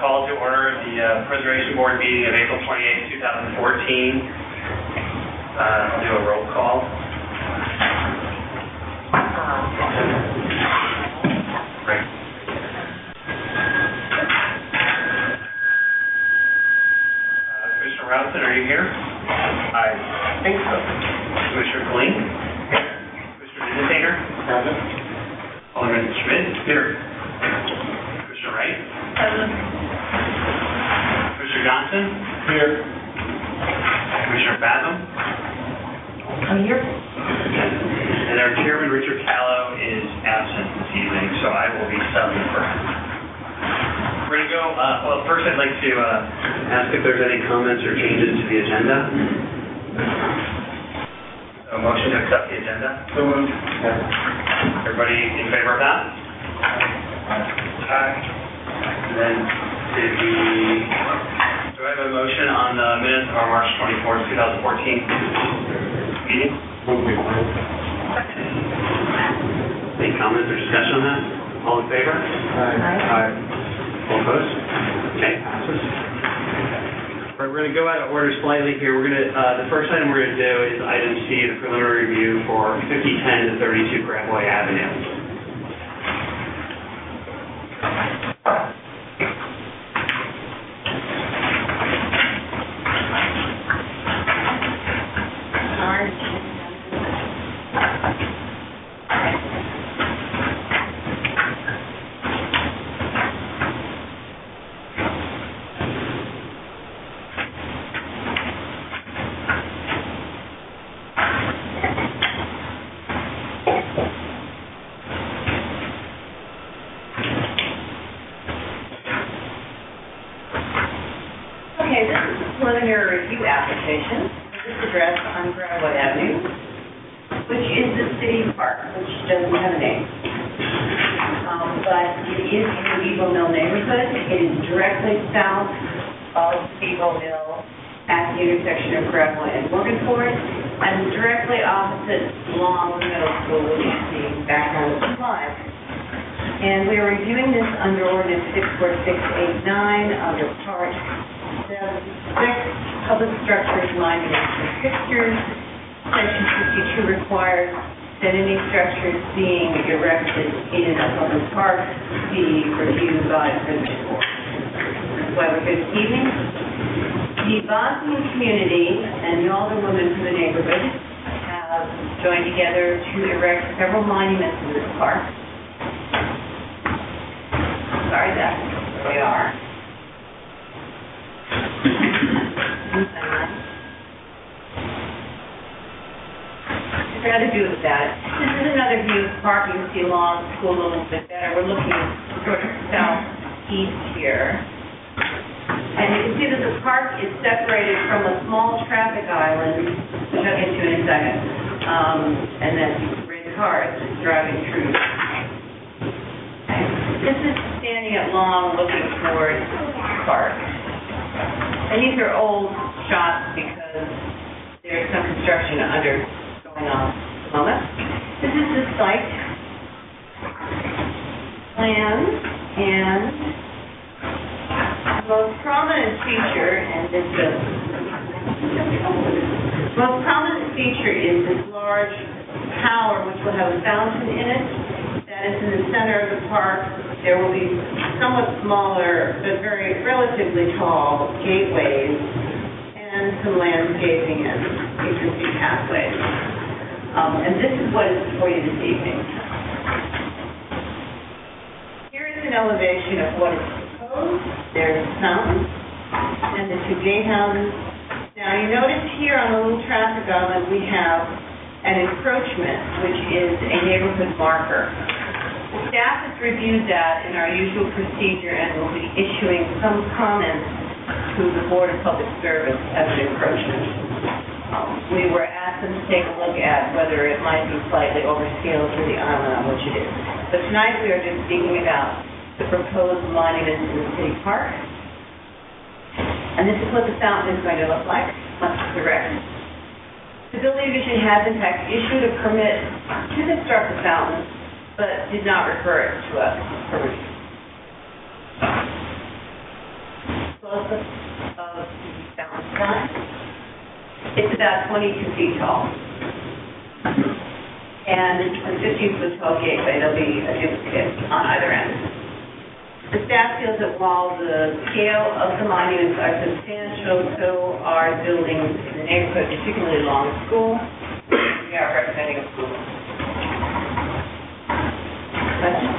Call to order the Preservation Board meeting of April 28, 2014. Do a roll call. Great. Commissioner Robinson, are you here? I think so. Commissioner Colleen? Here. Commissioner Vindicator? Present. Alderman Schmidt? Here. Present. Commissioner Johnson? Here. Commissioner Fathom? I'm here. And our chairman, Richard Callow, is absent this evening, so I will be subbing for him. We're going to go, well, first I'd like to ask if there's any comments or changes to the agenda. A motion to accept the agenda. So moved. Everybody in favor of that? Aye. And then do I have a motion on the minutes of our March 24th, 2014 meeting? Any comments or discussion on that? All in favor? Aye. Aye. Aye. All opposed? Okay, passes. All right, we're going to go out of order slightly here. We're going to the first item we're going to do is item C, the preliminary review for 5010 to 32 Gravois Avenue. closest of the fountain. It's about 22 feet tall. And since it's used with 12 gateway, there'll be a duplicate on either end. The staff feels that while the scale of the monuments are substantial, so are buildings in the neighborhood, particularly along the school. We are recommending approval. Questions?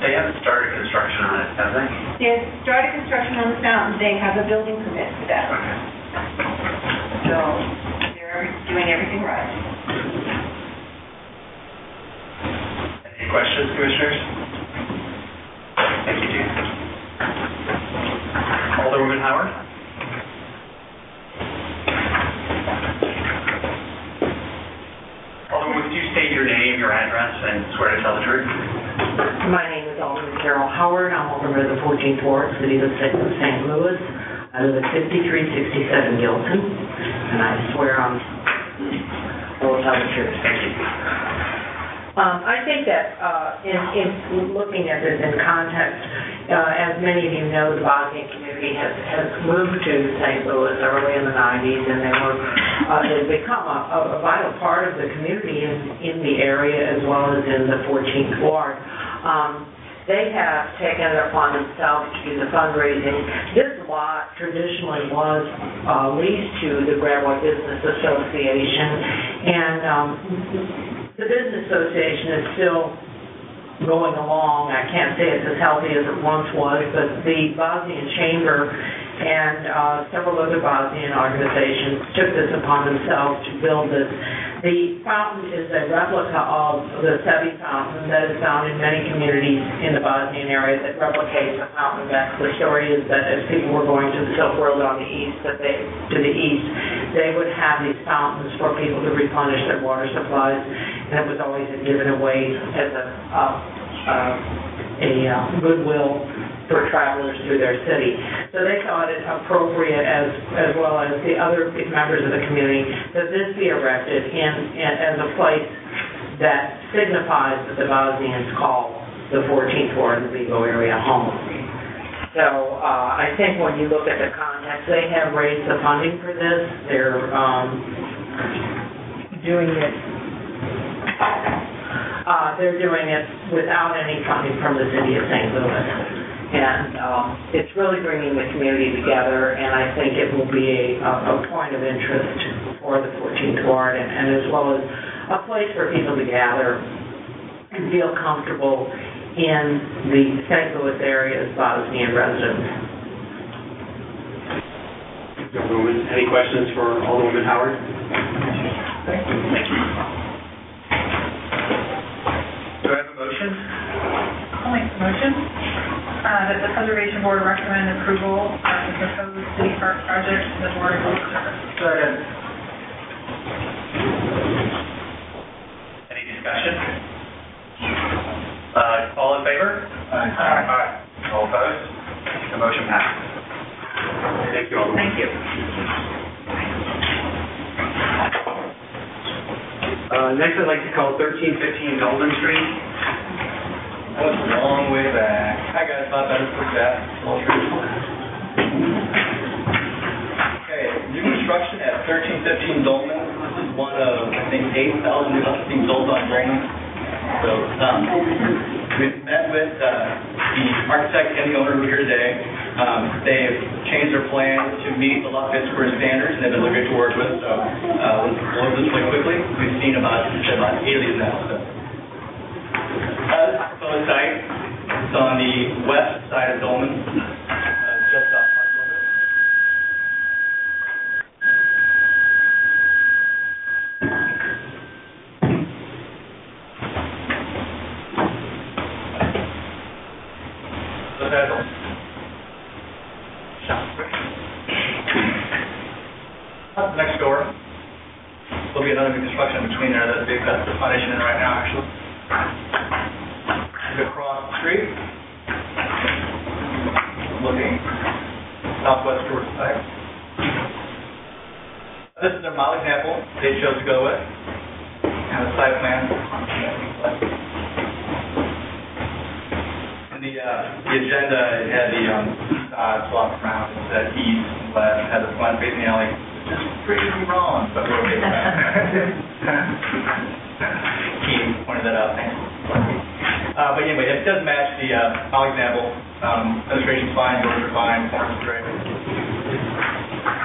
They haven't started construction on it, have they? They have started construction on the fountain. They have a building permit for that. Okay. So they're doing everything right. Any questions, commissioners? Thank you, Dean. Alderwoman Howard? Alderwoman, would you state your name, your address, and swear to tell the truth? My name is Alderman Carol Howard. I'm Alderman of the 14th Ward, City of St. Louis. I live at 5367 Gilton, and I swear on all the truth. Thank you. I think that in looking at this in context, as many of you know, the Bosnian community has moved to St. Louis early in the 90s, and they were they've become a vital part of the community in the area as well as in the 14th Ward. They have taken it upon themselves to do the fundraising. This lot traditionally was leased to the Brentwood Business Association, and the Business Association is still going along. I can't say it's as healthy as it once was, but the Bosnian Chamber and several other Bosnian organizations took this upon themselves to build this. The fountain is a replica of the Sebi fountain that is found in many communities in the Bosnian area that replicates the fountain back. The story is that as people were going to the Silk World on the east, they would have these fountains for people to replenish their water supplies, and it was always given away as a goodwill for travelers through their city. So they thought it appropriate, as well as the other members of the community, that this be erected as a place that signifies that the Bosnians call the 14th Ward and the Bevo area home. So I think when you look at the context, they have raised the funding for this. They're doing it. They're doing it without any funding from the city of St. Louis. And it's really bringing the community together, and I think it will be a point of interest for the 14th Ward, and as well as a place for people to gather and feel comfortable in the St. Louis area's Bosnian residents. Any questions for Alderwoman Howard? Thank you. Do I have a motion? I'll make a motion. That the Preservation Board recommend approval of the proposed city park project to the Board of Directors. Second. Any discussion? All in favor? Aye. Aye. All opposed? The motion passes. Thank you all. Thank you. Next, I'd like to call 1315 Golden Street. That was a long way back. Hi guys, not bad for that. Okay, new construction at 1315 Dolman. This is one of, I think, 8,000 new listings sold on Dolman. So, we've met with the architect and the owner who are here today. They've changed their plans to meet the Lafayette Square standards, and they've been looking to work with. So, let's blow this way quickly. We've seen about 8 of these now. So. Proposed site. It's on the west side of Dolman, just off Park Central. The pedal. Shop. Next door. There'll be another construction between there. That's big. That's the foundation in right now, actually. Across the street, looking southwest towards the site. This is their model example they chose to go with, and the site plan. the agenda had the swap around and said east and left, had the front facing alley. Just crazy wrong, but we're okay. Keith pointed that out. Thanks. But anyway, it does match the I'll example. Administration's fine, words are fine, forms are great.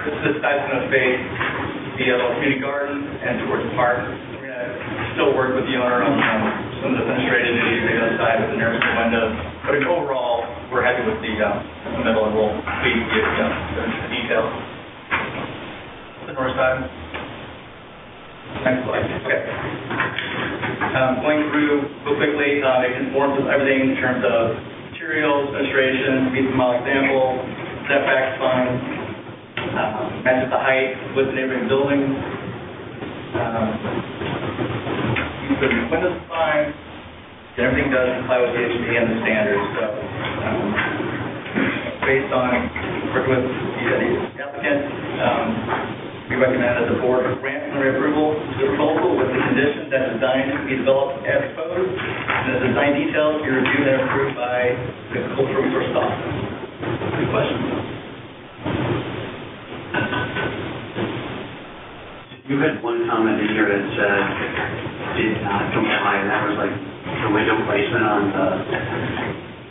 This is the size of space, the community garden, and towards the park. We're going to still work with the owner on some of the administrative duties, the other side with the nursing windows. But overall, we're happy with the middle, and we'll please give the details. The north side. Next slide. Okay. Going through real quickly, it conforms with everything in terms of materials, administration, meets the model example, setbacks fine, matches the height with the neighboring buildings, the windows fine, everything does comply with the HDA and the standards. So, based on working with the applicant, we recommend that the board grant preliminary approval to the proposal with the condition that design be developed as proposed, and the design details be reviewed and approved by the Cultural Resources Office. Any questions? You had one comment in here that said did not comply, and that was like the window placement on the.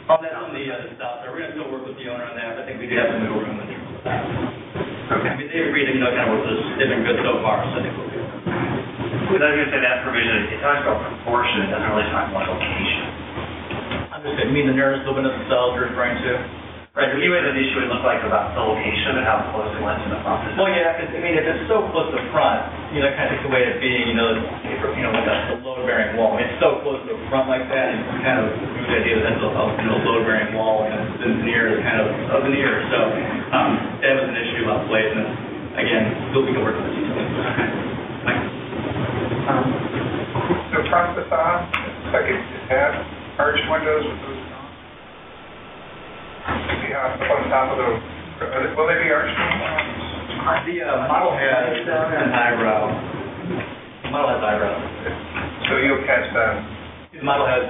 Oh, that's on the south side. We're going to still work with the owner on that, but I think we do have some wiggle room on the south. Okay. I mean, they agreed to kind of they've been good so far, so I think we'll do it. Because I was going to say that provision, it talks about proportion, it doesn't really talk about location. I'm just going to mean the nearest open of the cells you're referring to. Right, you had an issue it looked like about the location and how close it went to the front. Well, yeah, because, I mean, if it's so close to the front, you know, that kind of takes away it being, you know, like a load-bearing wall. It's so close to the front like that, it's kind of the idea that that's a load-bearing wall, and it's near, kind of near, so. That was an issue about placement. Again, we can work with this. Thanks. The front facade, second half, arch windows with those on top of the. Will they be arched? The model has an eyebrow. The model has eyebrows. So you'll catch that. The model has.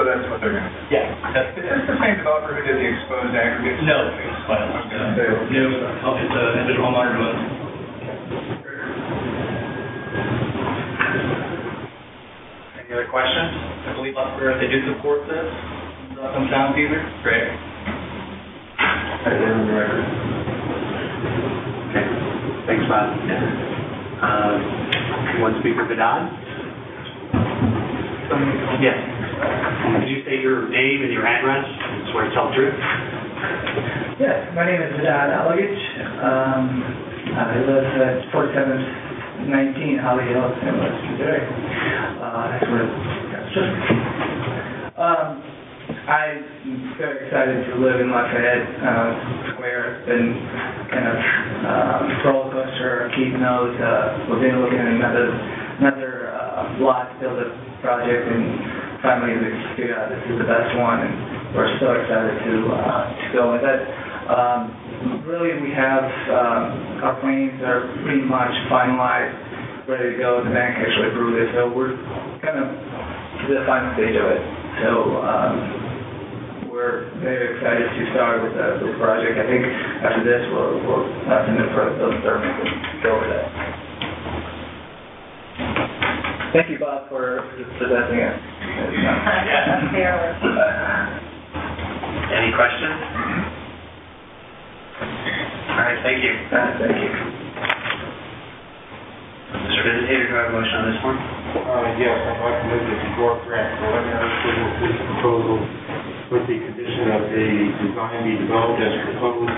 So that's what they're going to do? Yeah. Is this the same developer who did the exposed aggregates? No. No, it's an individual homeowner doing it. Any other questions? I believe if they do support this, some sound either. Great. Okay. Thanks, Bob. Yeah. One speaker, Vedad? Yes. Could you state your name and your address and swear to tell the truth? Yes, my name is Vedad Alagić. I live at 4719 Holly Hill, St. Louis, Missouri. That's where it's just. I'm very excited to live in Lafayette Square. It's been kind of roller coaster. Keith knows we've been looking at another lot to build a project and. Finally, we figured out this is the best one, and we're so excited to go with it. Really, we have our plans are pretty much finalized, ready to go. The bank actually approved it, so we're kind of to the final stage of it. So we're very excited to start with the project. I think after this, we'll submit for those permits and go with it. Thank you, Bob, for presenting it. Yeah. Any questions? All right, thank you. Thank you. Mr. Visitator, do I have a motion on this one? Yes, I'd like to move that the board grant preliminary approval to this proposal with the condition of the design be developed as proposed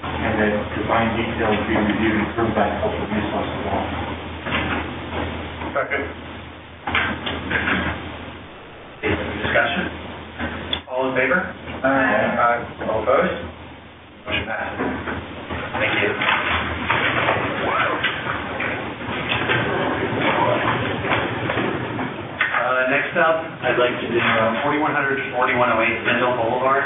and that design details be reviewed and approved by Cultural Resources Office. Second. Discussion? All in favor? Aye. All opposed? Motion passed. Thank you. Next up, I'd like to do 4100 to 4108 Lindell Boulevard.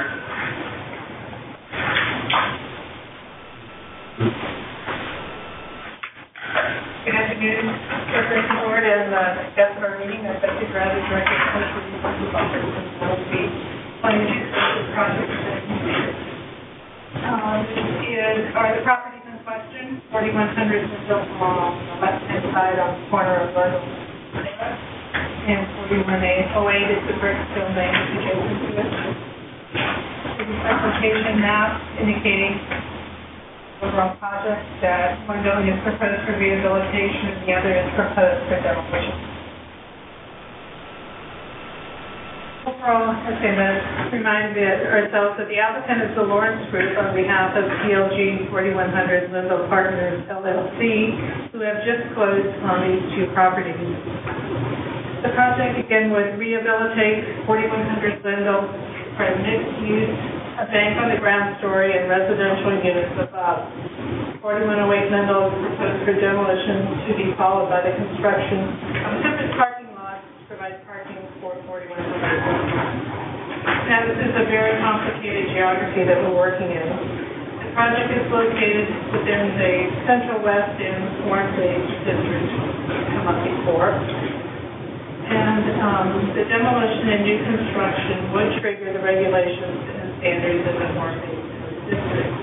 Good afternoon, President Ford, and that's our meeting. I'd like to direct the Cultural Resources Office and Are the properties in question 4100 Central on the left-hand side on the corner of Vernal and 41808 is the brick building adjacent to it. There's an application map indicating overall project that one building is proposed for rehabilitation and the other is proposed for demolition. Overall, I'd say that remind ourselves that the applicant is the Lawrence Group on behalf of PLG 4100 Lindell Partners LLC, who have just closed on these two properties. The project again would rehabilitate 4100 Lindell for mixed use. A bank on the ground story and residential units above. 4108 Lindell is proposed for demolition to be followed by the construction of a separate parking lot to provide parking for 4108. Now, this is a very complicated geography that we're working in. The project is located within the Central West End Orange Age district, come up before. And the demolition and new construction would trigger the regulations standards in the North district.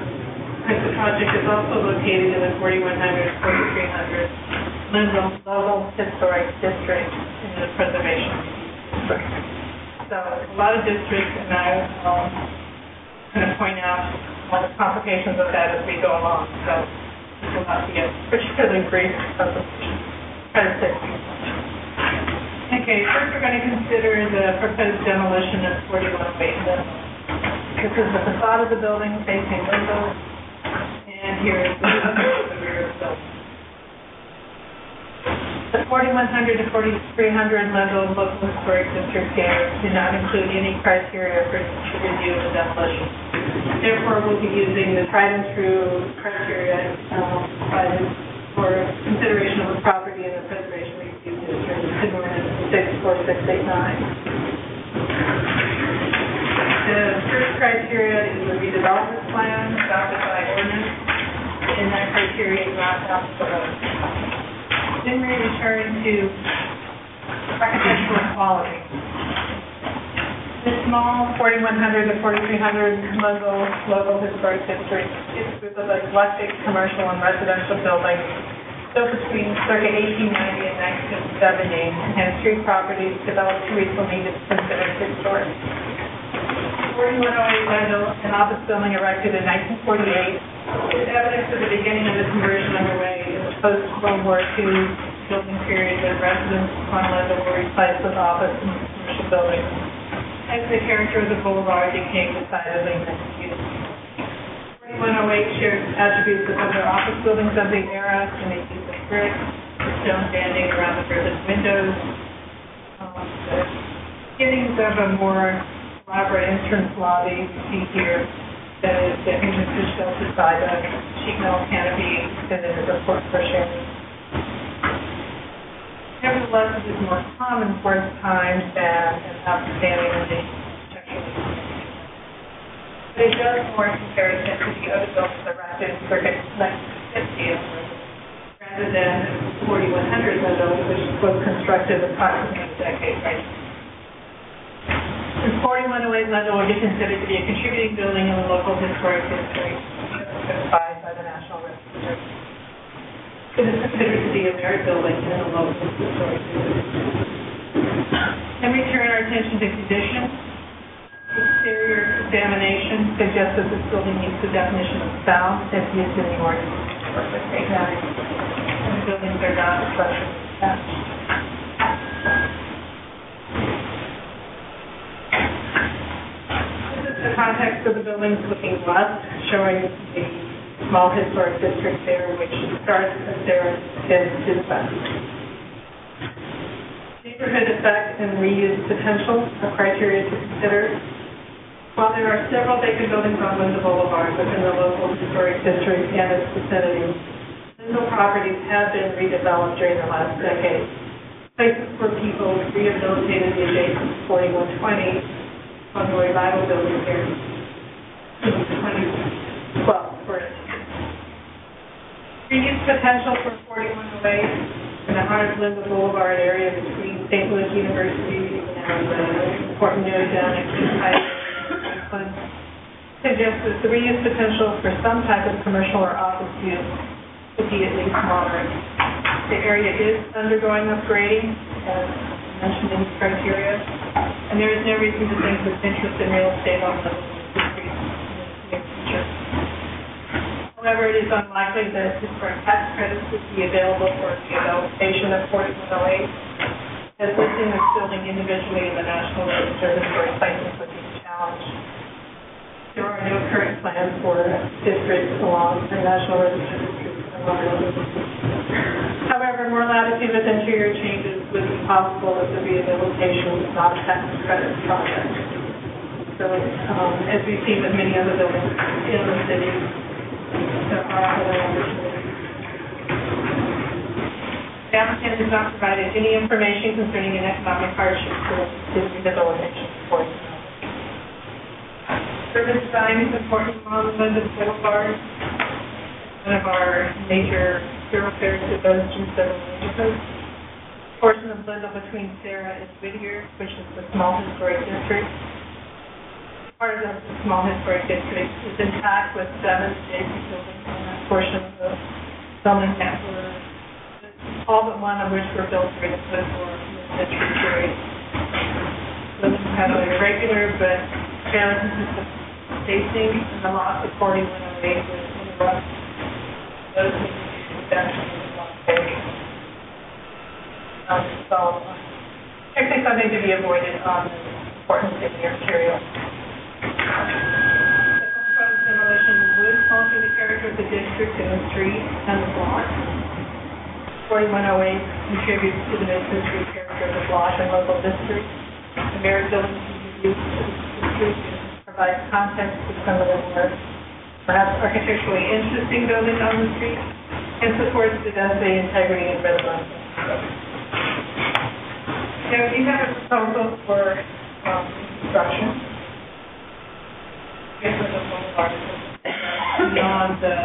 The project is also located in the 4100-4300 Lindell Level Historic District in the Preservation. So a lot of districts, and I'm going to point out all the complications of that as we go along. So this will not be a particularly brief presentation. Okay, first we're going to consider the proposed demolition of 4108. This is the facade of the building facing windows, and here is the rear of the building. The 4100 to 4300 Lindell Local Historic District standards do not include any criteria for review of the demolition. Therefore, we'll be using the tried and true criteria for consideration of a property in the Preservation Review District, Cinerama 64689. The first criteria is the redevelopment plan adopted by ordinance, and that criteria is not applicable. Then we return to architectural quality. The small 4100 to 4300 Lindell Local Historic District is a group of eclectic commercial and residential buildings built between circa 1890 and 1970, and three properties developed recently to be considered historic. 4108 Lindell, an office building erected in 1948, is evidence of the beginning of the conversion underway in the post-World War II building period when residents on Lindell were replaced with office and commercial buildings. As the character of the boulevard became decidedly misused. 4108 shares attributes of other office buildings of the era in the use of bricks, stone banding around the furthest windows, the beginnings of a more elaborate entrance lobby you see here that is the entrance is sheltered by the sheet metal canopy and then there's a porte cochere. Nevertheless, it is more common for its time than an outstanding architectural. It does more comparison to the other buildings erected in circa 1950 rather than 4100 Lindell, which was constructed approximately a decade right. And 4108 Lindell will be considered to be a contributing building in the local historic district, certified by the National Register. It is considered to be a merit building in the local historic district. Then we turn our attention to condition. Exterior examination suggests that this building meets the definition of foul that's used in the ordinance. And the buildings are not structurally attached. The context of the buildings looking left, showing the small historic district there, which starts there and to the west. Neighborhood effect and reuse potential are criteria to consider. While there are several vacant buildings on Lindell Boulevard within the local historic district and its vicinity, Lindell properties have been redeveloped during the last decade. Places where people rehabilitated the adjacent 4120. On the revival building here, 2012 for it. Reuse potential for 4108 in the heart of Lindell Boulevard area between St. Louis University and the important new down at Parkland suggests that the reuse potential for some type of commercial or office use could be at least moderate. The area is undergoing upgrading, as mentioned in the criteria, and there is no reason to think that interest in real estate on the streets in the near future. However, it is unlikely that historic tax credits would be available for rehabilitation of 4108, as listing this building individually in the National Register of Historic Places would be a challenge. There are no current plans for districts along the National Register of Historic Places. However, more latitude with interior changes would be possible if the rehabilitation was not a tax credit project. So, as we've seen with many other buildings in the city, there are other opportunities. The applicant has not provided any information concerning an economic hardship for this rehabilitation support. Urban design is important along London Boulevard, one of our major thoroughfares to those two several neighborhoods. A portion of Lindell between Sarah and Whittier, which is the small historic district. Part of the small historic district is intact with 7 adjacent buildings on that portion of the building that were, all but one of which were built during the Civil War century period. Buildings have an irregular but fairly consistent spacing, and the lot supporting 108 was interrupted. Those so strictly something to be avoided on the importance of the arterial. The proposed demolition would alter the character of the district and the street and the block. 4108 contributes to the mystery character of the block and local district. The merit building contributes to the district and provides context to some of the more perhaps architecturally interesting buildings on the street, and supports the density, integrity, and relevance. So these are the proposals for construction. This is the one part beyond the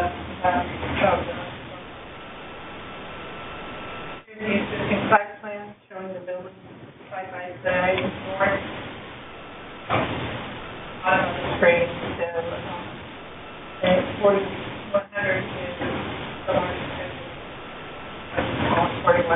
existing site plans showing the building side by side for it. On the screen, and 4100 is the largest. 4108.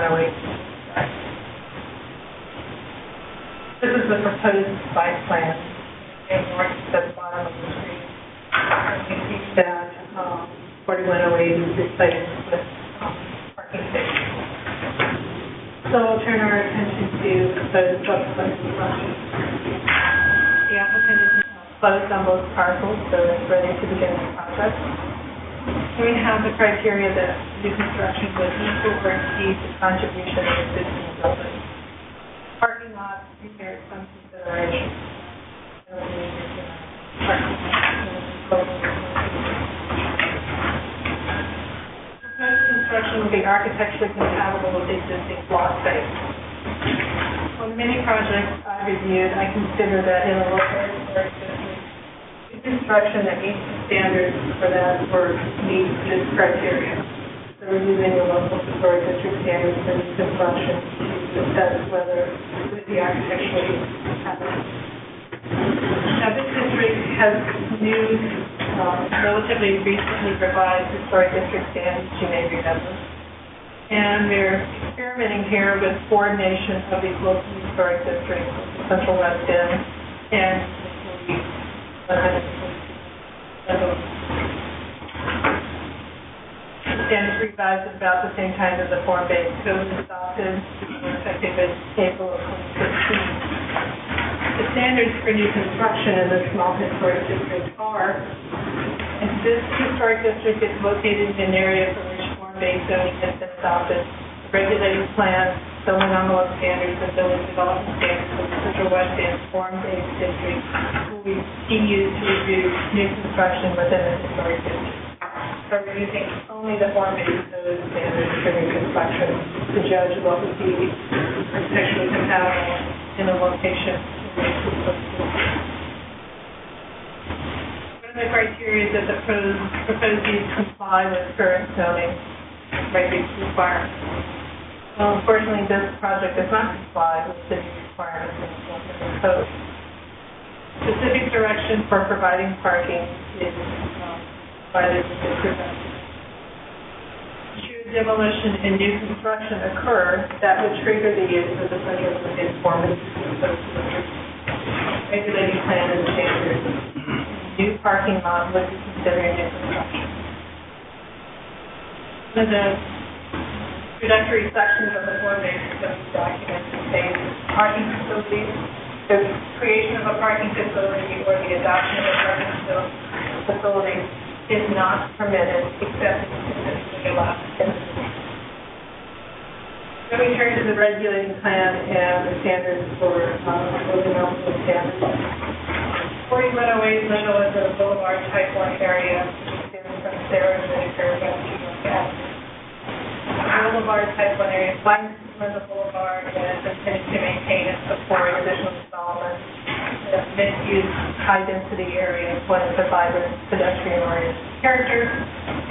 This is the proposed site plan. And at the bottom of the screen, you see that 4108 is replaced with parking space. So we'll turn our attention to proposed subsequent construction. The applicant is closed on both parcels, so it's ready to begin the project. So we have the criteria that new construction would equal or exceed the contribution of existing buildings. Parking lots require some consideration. Proposed construction would be architecturally compatible with existing block space. On many projects I reviewed, I consider that in a local historic district, new construction that meets the standards for that work meets this criteria. So we're using the local historic district standards and construction to assess whether it would be architecturally compatible. Now, this district has new, relatively recently revised historic district standards, you may remember. And they're experimenting here with coordination of these local historic districts, the Central West End, and standards revised at about the same time as the form-based code was adopted, effective in April of 2015. The standards for new construction in the small historic district are, and this historic district is located in an area for which form-based zoning has been adopted, regulating plans, building envelope standards, and building development standards of the Central West End form-based district will be used to review new construction within the historic district. So we're using only the form-based code standards for new construction to judge what would be architecturally compatible in a location. One of the criteria is that the proposed use comply with current zoning requirements. Well, unfortunately, this project does not comply with the requirements of the code. Specific direction for providing parking is by the improvement. Should demolition and new construction occur, that would trigger the use of the federal informants regulating plan and standards. New parking lot would be considering new construction. In the introductory sections of the form-based document contain parking facilities. The creation of a parking facility or the adoption of a parking facility is not permitted except in specifically allowed instances. Then we turn to the regulating plan and the standards for building envelope standards. 4108 Little is a boulevard type 1 area, which extends from Sarah to the curve of Boulevard type 1 area binds the boulevard and is intended to maintain and support additional development in a mixed-use, high-density area with a vibrant pedestrian-oriented character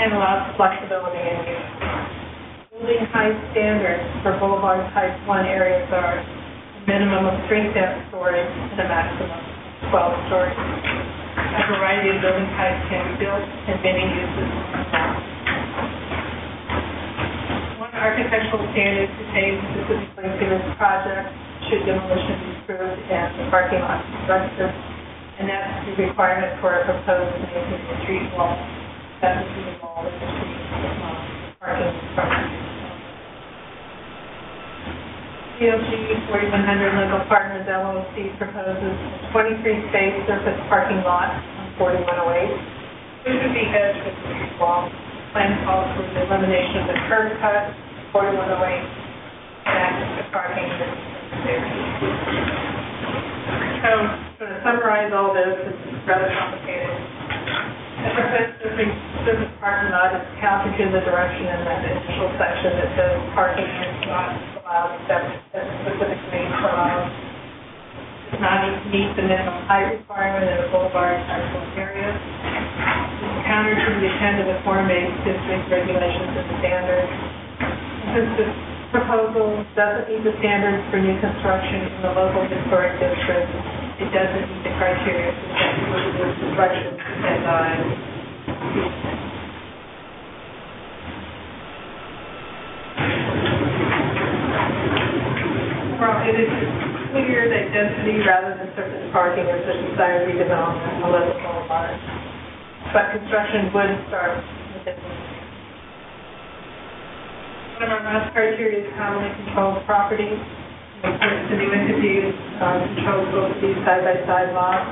and allows flexibility in use. Building height standards for boulevard type 1 areas are a minimum of 3.5 stories and a maximum of 12 stories. A variety of building types can be built and many uses are allowed. Architectural standards contained specifically to this project should demolition be approved and the parking lot constructed, and that's the requirement for a proposed making the street wall. That would be the wall of the street parking structure. DLG 4100 Legal Partners LLC proposes a 23-space surface parking lot on 4108, which would be edged with the street wall. Plan calls for the elimination of the curb cut, 4108, and access to parking in this area. So, to summarize all this, it's rather complicated. The proposed surface parking lot is counted in the direction in that initial section that says parking is not allowed except as specifically allowed. It does not meet the minimum height requirement in a boulevard type area. Counter to the intent of the form-based district regulations and standards. Since this proposal doesn't meet the standards for new construction in the local historic district, it doesn't meet the criteria for the construction and it is clear that density rather than surface parking is the desired redevelopment of the boulevard. But construction would start with it. One of our last criteria is commonly controlled property. It refers to new entities, controlled both these side-by-side lots.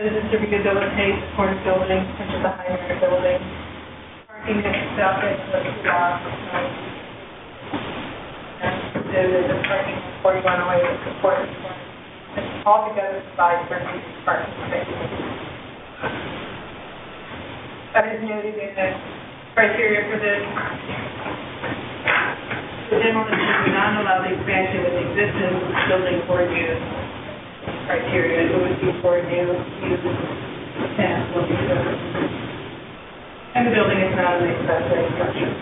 It is to rehabilitate the corner building, such as the higher building. Parking next to the lot. And there is a parking 4108 with support. And all together provide for these parking spaces. That is noted in the criteria for this. The demolition would not allow the expansion of the existing building for new criteria. It would be for new uses and will be service. And the building is not an accessory structure.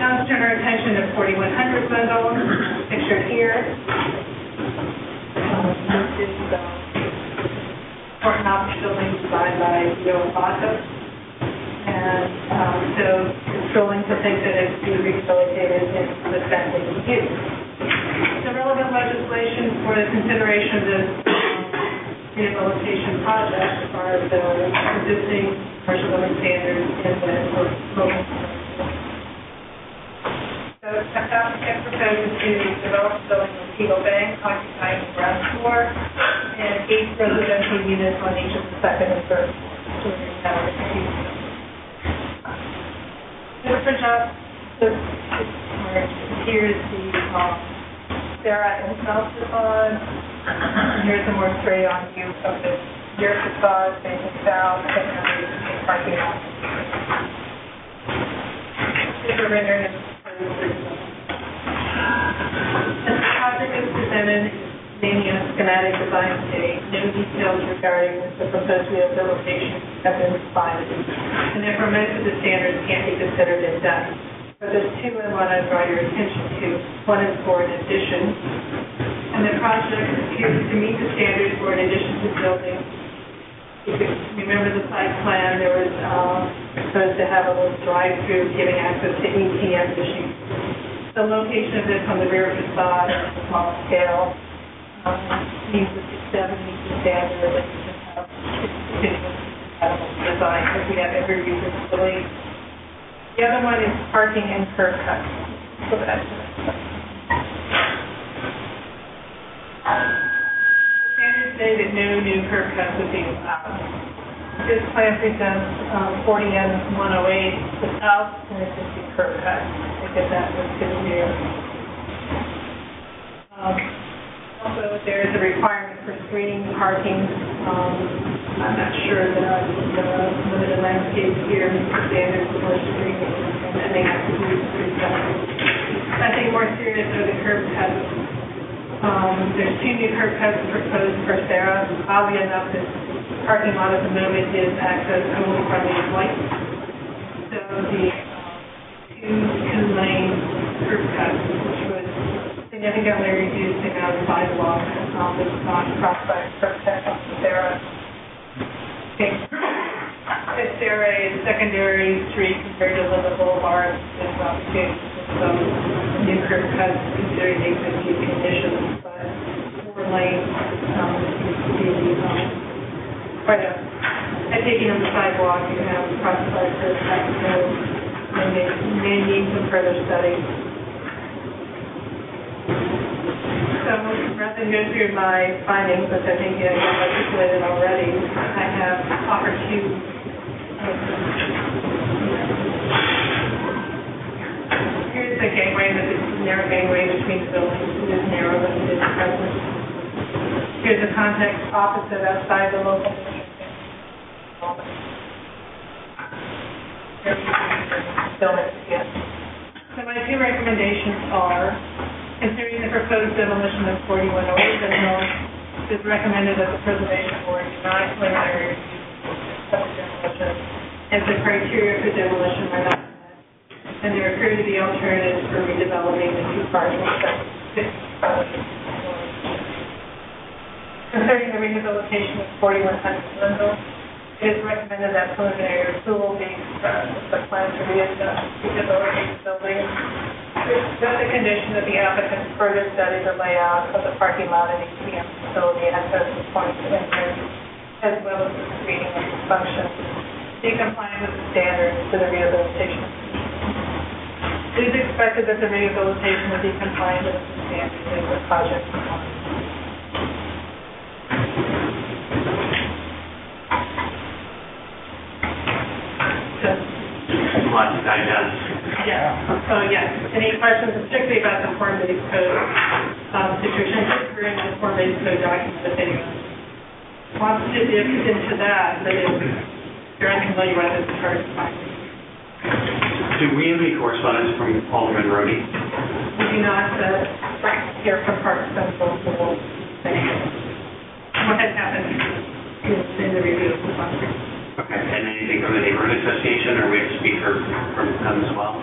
Now let's turn our attention to 4100 Lindell, pictured here. This is Coronado building designed by D.O. Obama, and so it's going to think that it's being rehabilitated in the family use. The relevant legislation for the consideration of this rehabilitation project are the existing commercial living standards and the local. So the applicant proposes to develop a building with Eagle Bank occupying ground floor and 8 residential units on each of the second and third stories. Here's the Sarah and South facade. Here's a more straight-on view of the rear facade facing south and parking lot. Here's a rendering of the project is presented. Naming a schematic design today, no details regarding the proposed rehabilitation have been provided, and therefore most of the standards can't be considered in depth. But there's two I want to draw your attention to. One is for an addition, and and the project appears to meet the standards for an addition to the building. If you remember the site plan, there was supposed to have a little drive-through giving access to ATM machines. The location of this on the rear facade, on a small scale, means that the 70s is standard, but you just have a design, because we have every reason to believe. The other one is parking and curb cuts. So that's standards say that no new curb cuts would be allowed. This plan presents 40N108 without an existing curb cut. I guess that was good news. Also, there is a requirement for screening parking. I'm not sure that the limited landscape here is the standard for screening, and they have to be I think more serious are the curb cuts. There's two new curb cuts proposed for Sarah. Oddly enough, this parking lot at the moment is accessed only by the light. So the two-lane curb cuts, which would significantly reduce the amount of sidewalk that's not crossed by a curb cut off of Sarah. Okay. If Sarah is secondary street compared to the boulevard, there's not two. Some new curb cuts considering the existing conditions, but 4 lanes seems to be quite a taking on the sidewalk. You have cross-side curb cuts, so they may need some further study. So rather than go through my findings, which I think you have articulated already, I have offered to. Here's the gangway, but it's a narrow gangway between the buildings. It is narrow, but it is present. Here's the context opposite outside the local. So my two recommendations are, considering the proposed demolition of 4108 Central, it is recommended that the Preservation Board do not preliminary demolition, as the criteria for demolition are not. And there appear to be alternatives for redeveloping the two parcels. Concerning the rehabilitation of 4100 Lindell, it is recommended that preliminary approval be expressed with the plan to rehabilitate the building. With the condition that the applicants further study the layout of the parking lot and ATM facility at those points of entry, as well as the screening of its functions, be compliant with the standards for the rehabilitation. It is expected that the rehabilitation will be compliant with the standards of the project. There's a lot to digest. Yeah. So, yes. Any questions, particularly about the form-based code situation? I think we're in the form-based code document that they want to dip into that, but if you're unfamiliar with it, it's hard to find. Do we have any correspondence from Alderman Rohde? We do not hear from Park Central. What has happened in the review of the contract? Okay, and anything from the Neighborhood Association, or we have a speaker from them as well?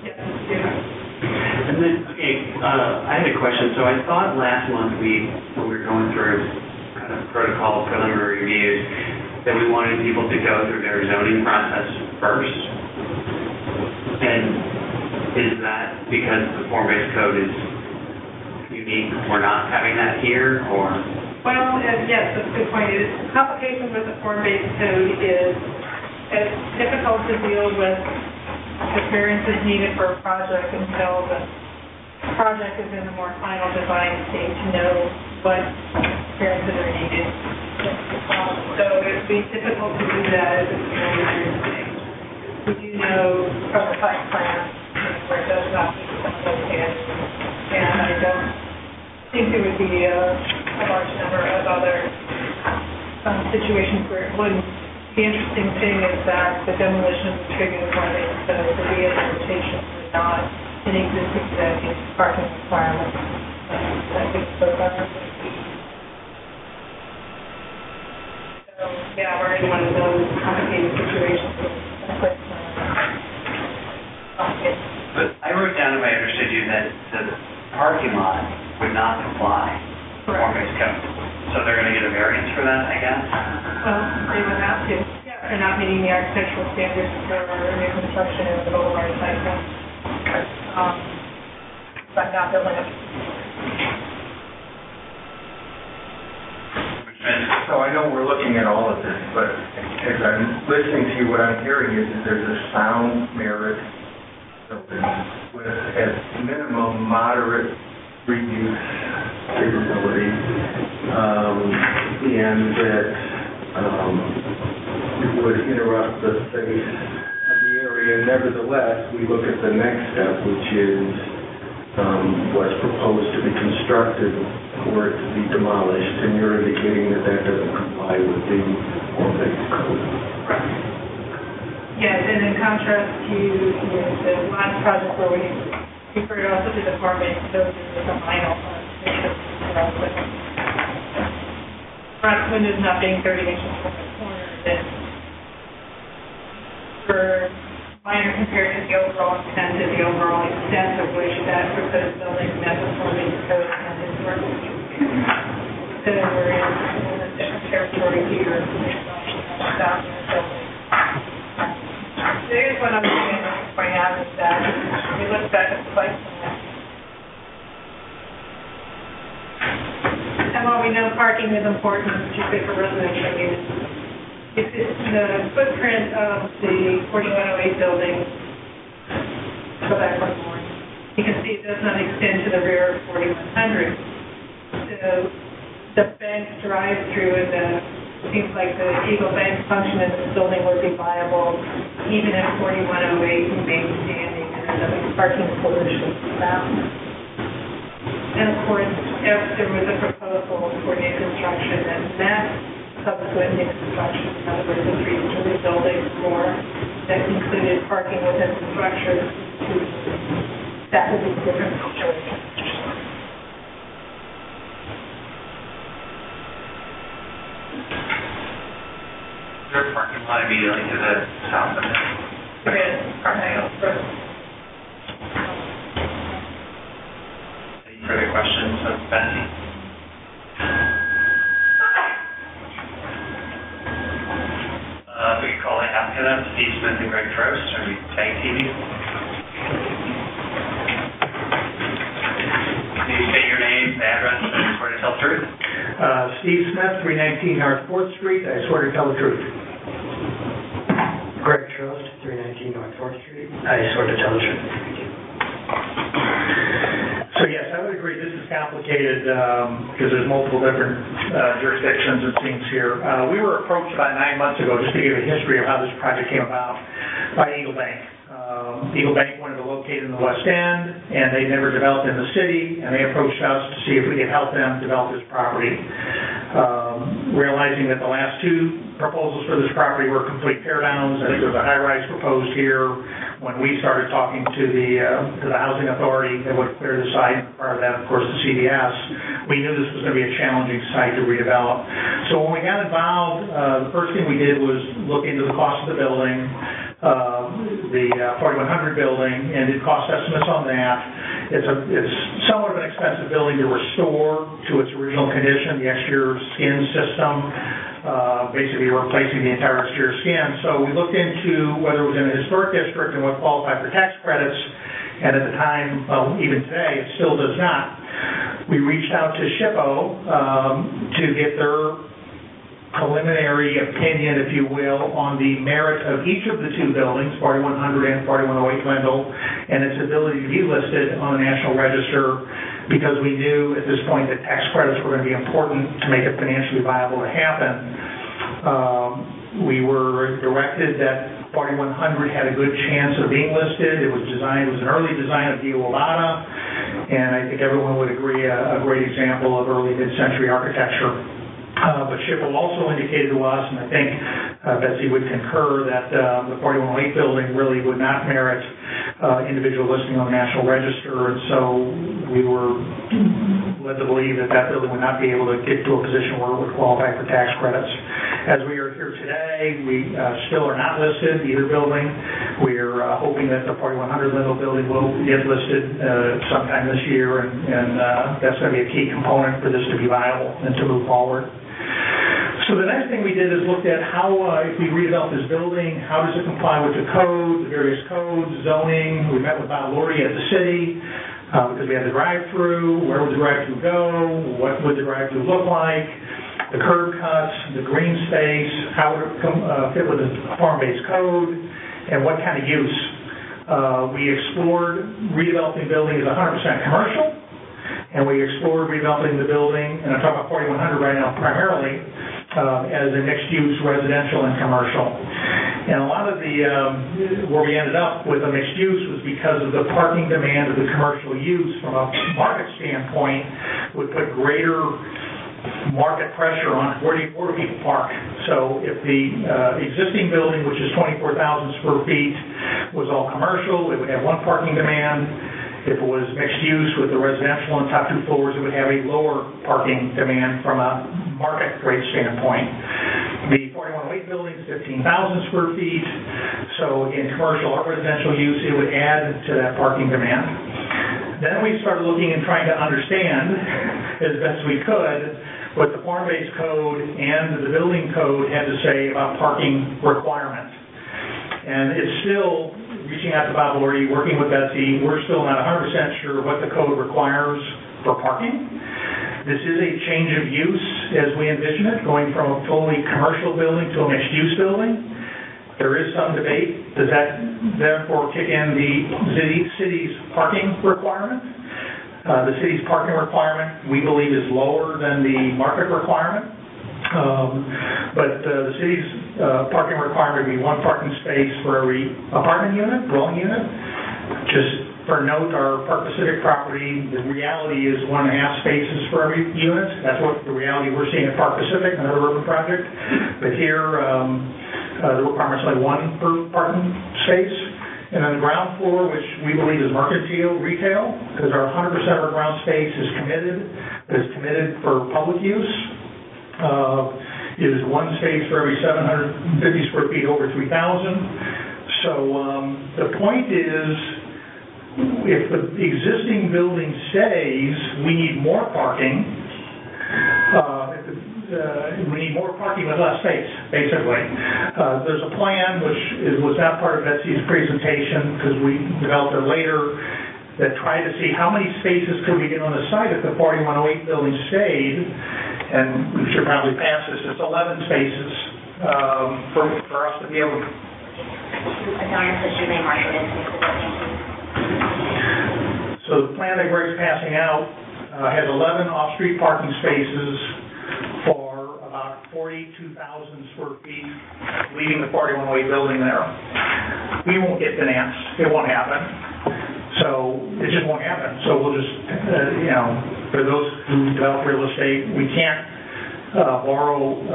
Yes, we do. And then, okay, I had a question. So I thought last month when we were going through kind of protocol preliminary reviews, that we wanted people to go through their zoning process first. And is that because the form-based code is unique, we're not having that here, or? Well, yes, that's a good point. The complication with the form-based code is it's difficult to deal with the variances needed for a project until the project is in the more final design stage to know what variances are needed. So it would be difficult to do that at the preliminary stage. We do know from the site plan where it does not meet some of those standards, and I don't think there would be a large number of other situations where it wouldn't. The interesting thing is that the demolition is triggered by the rehabilitation, not an existing setting parking requirement. I think so. So yeah, we're in one of those complicated situations. But I wrote down, if I understood you, that the parking lot would not comply walkways kept. So they're going to get a variance for that, I guess? Well, they would have to. Yeah, they're not meeting the architectural standards for new construction in the Boulevard site. Okay. But not building up. So I know we're looking at all of this, but as I'm listening to you, what I'm hearing is that there's a sound merit with, at minimum, moderate reuse capability, and that it would interrupt the space of the area. Nevertheless, we look at the next step, which is what's proposed to be constructed for it to be demolished, and you're indicating that that doesn't comply with the Orbit Code. Right. Yes, and in contrast to the last project where we referred also to the Orbit Code, so the final front windows not being 30 inches from the corner, that for minor compared to the overall extent of which that proposed building met the Orbit Code and historical features. So we're in a different territory here. So here's what I'm going to point out is that we look back at the site plan. And while we know parking is important, particularly for residential use, the footprint of the 4108 building, go back one more, you can see it does not extend to the rear of 4100. So the bank drive-through and the seems like the Eagle Bank function of this building would be viable even if 4108 remains standing and another parking solution found. And of course, if there was a proposal for new construction and that subsequent new construction, in other words, a three-story building or that included parking within the structure, that would be a different situation. Is there a parking lot immediately to the south of it? There is. Any further questions of Betsy? We can call it after them, Steve Smith and Greg Trost. Are we tag teaming? Can you say your name, the address, and you swear to tell the truth? Steve Smith, 319 North 4th Street. I swear to tell the truth. Greg Trost, 319 North 4th Street. I swear to tell the truth. So, yes, I would agree this is complicated because there's multiple different jurisdictions and things here. We were approached about 9 months ago, just to give a history of how this project came about, by Eagle Bank. Eagle Bank wanted to locate in the West End, and they never developed in the city, and they approached us to see if we could help them develop this property. Realizing that the last two proposals for this property were complete teardowns, I think there was a high-rise proposed here. When we started talking to the housing authority that would clear the site, and part of that, of course, the CDS, we knew this was going to be a challenging site to redevelop. So when we got involved, the first thing we did was look into the cost of the building, the 4100 building, and did cost estimates on that. It's somewhat of an expensive building to restore to its original condition, the exterior skin system. Basically replacing the entire exterior skin. So we looked into whether it was in a historic district and what qualified for tax credits, and at the time, well, even today, it still does not. We reached out to SHPO to get their preliminary opinion, if you will, on the merit of each of the two buildings, 4100 and 4108 Lindell, and its ability to be listed on the National Register, because we knew at this point that tax credits were going to be important to make it financially viable to happen. We were directed that 4100 had a good chance of being listed. It was designed, it was an early design of D.O. Obama, and I think everyone would agree a great example of early mid-century architecture. But SHPO also indicated to us, and I think Betsy would concur, that the 4108 building really would not merit individual listing on the National Register, and so we were led to believe that that building would not be able to get to a position where it would qualify for tax credits. As we are here today, we still are not listed, either building. We're hoping that the 4100 Lindell building will get listed sometime this year, and that's going to be a key component for this to be viable and to move forward. So the next thing we did is looked at how, if we redevelop this building, how does it comply with the code, the various codes, zoning. We met with Bob Lurie at the city because we had the drive-through. Where would the drive-through go? What would the drive-through look like? The curb cuts, the green space, how would it fit with the form-based code, and what kind of use. We explored redeveloping building as 100% commercial, and we explored redeveloping the building, and I'm talking about 4100 right now primarily, as a mixed-use residential and commercial. And a lot of the, where we ended up with a mixed use was because of the parking demand of the commercial use from a market standpoint would put greater market pressure on where do people park. So if the existing building, which is 24,000 square feet, was all commercial, it would have one parking demand. If it was mixed use with the residential on top two floors, it would have a lower parking demand from a market rate standpoint. The 4108 building is 15,000 square feet, so in commercial or residential use, it would add to that parking demand. Then we started looking and trying to understand, as best we could, what the form-based code and the building code had to say about parking requirements. And it's still reaching out to Bob Lurie, working with Betsy, we're still not 100% sure what the code requires for parking. This is a change of use as we envision it, going from a fully commercial building to a mixed-use building. There is some debate. Does that therefore kick in the city's parking requirement? The city's parking requirement, we believe, is lower than the market requirement. But the city's parking requirement would be one parking space for every apartment unit, dwelling unit. Just for note, our Park Pacific property, the reality is 1.5 spaces for every unit. That's what the reality we're seeing at Park Pacific, another urban project. But here, the requirement's only one per parking space. And on the ground floor, which we believe is mercantile retail, because our 100% of our ground space is committed, but it's committed for public use. Is one space for every 750 square feet over 3,000. So the point is, if the existing building stays, we need more parking. We need more parking with less space, basically. There's a plan, which was not part of Betsy's presentation, because we developed it later, that tried to see how many spaces could we get on the site if the 4108 building stayed, and we should probably pass this. It's 11 spaces for us to be able to. So the plan that Greg's passing out has 11 off-street parking spaces for about 42,000 square feet, leaving the 4108 building there. We won't get financed. It won't happen. So it just won't happen. So we'll just, for those who develop real estate, we can't borrow $6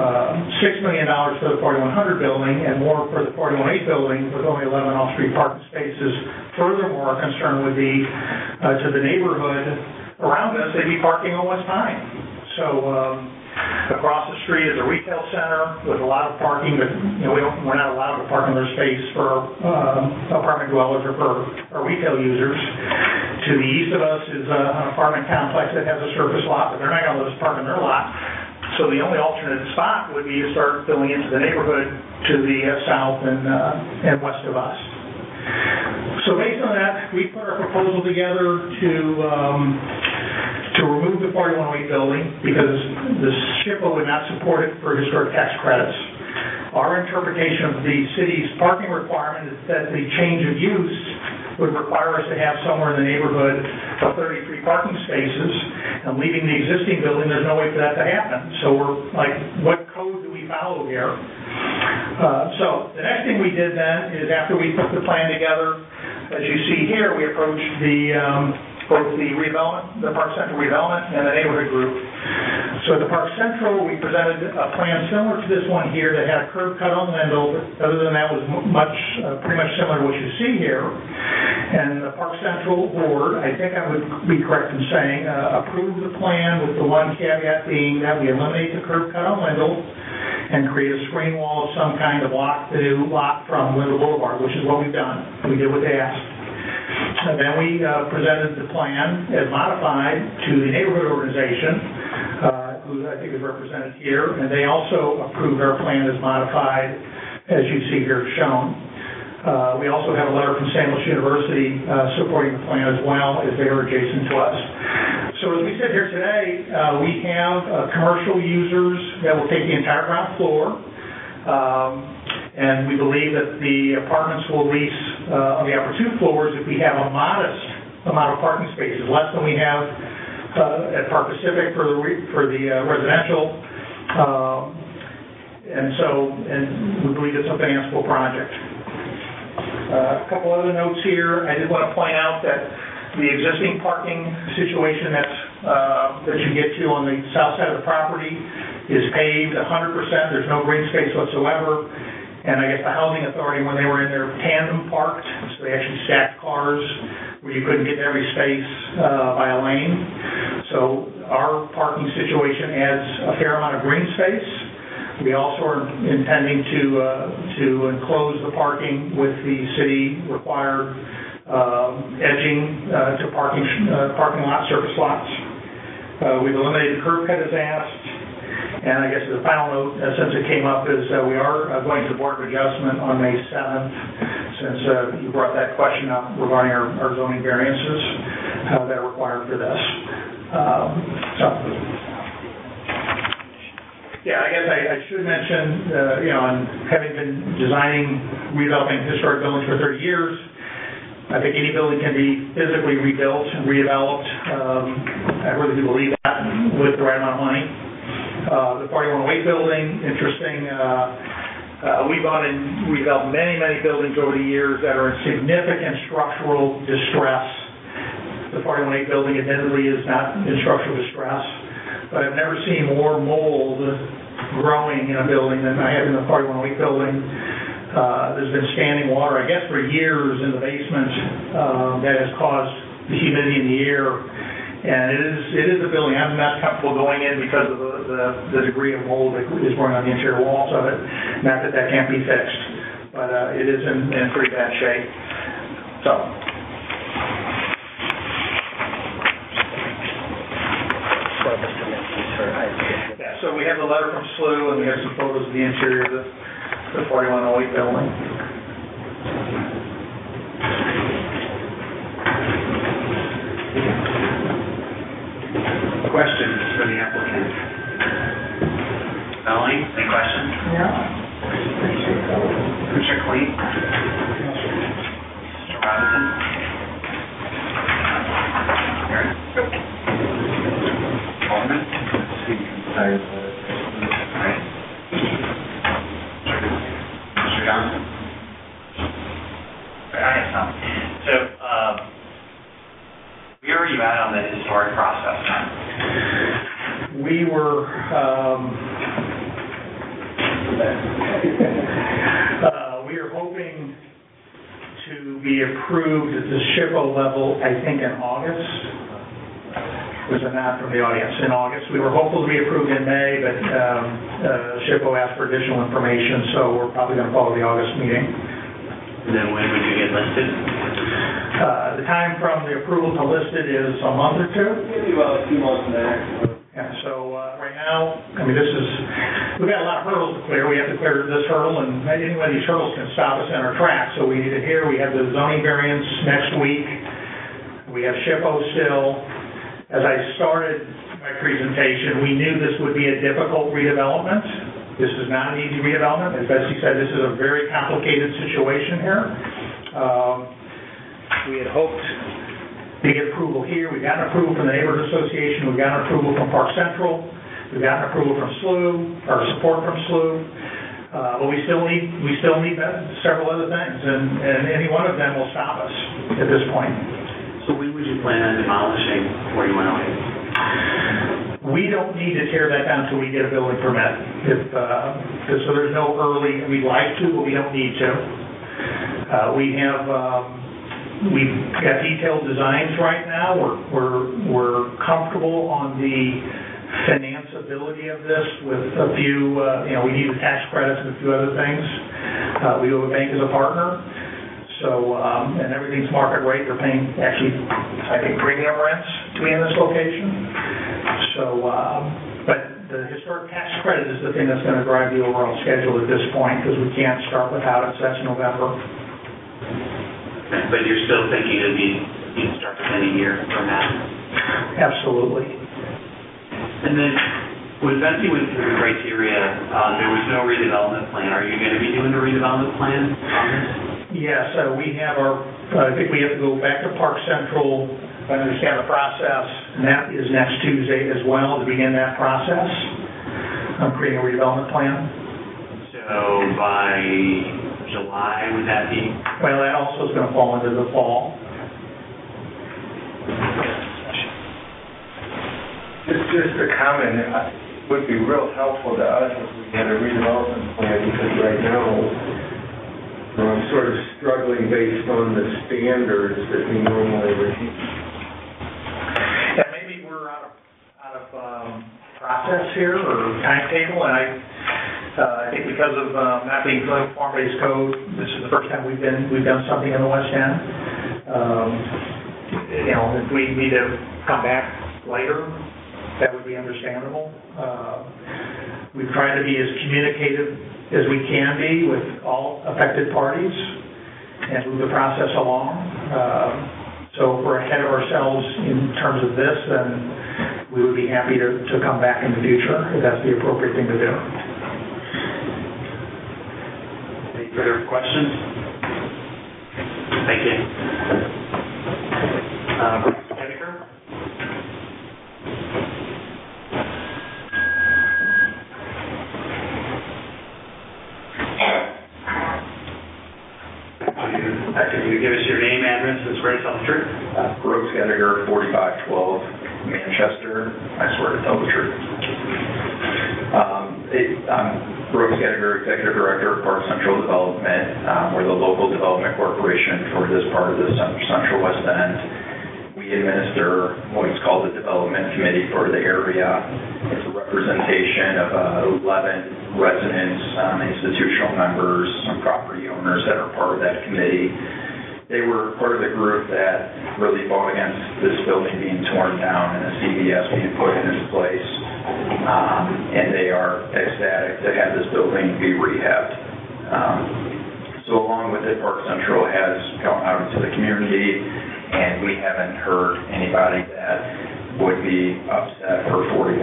million for the 4100 building and more for the 4108 building with only 11 off-street parking spaces. Furthermore, our concern would be to the neighborhood around us, they'd be parking on West Pine. So across the street is a retail center with a lot of parking, but we're not allowed to park in their space for apartment dwellers or for our retail users. To the east of us is an apartment complex that has a surface lot, but they're not going to let us park in their lot. So the only alternate spot would be to start filling into the neighborhood to the south and west of us. So based on that, we put our proposal together to remove the 4108 building because the SHPO would not support it for historic tax credits. Our interpretation of the city's parking requirement is that the change of use would require us to have somewhere in the neighborhood of 33 parking spaces, and leaving the existing building, there's no way for that to happen. So we're like, what code do we follow here? So the next thing we did then is after we put the plan together, as you see here, we approached both the redevelopment, the Park Central redevelopment, and the neighborhood group. So at the Park Central, we presented a plan similar to this one here that had a curb cut on Lindell. Other than that, was pretty much similar to what you see here. and the Park Central Board, I think I would be correct in saying, approved the plan with the one caveat being that we eliminate the curb cut on Lindell and create a screen wall of some kind to block the new lot from Lindell Boulevard, which is what we've done. We did what they asked. And then we presented the plan as modified to the neighborhood organization, who I think is represented here, and they also approved our plan as modified, as you see here shown. We also have a letter from St. Louis University supporting the plan as well, as they are adjacent to us. So as we sit here today, we have commercial users that will take the entire ground floor, and we believe that the apartments will lease on the upper two floors if we have a modest amount of parking spaces, less than we have at Park Pacific for the residential. And we believe it's a financeable project. A couple other notes here. I did want to point out that the existing parking situation that you get to on the south side of the property is paved 100%. There's no green space whatsoever. And I guess the housing authority, when they were in there, tandem parked. So they actually stacked cars where you couldn't get every space by a lane. So our parking situation adds a fair amount of green space. We also are intending to enclose the parking with the city required edging to parking lot surface lots. We've eliminated curb cut as asked, and I guess the final note, since it came up, is we are going to the Board of Adjustment on May 7th, since you brought that question up regarding our zoning variances that are required for this. Yeah, I guess I should mention, having been designing, redeveloping historic buildings for 30 years, I think any building can be physically rebuilt and redeveloped. I really do believe that with the right amount of money. The 4108 building, interesting. We've gone and redeveloped many buildings over the years that are in significant structural distress. The 4108 building admittedly is not in structural distress, but I've never seen more mold growing in a building than I have in the 4108 building. There's been standing water, I guess, for years in the basement that has caused the humidity in the air. And it is a building I'm not comfortable going in because of the degree of mold that is growing on the interior walls of it. Not that can't be fixed, but it is in pretty bad shape. So. So we have a letter from SLU, and we have some photos of the interior of the 4108 building. Questions for the applicant? Melanie, any questions? No. Mr. Cleet? Mr. Robinson? Alderman? On the historic process? We were we are hoping to be approved at the SHPO level, I think, in August. Was a nod from the audience. In August, we were hopeful to be approved in May, but SHPO asked for additional information, so we're probably going to follow the August meeting. And then when would you get listed? The time from the approval to listed is a month or two. Maybe about a few months now. Yeah, so right now, I mean, we've got a lot of hurdles to clear. We have to clear this hurdle, and any one of these hurdles can stop us in our tracks. So we need it here. We have the zoning variance next week. We have SHPO still. As I started my presentation, we knew this would be a difficult redevelopment. This is not an easy redevelopment. As Betsy said, this is a very complicated situation here. We had hoped to get approval here. We got an approval from the Neighborhood Association. We got an approval from Park Central. We got an approval from SLU, or support from SLU. But we still need several other things, and any one of them will stop us at this point. So when would you plan on demolishing 4108? We don't need to tear that down until we get a building permit. So there's no early. We'd like to, but we don't need to. We have. We've got detailed designs right now. We're comfortable on the financeability of this with a few, you know, we need the tax credits and a few other things. We do have a bank as a partner. So, and everything's market rate. They're paying actually, I think, premium rents to be in this location. So, but the historic tax credit is the thing that's going to drive the overall schedule at this point because we can't start without it. So that's November. But you're still thinking it'd be, you can start within a year from now? Absolutely. And then when Betsy went through the criteria, there was no redevelopment plan. Are you going to be doing the redevelopment plan on this? Yes, we have our, I think we have to go back to Park Central, I understand the process, and that is next Tuesday as well to begin that process of creating a redevelopment plan. So by July, would that be? Well, that also is going to fall into the fall. Just a comment, it would be real helpful to us if we had a redevelopment plan because right now I'm sort of struggling based on the standards that we normally would use. Yeah, maybe we're out of process here or timetable, and I think because of not being familiar with form-based code, this is the first time we've done something in the West End. You know, if we need to come back later, that would be understandable. We've tried to be as communicative as we can be with all affected parties and move the process along. So if we're ahead of ourselves in terms of this, then we would be happy to come back in the future if that's the appropriate thing to do. Further questions? Thank you. Edgar? Can you give us your name, address, and swear to tell the truth? Brooks Edgar, 4512, Manchester. I swear to tell the truth. Brooks Edgar, Executive Director of Park Central Development. We're the local development corporation for this part of the Central West End. We administer what's called the Development Committee for the area. It's a representation of 11 residents, institutional members, some property owners that are part of that committee. They were part of the group that really fought against this building being torn down and a CVS being put in its place. And they are ecstatic to have this building be rehabbed. So along with it, Park Central has gone out into the community, and we haven't heard anybody that would be upset for 4108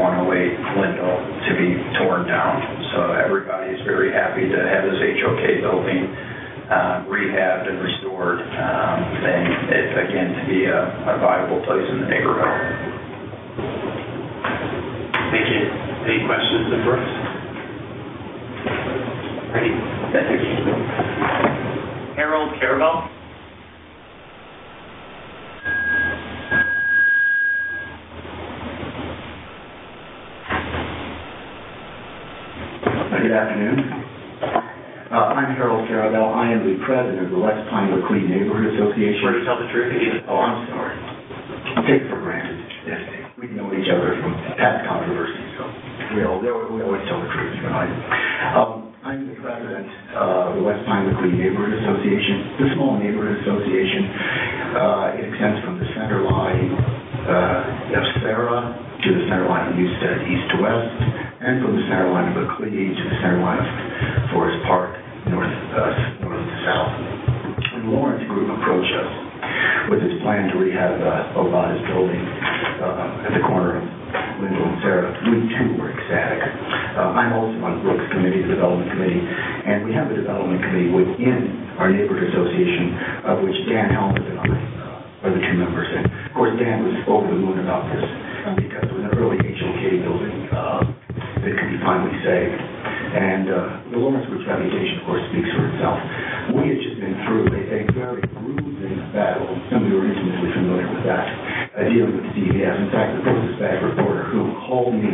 Lindell to be torn down. So everybody is very happy to have this HOK building rehabbed and restored, and it, again, to be a viable place in the neighborhood. Thank you. Any questions of Brooks? Ready? Harold Carabel? Good afternoon. I'm Harold Carabel. I am the president of the West Pine Laclede Neighborhood Association. Where to tell the truth? Oh, I'm sorry. I'll take it for granted. Yes. We know each other from past controversies, so we always tell the truth. Right? I'm the president of the West Pine Laclede Neighborhood Association. It's a small neighborhood association. It extends from the center line of Sarah to the center line of Newstead, east to west, and from the center line of Laclede to the center line of Forest Park, north to south. And the Lawrence Group approached us with his plan to rehab Obama's building at the corner of Lindell and Sarah. We too were ecstatic. I'm also on Brooks Committee, the Development Committee, and we have a Development Committee within our neighborhood association, of which Dan Helms and I are the two members. And of course, Dan was over the moon about this because it was an early HOK building that could be finally saved. And the Lawrence Group's reputation, of course, speaks for itself. We had just been through a very bruising battle, and we were intimately familiar with that. Dealing with CVS. In fact, there was this bad reporter who called me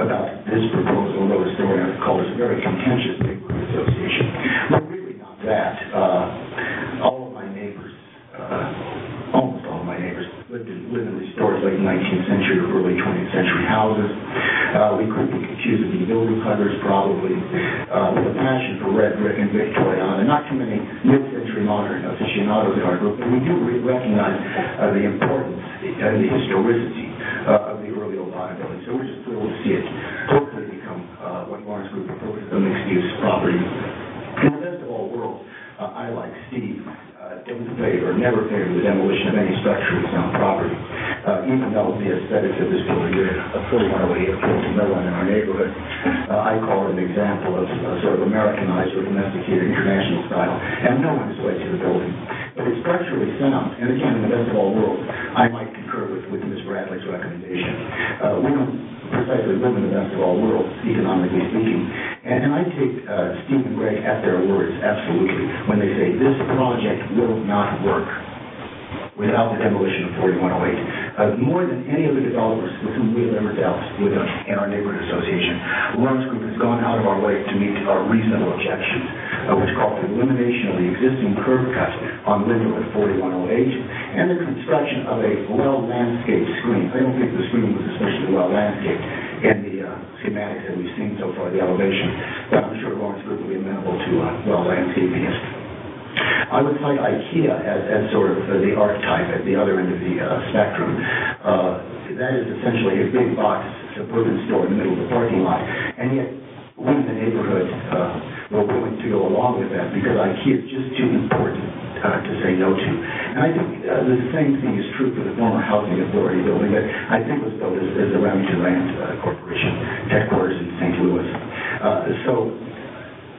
about this proposal, wrote a story on it, called it a very contentious neighborhood association. Well, really not that. All of my neighbors century houses. We could be accused of being building hunters, probably, with a passion for red brick and Victoriana. Not too many mid-century modern aficionados in our group, but we do recognize the importance and the historicity of the early Obama building. So we're just thrilled to see it hopefully become what Lawrence Group proposes, a mixed-use property. In the best of all worlds, I, like Steve, didn't favor, never favored the demolition of any structure that's not property, even though the aesthetics of this building is a full one way of killing melon in our neighborhood. I call it an example of sort of Americanized or domesticated international style, and no one is late to the building. But it's structurally sound, and again, in the best of all worlds, I might concur with Ms. Bradley's recommendation. We don't precisely live in the best of all worlds, economically speaking, and I take Steve and Greg at their words, absolutely, when they say this project will not work without the demolition of 4108. More than any other developers with whom we have ever dealt with us in our neighborhood association, Lawrence Group has gone out of our way to meet our reasonable objections, which call for the elimination of the existing curb cut on Lindell at 4108 and the construction of a well-landscaped screen. I don't think the screen was especially well-landscaped in the schematics that we've seen so far, the elevation, but I'm sure Lawrence Group will be amenable to well-landscaping. I would cite IKEA as sort of the archetype at the other end of the spectrum. That is essentially a big box suburban store in the middle of the parking lot, and yet we in the neighborhood were willing to go along with that because IKEA is just too important to say no to. And I think the same thing is true for the former Housing Authority building that I think was built as the Remington Rand Corporation headquarters in St. Louis.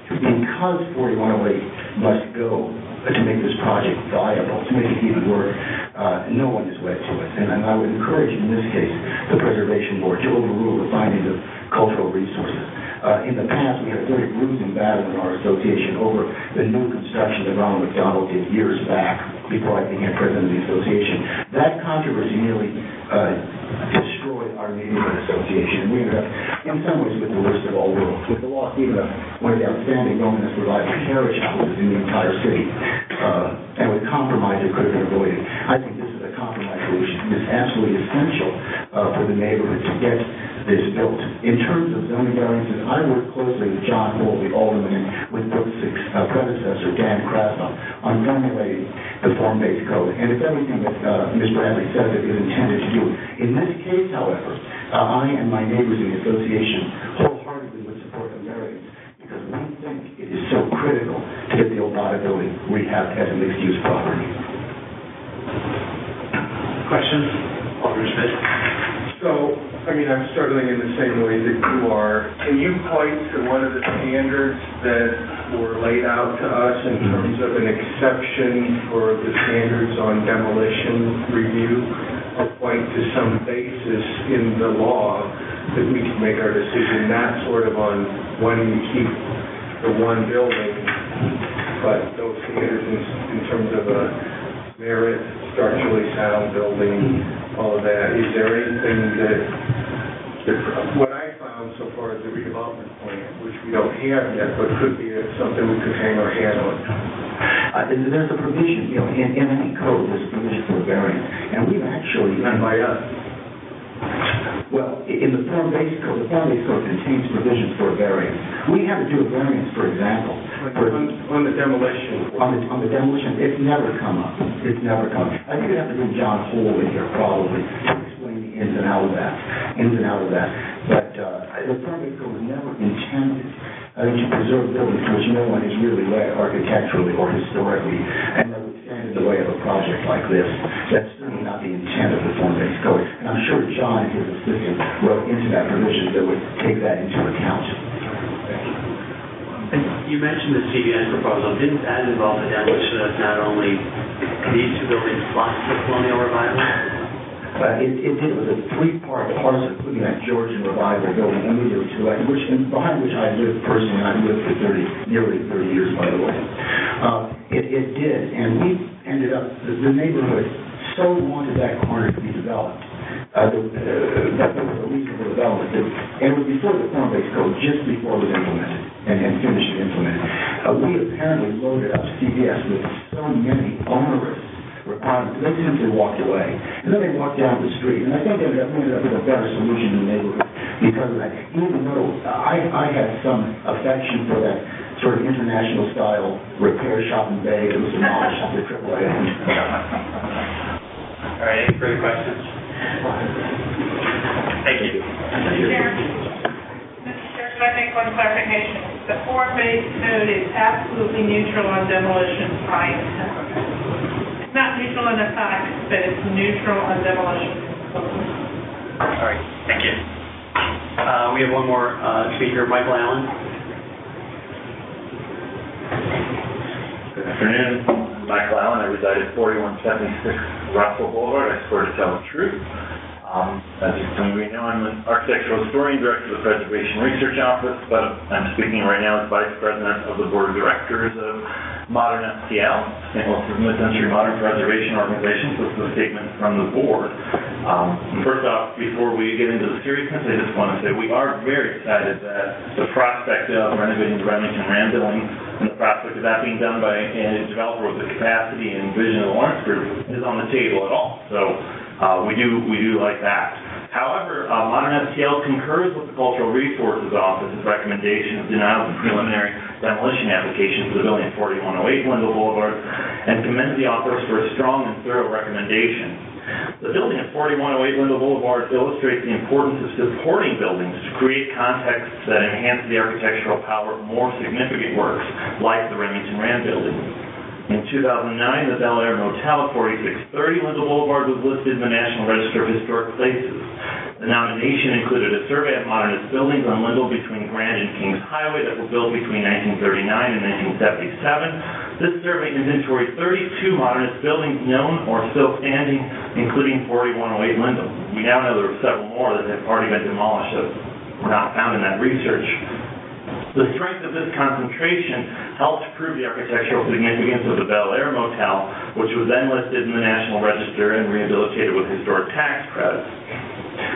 Because 4108 must go to make this project viable, to make it even work, no one is wed to it. And I would encourage, in this case, the Preservation Board to overrule the findings of cultural resources. In the past, we had a very bruising battle in our association over the new construction that Ronald McDonald did years back before I became president of the association. That controversy nearly destroyed our neighborhood association. We ended up, in some ways, with the worst of all worlds, with the loss even of one of the outstanding Romanesque reliable carriage houses in the entire city. And with compromise, it could have been avoided. I think this is a compromise solution. It is absolutely essential for the neighborhood to get this built. In terms of zoning variances, I worked closely with John Holt, the alderman, and with Brooks' predecessor, Dan Krasnoff, on formulating the form-based code. And it's everything that Ms. Bradley says it is intended to do. In this case, however, I and my neighbors in the association wholeheartedly would support the variance because we think it is so critical to get the Obata building rehabbed as a mixed-use property. Questions? Alderman Smith. So, I mean, I'm struggling in the same way that you are. Can you point to one of the standards that were laid out to us in terms of an exception for the standards on demolition review, or point to some basis in the law that we can make our decision not sort of on when we keep the one building, but those standards in terms of a merit, structurally sound building, all of that? Is there anything that... What I found so far is the redevelopment plan, which we don't have yet, but could be something we could hang our hand on. There's a provision, you know, in any code, there's a provision for a variance, and we've actually... Not by us. Well, in the form-based code, the form-based code contains provisions for a variance. We had to do a variance, for example. On the demolition. On the demolition, it's never come up. It's never come up. I think we'd have to bring John Hole in here, probably, ins and out of that. But the permit code was never intended to preserve buildings to which no one is really led architecturally or historically, and that would stand in the way of a project like this. That's certainly not the intent of the form-based code. And I'm sure John and his assistant wrote into that provision that would take that into account. And you mentioned the CVN proposal. Didn't that involve the demolition of not only these two buildings plus the colonial revival? It was a three-part parcel, including that Georgian revival building, and we did behind which I lived personally, and I've lived for nearly 30 years, by the way. It did, and we ended up, the neighborhood so wanted that corner to be developed. That was a reasonable development. And it was before the form-based code, just before it was implemented and finished and implemented. We apparently loaded up CVS with so many onerous They tend to walk away. And then they walk down the street. And I think that ended up with a better solution in the neighborhood because of that. Even though I had some affection for that sort of international style repair shop and bay that was demolished at the AAA. All right, any further questions? Thank you. Mr. Chair, can I make one clarification? The form-based code is absolutely neutral on demolition sites. It's not neutral on effects, but it's neutral on demolition. All right, thank you. We have one more speaker, Michael Allen. Good afternoon. Michael Allen. I reside at 4176 Russell Boulevard. I swear to tell the truth. As you may know, I'm an architectural historian, director of the Preservation Research Office, but I'm speaking right now as vice president of the board of directors of Modern STL, St. Louis Mid-Century Modern Preservation Organization. This is a statement from the board. First off, before we get into the seriousness, I just want to say we are very excited that the prospect of renovating the Remington Rand Building and the prospect of that being done by a developer with the capacity and vision of the Lawrence Group is on the table at all. So we do like that. However, Modern STL concurs with the Cultural Resources Office's recommendations in denial of the preliminary demolition application for the building at 4108 Wendell Boulevard and commends the office for a strong and thorough recommendation. The building at 4108 Wendell Boulevard illustrates the importance of supporting buildings to create contexts that enhance the architectural power of more significant works, like the Remington Rand Building. In 2009, the Bel Air Motel at 4630 Lindell Boulevard was listed in the National Register of Historic Places. The nomination included a survey of modernist buildings on Lindell between Grand and Kings Highway that were built between 1939 and 1977. This survey inventoried 32 modernist buildings known or still standing, including 4108 Lindell. We now know there are several more that have already been demolished that were not found in that research. The strength of this concentration helped prove the architectural significance of the Bel Air Motel, which was then listed in the National Register and rehabilitated with historic tax credits.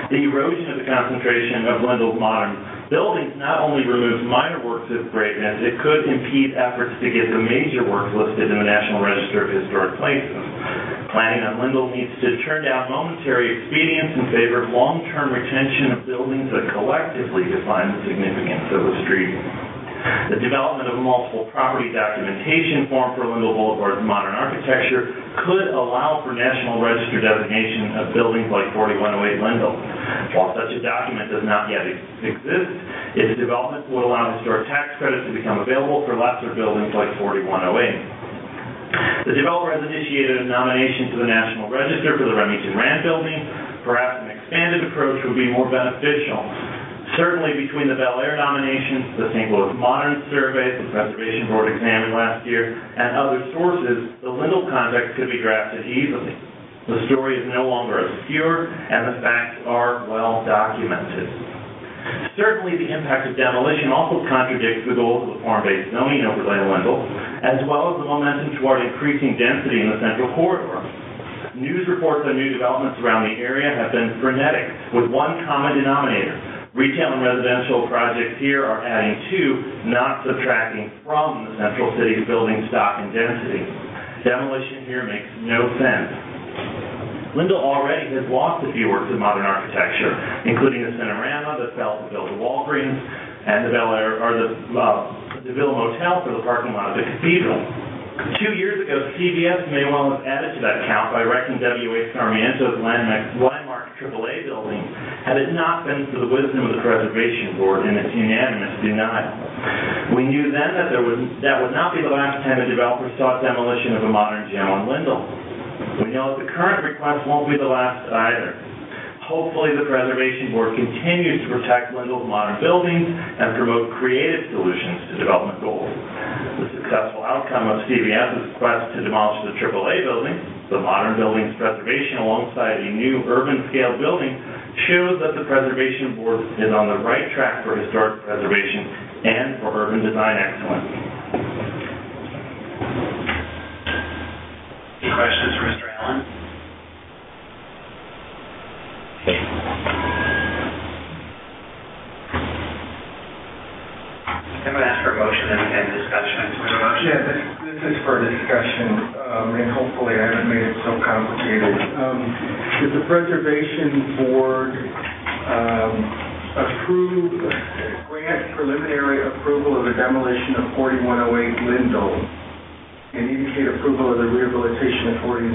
The erosion of the concentration of Lindell's modern buildings not only removes minor works of greatness, it could impede efforts to get the major works listed in the National Register of Historic Places. Planning on Lindell needs to turn down momentary expedience in favor of long-term retention of buildings that collectively define the significance of the street. The development of multiple property documentation form for Lindell Boulevard's modern architecture could allow for National Register designation of buildings like 4108 Lindell. While such a document does not yet exist, its development would allow historic tax credits to become available for lesser buildings like 4108. The developer has initiated a nomination to the National Register for the Remington Rand Building. Perhaps an expanded approach would be more beneficial. Certainly between the Bel Air nominations, the St. Louis Modern Survey, the Preservation Board examined last year, and other sources, the Lindell context could be drafted easily. The story is no longer obscure, and the facts are well documented. Certainly, the impact of demolition also contradicts the goals of the form-based zoning overlay of Lindell, as well as the momentum toward increasing density in the central corridor. News reports on new developments around the area have been frenetic, with one common denominator. Retail and residential projects here are adding to, not subtracting from, the central city's building stock and density. Demolition here makes no sense. Lindell already has lost a few works of modern architecture, including the Cinerama that fell to build the Walgreens and the Bel Air or the DeVille Motel for the parking lot of the Cathedral. 2 years ago, CVS may well have added to that count by wrecking W.A. Sarmiento's landmark AAA building had it not been for the wisdom of the Preservation Board and its unanimous denial. We knew then that that would not be the last time a developer sought demolition of a modern gem on Lindell. We know that the current request won't be the last either. Hopefully, the Preservation Board continues to protect Lindell's modern buildings and promote creative solutions to development goals. The successful outcome of CVS's quest to demolish the AAA building, the modern building's preservation alongside a new urban-scale building, shows that the Preservation Board is on the right track for historic preservation and for urban design excellence. Any questions for Mr. Allen? Okay. I'm going to ask for a motion and discussion. Is there a motion? Yeah, this is for discussion, and hopefully I haven't made it so complicated. Did the Preservation Board grant preliminary approval of the demolition of 4108 Lindell and indicate approval of the rehabilitation of 4100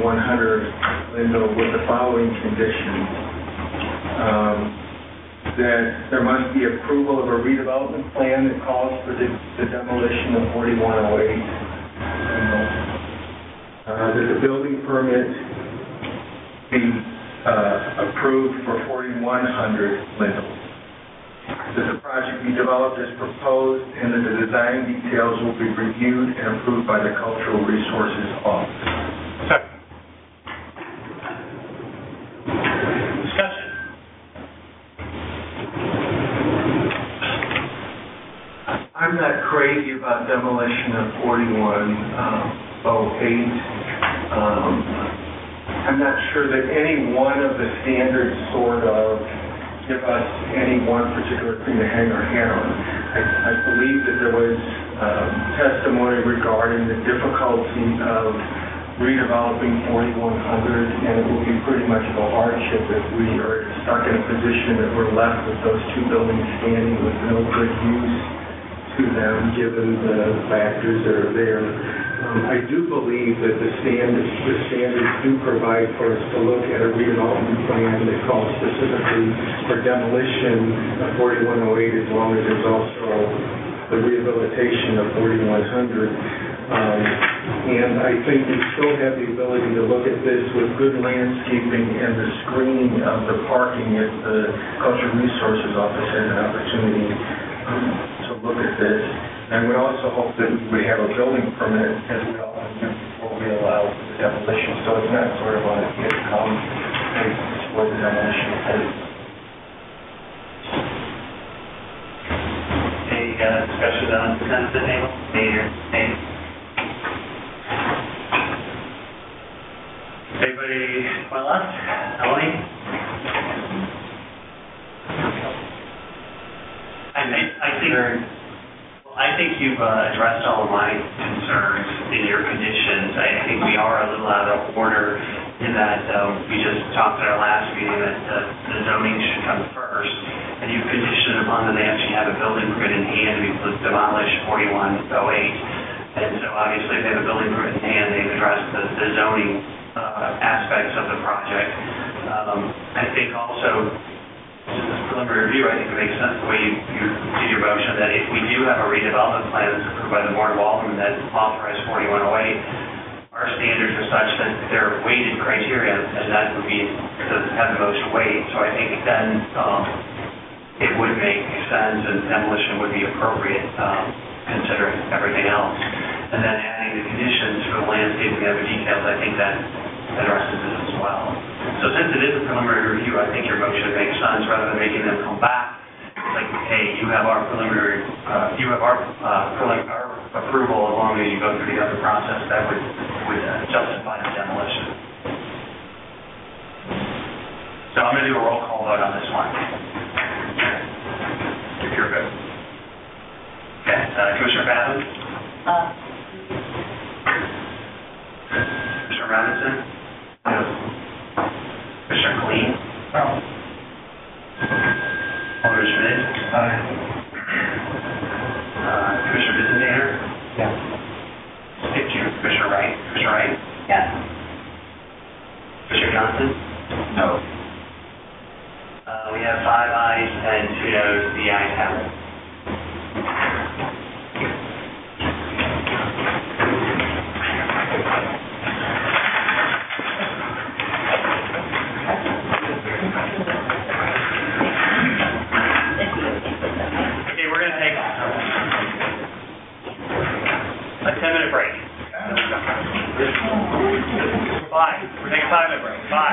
Lindell with the following conditions? That there must be approval of a redevelopment plan that calls for the demolition of 4108. That the building permit be approved for 4100 Lindell. That the project be developed as proposed and that the design details will be reviewed and approved by the Cultural Resources Office. Second. I'm not crazy about demolition of 4108. I'm not sure that any one of the standards sort of give us any one particular thing to hang our hat on. I believe that there was testimony regarding the difficulty of redeveloping 4100, and it will be pretty much of a hardship if we are stuck in a position that we're left with those two buildings standing with no good use to them, given the factors that are there. I do believe that the standards do provide for us to look at a redevelopment plan that calls specifically for demolition of 4108, as long as there's also the rehabilitation of 4100. And I think we still have the ability to look at this with good landscaping and the screening of the parking if the Cultural Resources Office has an opportunity to look at this. And we also hope that we would have a building permit as well before we allow the demolition. So it's not sort of on a hit come before the demolition. Any discussion on the name? Later. Anybody to my left? Ellie? I think you've addressed all of my concerns in your conditions. I think we are a little out of order in that we just talked at our last meeting that the zoning should come first, and you've conditioned upon that they actually have a building permit in hand to demolish 4108. And so obviously if they have a building permit in hand, they've addressed the zoning aspects of the project. I think also, just this preliminary review, I think it makes sense the way you did your motion that if we do have a redevelopment plan that's approved by the Board of Aldermen that authorized 4108, our standards are such that they're weighted criteria, and that would be to have the most weight. So I think then it would make sense and demolition would be appropriate considering everything else. And then adding the conditions for the landscaping and other details, I think that addresses it as well. So since it is a preliminary review, I think your motion makes sense rather than making them come back. It's like, hey, you have our preliminary, our approval as long as you go through the other process that would justify the demolition. So I'm going to do a roll call vote on this one. If you're good. Okay, Commissioner Batten? Commissioner Robinson? No. Commissioner Colleen? No. Alderman Schmidt? Aye. Commissioner Bisendaner? Yes. Commissioner Wright? Commissioner Wright? Yes. Commissioner Johnson? No. We have 5 ayes and 2 noes. The ayes have it.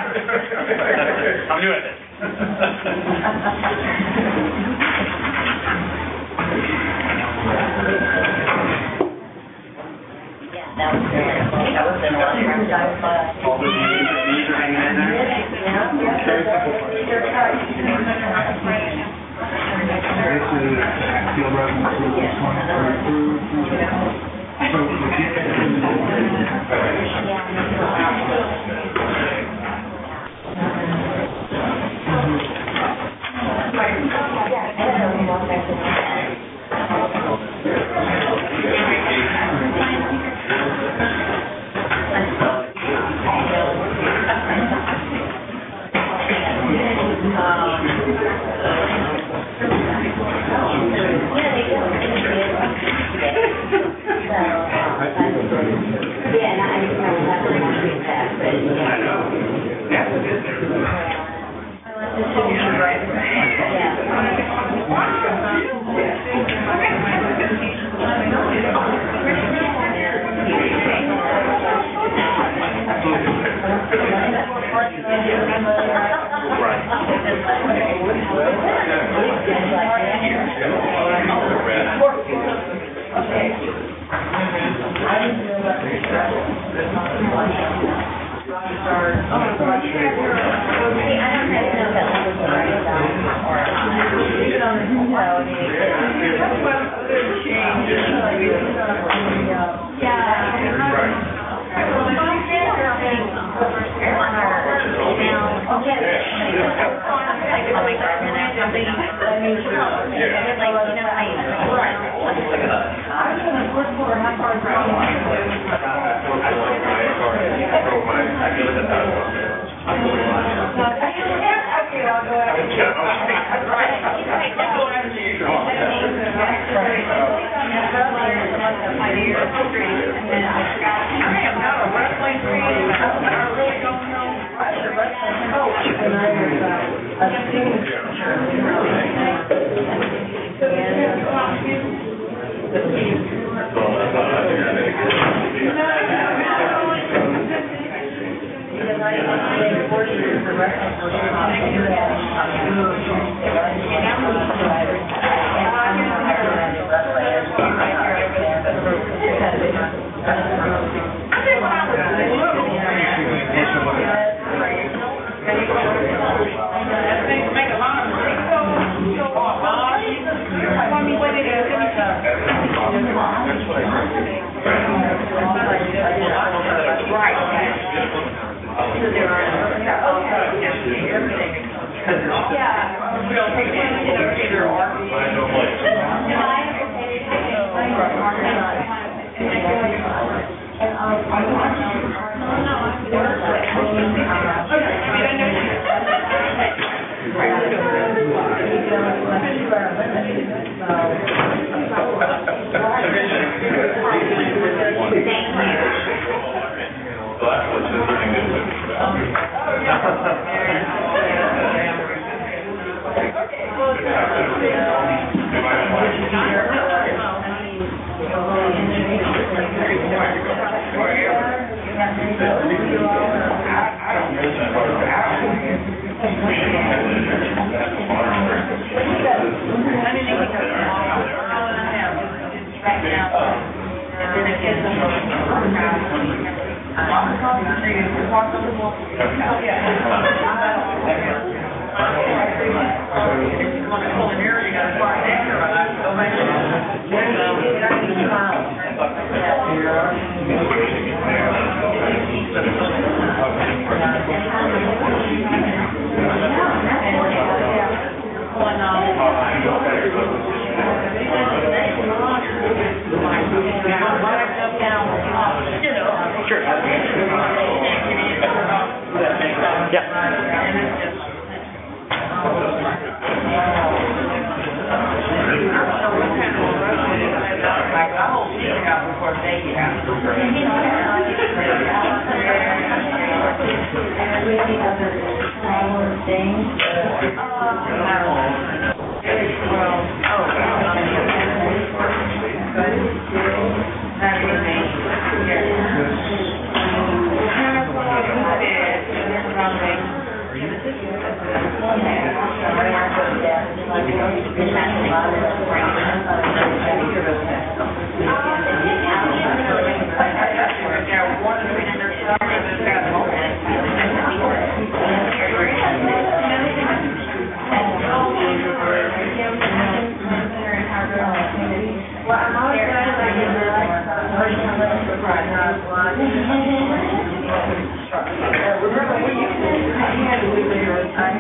I'm doing this. Okay.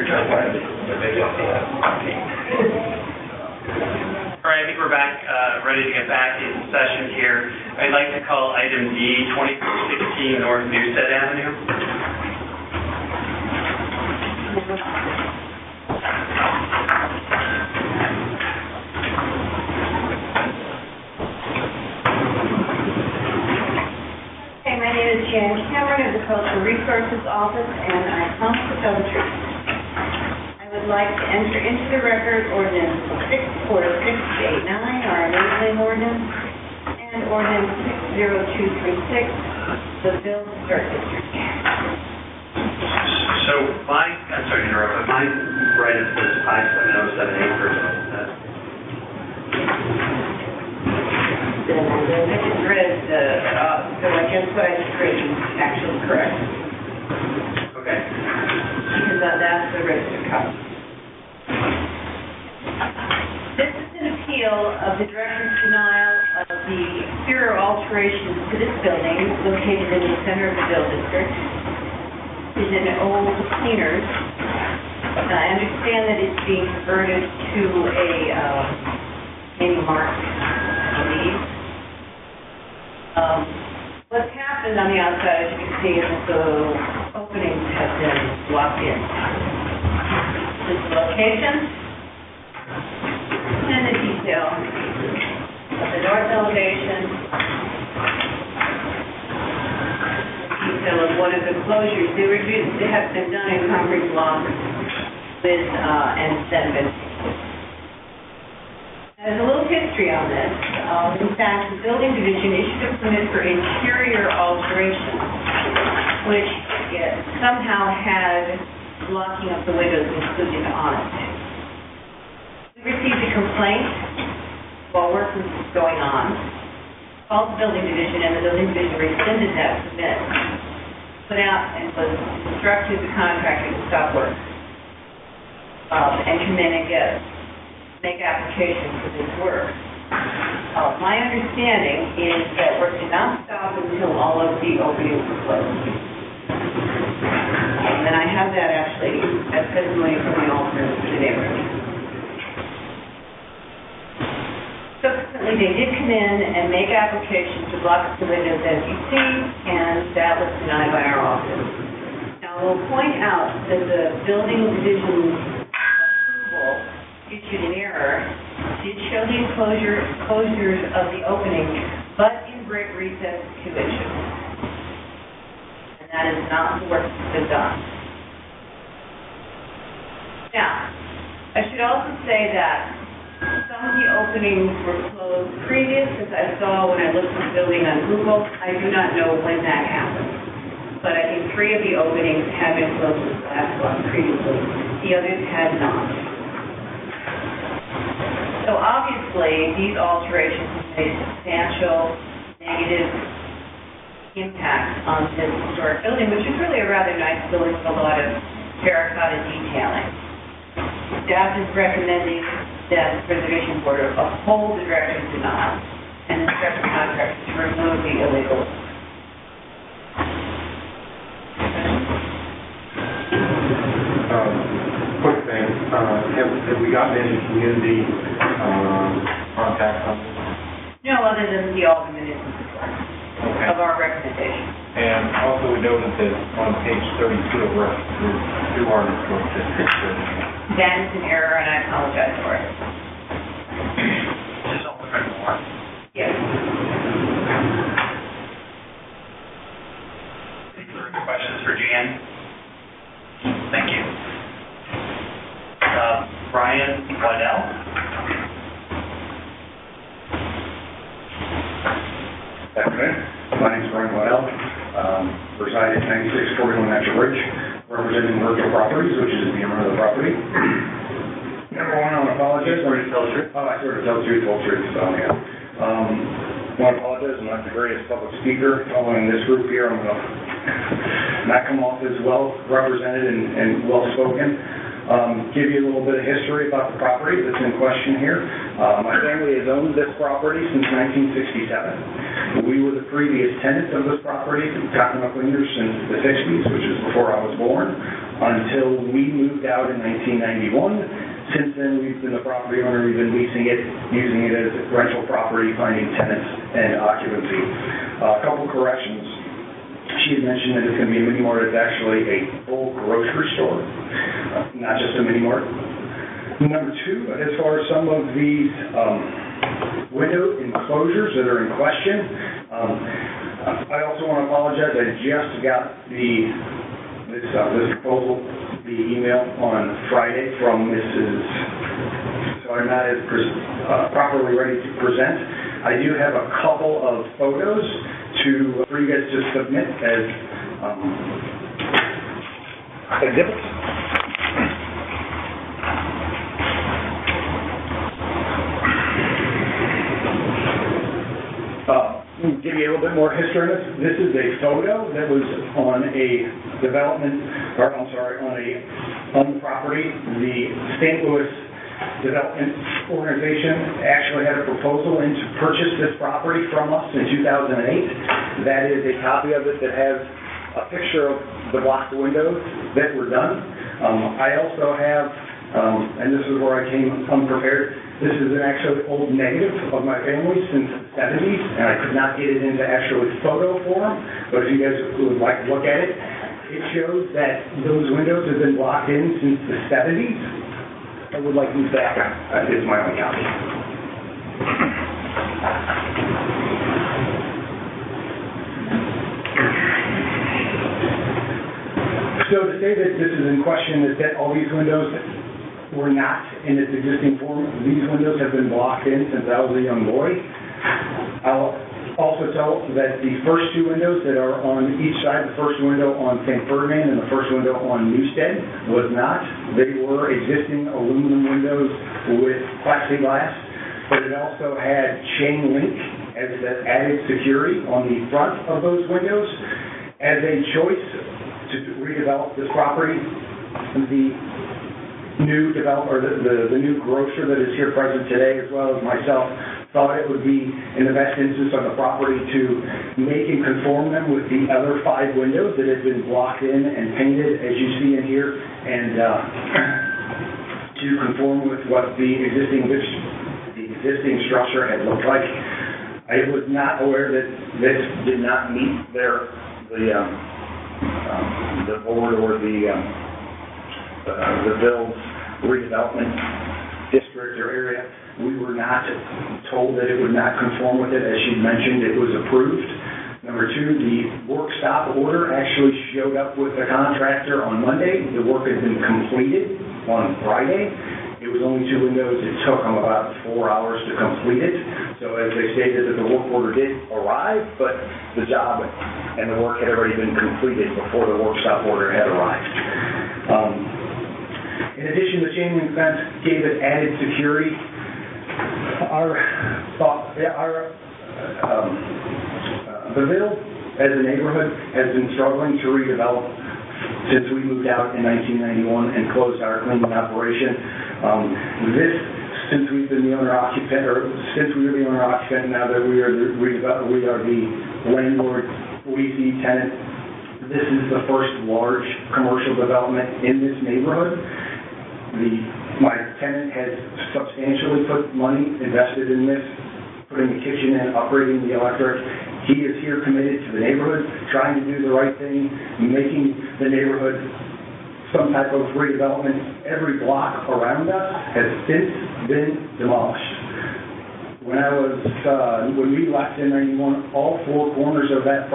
All right, I think we're back, ready to get back in session here. I'd like to call item D, 2416 North Newstead Avenue. Hey, my name is Jan Cameron of the Cultural Resources Office, and I come for poetry. Would like to enter into the record ordinance 64689, our enabling ordinance, and ordinance 60236, the bill circuit. So my, I'm sorry to interrupt, but my right is this 57078. I just read the, so I guess what I just read is actually correct. Okay. Because that's the registered copy. This is an appeal of the director's denial of the exterior alterations to this building, located in the center of the Bill District. It's an old cleaners. And I understand that it's being converted to a mini mart, I believe. What's happened on the outside, as you can see, is the openings have been blocked in. This is the location and the detail of the north elevation, the detail of what are the closures. They have been done in concrete blocks with and sediment. There's a little history on this. In fact, the building division issued a permit for interior alterations, which it somehow had blocking of the windows included on it. We received a complaint while work was going on, called the building division, and the building division rescinded that permit, put out and was instructed the contractor to stop work and come in and make application for this work. My understanding is that work did not stop until all of the openings were closed. And I have that actually as testimony from my office to the neighborhood. Subsequently, they did come in and make applications to block the windows, as you see, and that was denied by our office. Now, I will point out that the building division approval issued an error. It did show the closures of the opening, but in brick recess 2 inches. That is not the work that's been done. Now, I should also say that some of the openings were closed previous, as I saw when I looked at the building on Google. I do not know when that happened. But I think 3 of the openings had been closed with glass block previously. The others had not. So obviously, these alterations have made substantial negative impact on this historic building, which is really a rather nice building with a lot of terracotta detailing. Staff is recommending that the Preservation Board uphold the director's denial and instruct the contractor to remove the illegal. Quick thing, have we gotten any community contact on this? No, other than the alderman is. Okay. Of our recommendation. And also we noted that on page 32 of our historic district. That is an error, and I apologize for it. This is all the right one. Yes. Any further questions for Jan? Thank you. Brian Waddell. Good afternoon. My name is Brian Waddell. Reside at 9641 Natural Ridge, representing Virgil Properties, which is the owner of the property. Number one, I want to apologize. Sorry to tell the truth. Oh, I sort of tell the truth, whole truth. So, yeah. I want to apologize. I'm not the greatest public speaker. Following this group here, I'm going to not come off as well represented and well spoken. Give you a little bit of history about the property that's in question here. My family has owned this property since 1967. We were the previous tenants of this property, talking about cleaners, since the 60s, which is before I was born. until we moved out in 1991. Since then, we've been the property owner. We've been leasing it, using it as rental property, finding tenants and occupancy. A couple corrections. She had mentioned that it's going to be a mini mart. It's actually a full grocery store, not just a mini mart. Number two, as far as some of these window enclosures that are in question, I also want to apologize. I just got this proposal. The email on Friday from Mrs. So I'm not as properly ready to present. I do have a couple of photos for you guys to submit as exhibits. Give you a little bit more history on this. This is a photo that was on a on property. The St. Louis Development Organization actually had a proposal in to purchase this property from us in 2008. That is a copy of it that has a picture of the blocked windows that were done. I also have, and this is where I came unprepared, this is an actual old negative of my family since the 70s, and I could not get it into actually photo form, but if you guys would like to look at it, it shows that those windows have been blocked in since the 70s. I would like these back. That is my only copy. So to say that this is in question, that all these windows were not in its existing form. These windows have been blocked in since I was a young boy. I'll also tell that the first two windows that are on each side, the first window on St. Ferdinand and the first window on Newstead, was not. They were existing aluminum windows with plexiglass, but it also had chain link as that added security on the front of those windows. As a choice to redevelop this property, the new grocer that is here present today, as well as myself, thought it would be in the best interest on the property to make and conform them with the other five windows that had been blocked in and painted, as you see in here, and to conform with what the existing structure had looked like. I was not aware that this did not meet the board or the Bill's redevelopment district or area. We were not told that it would not conform with it. As she mentioned, it was approved. Number two, the work stop order actually showed up with the contractor on Monday. The work had been completed on Friday. It was only two windows. It took them about 4 hours to complete it. So as they stated, that the work order did arrive, but the job and the work had already been completed before the work stop order had arrived. In addition, the chain link fence gave it added security. Beville, as a neighborhood, has been struggling to redevelop since we moved out in 1991 and closed our cleaning operation. Since we've been the owner occupant, or since we were the owner occupant, now that we are the landlord, leasee, tenant. This is the first large commercial development in this neighborhood. My tenant has substantially put money invested in this, putting the kitchen in, upgrading the electric. He is here committed to the neighborhood, trying to do the right thing, making the neighborhood some type of redevelopment. Every block around us has since been demolished. When we left in 91, all four corners of that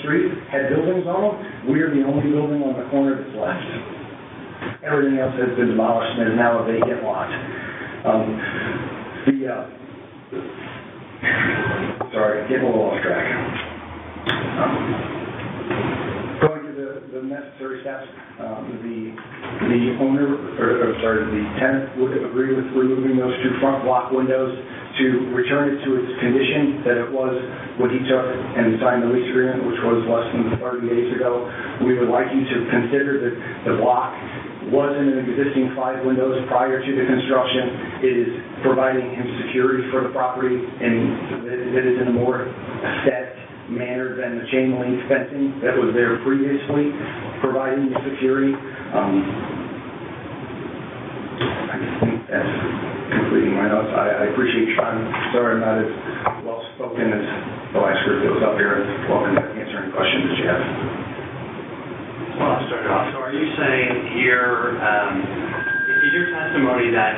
street had buildings on them. We are the only building on the corner that's left. Everything else has been demolished and is now a vacant lot. Sorry, getting a little off track. Going to the necessary steps, the tenant would agree with removing those two front block windows to return it to its condition that it was when he took and signed the lease agreement, which was less than 30 days ago. We would like you to consider that the block was in an existing five windows prior to the construction. It is providing him security for the property, and that it is in a more aesthetic manner than the chain link fencing that was there previously, providing the security. I think that's completing my notes. I appreciate Sean. Sorry I'm not as well spoken as the last group that was up here. Welcome to answer any questions that you have. Well, I'll start off. So are you saying here, is your testimony that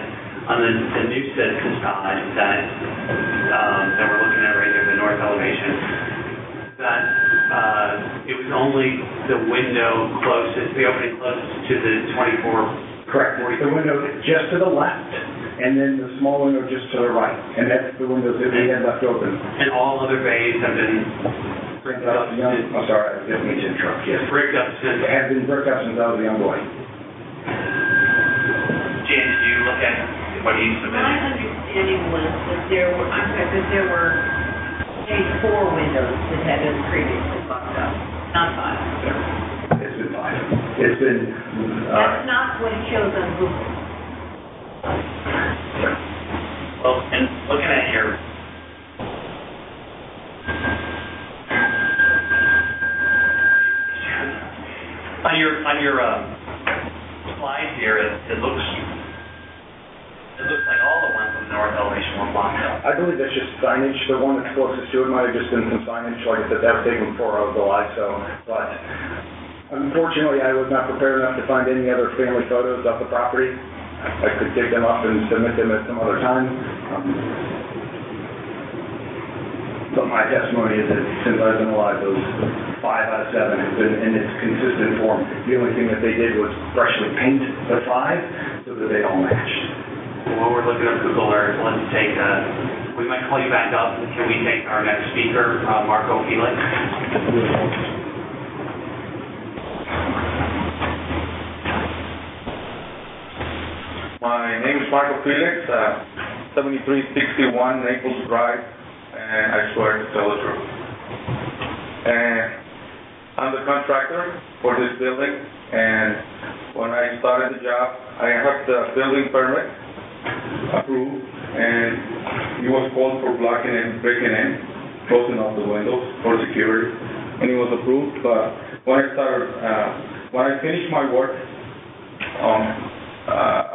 on the new citizen side that we're looking at right there, the north elevation, that it was only the window closest, the opening closest to the 24? Correct. The window just to the left, and then the small window just to the right, and that's the windows that we had left open. And all other bays have been bricked up. I'm sorry, I didn't mean to interrupt. Yes, bricked up since. They have been bricked up since I was a young boy. James, do you look at what you submitted? My understanding was that there were, I'm sorry, that there were four windows that had been previously locked up, not five. It's been five. It's been... That's not what it shows on Google. Well, and looking at your... On your slide here, it looks like all the ones on the north elevation were blocked out. I believe that's just signage. The one that's closest to it might have just been some signage. Like I said, that was taken before I was alive, so... But... Unfortunately, I was not prepared enough to find any other family photos of the property. I could dig them up and submit them at some other time. But my testimony is that since I've been alive, those 5 out of 7 have been in its consistent form. The only thing that they did was freshly paint the 5 so that they all matched. Well, we're looking at Google Earth. Let's take a... We might call you back up. Can we take our next speaker, Marco Felix? My name is Marco Felix, 7361 Naples Drive, and I swear to tell the truth. I'm the contractor for this building, and when I started the job, I had the building permit approved, and he was called for blocking and breaking in, closing off the windows for security, and he was approved. But when I started, when I finished my work,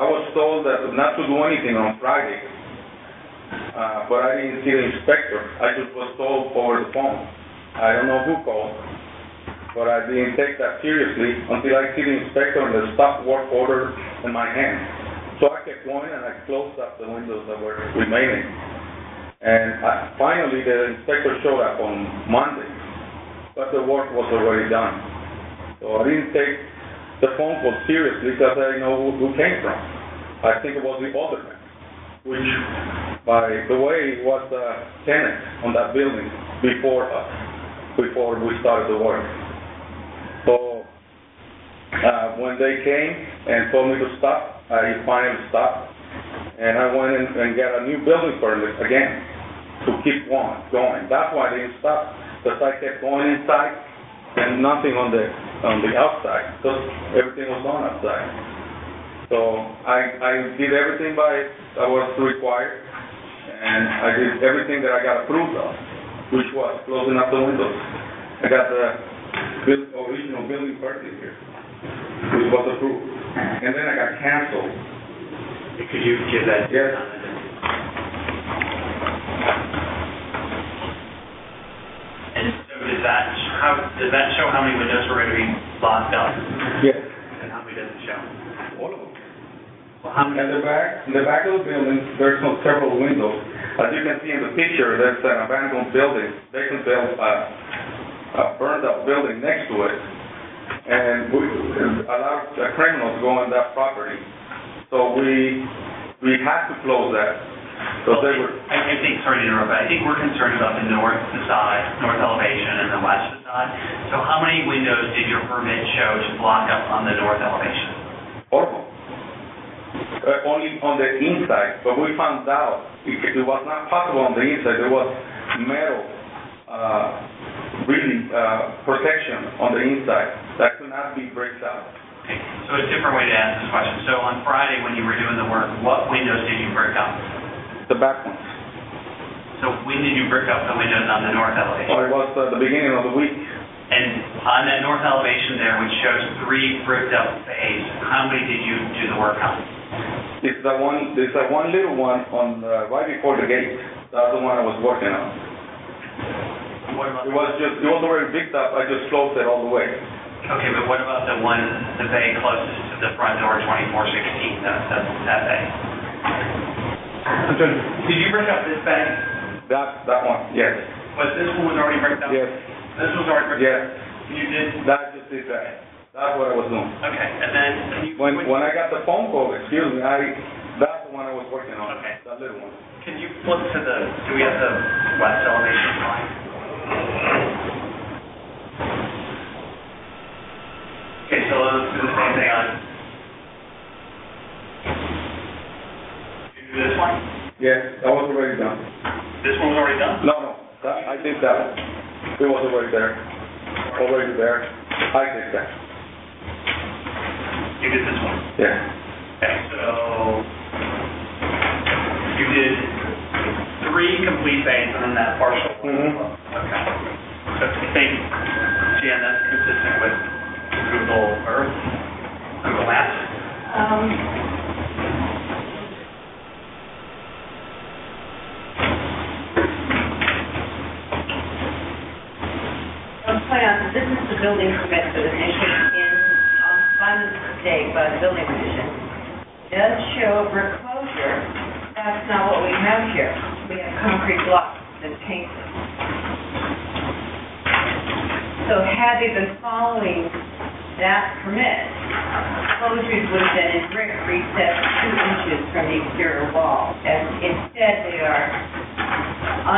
I was told that not to do anything on Friday, but I didn't see the inspector. I just was told over the phone. I don't know who called, but I didn't take that seriously until I see the inspector and the stop work order in my hand. So I kept going and I closed up the windows that were remaining. And finally, the inspector showed up on Monday, but the work was already done. So I didn't take the phone call seriously because I know who came from. I think it was the alderman, which, by the way, was a tenant on that building before us, before we started the work. So when they came and told me to stop, I finally stopped, and I went in and got a new building permit again to keep going. That's why they didn't stop, because I kept going inside and nothing on the outside, because everything was on outside. So I did everything I was required, and I did everything that I got approved of, which was closing up the windows. I got the original building permit here, which was approved, and then I got canceled. Could you give that? Yes. And so does that show how many windows were going to be blocked up? Yes. And how many does it show? All of them. Well, how many? In the back of the building, there's several windows. As you can see in the picture, there's an abandoned building. They can build a burned-up building next to it, and we allowed criminals to go on that property. So we had to close that. So well, I think, sorry to interrupt, but I think we're concerned about the north facade, north elevation, and the west facade. So how many windows did your permit show to block up on the north elevation? All of them. Only on the inside, but we found out it was not possible on the inside. There was metal, protection on the inside that could not be bricked out. Okay. So a different way to ask this question. So on Friday when you were doing the work, what windows did you brick up? The back ones. So So when did you brick up the windows on the north elevation? Well, it was the beginning of the week. And on that north elevation there, which shows three bricked up bays, how many did you do the work on? It's that one little one on right before the gate. That's the one I was working on. It was already bricked up. I just closed it all the way. Okay, but what about the one, the bay closest to the front door, 2416? That bay. Did you brick up this bay? That one, yes. But this one was already bricked up? Yes. This was already bricked up? Yes. You did? That just did that. That's what I was doing. Okay, and then... When I got the phone call, excuse me, that's the one I was working on. Okay. That little one. Can you flip to the... Do we have the west elevation line? Okay, so let's do the same thing on... Did you do this one? Yes, that was already done. This one was already done? No, no. I did that one. It was already there. Already there. I did that. You did this one? Yeah. Okay, so you did three complete bays and then that partial one. Mm-hmm. Okay. So I think, Jan, that's consistent with Google Earth, Google Maps. This is the building permit for the mission in Simon's mistake by the building commission. It does show brick closure. That's not what we have here. We have concrete blocks and painted. So had they been following that permit, closures would have been in brick recessed 2 inches from the exterior wall. And instead they are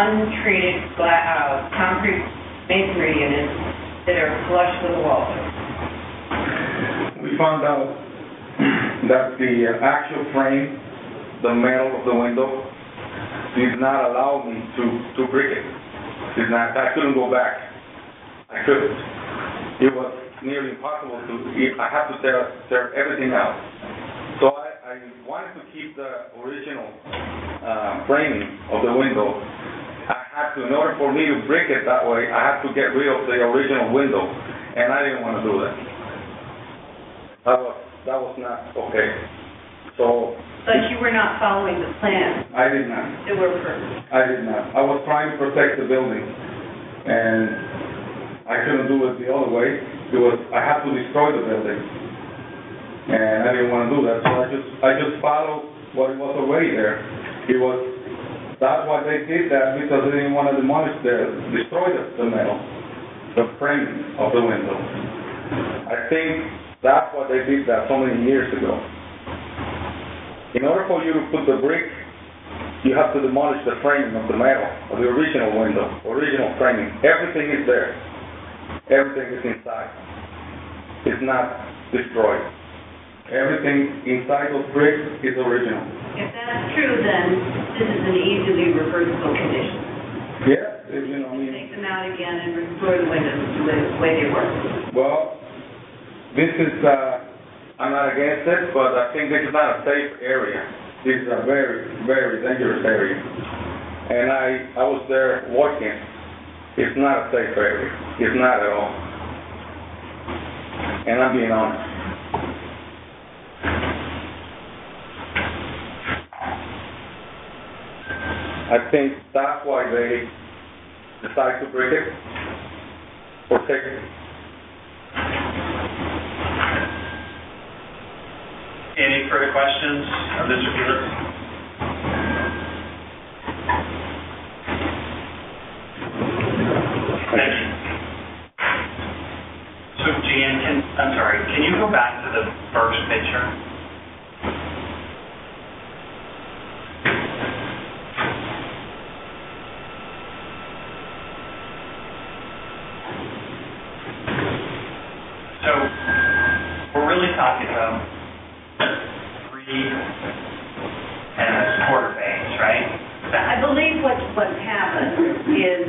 untreated concrete masonry units that are flush with the wall. We found out that the actual frame, the metal of the window, did not allow me to brick it. I couldn't go back. I couldn't. It was nearly impossible to. I had to tear everything out. So I wanted to keep the original framing of the window. In order for me to brick it that way, I have to get rid of the original window, and I didn't want to do that. That was not okay. So. But you were not following the plan. I did not. They were perfect. I did not. I was trying to protect the building, and I couldn't do it the other way. I had to destroy the building, and I didn't want to do that. So I just followed what was already there. It was. That's why they did that, because they didn't want to destroy the metal, the frame of the window. I think that's why they did that so many years ago. In order for you to put the brick, you have to demolish the frame of the metal, of the original window, original framing. Everything is there. Everything is inside. It's not destroyed. Everything inside those bricks is original. If that's true, then this is an easily reversible condition. Yeah. You know, take them out again and restore the windows the way they were. Well, this is, I'm not against it, but I think this is not a safe area. This is a very, very dangerous area. And I was there walking. It's not a safe area. It's not at all. And I'm being honest. I think that's why they decided to break it or take it. Any further questions of this repeater? Thank you. So, Jan, can you go back to the first picture? Talking about three and a quarter bays, right? I believe what's happened is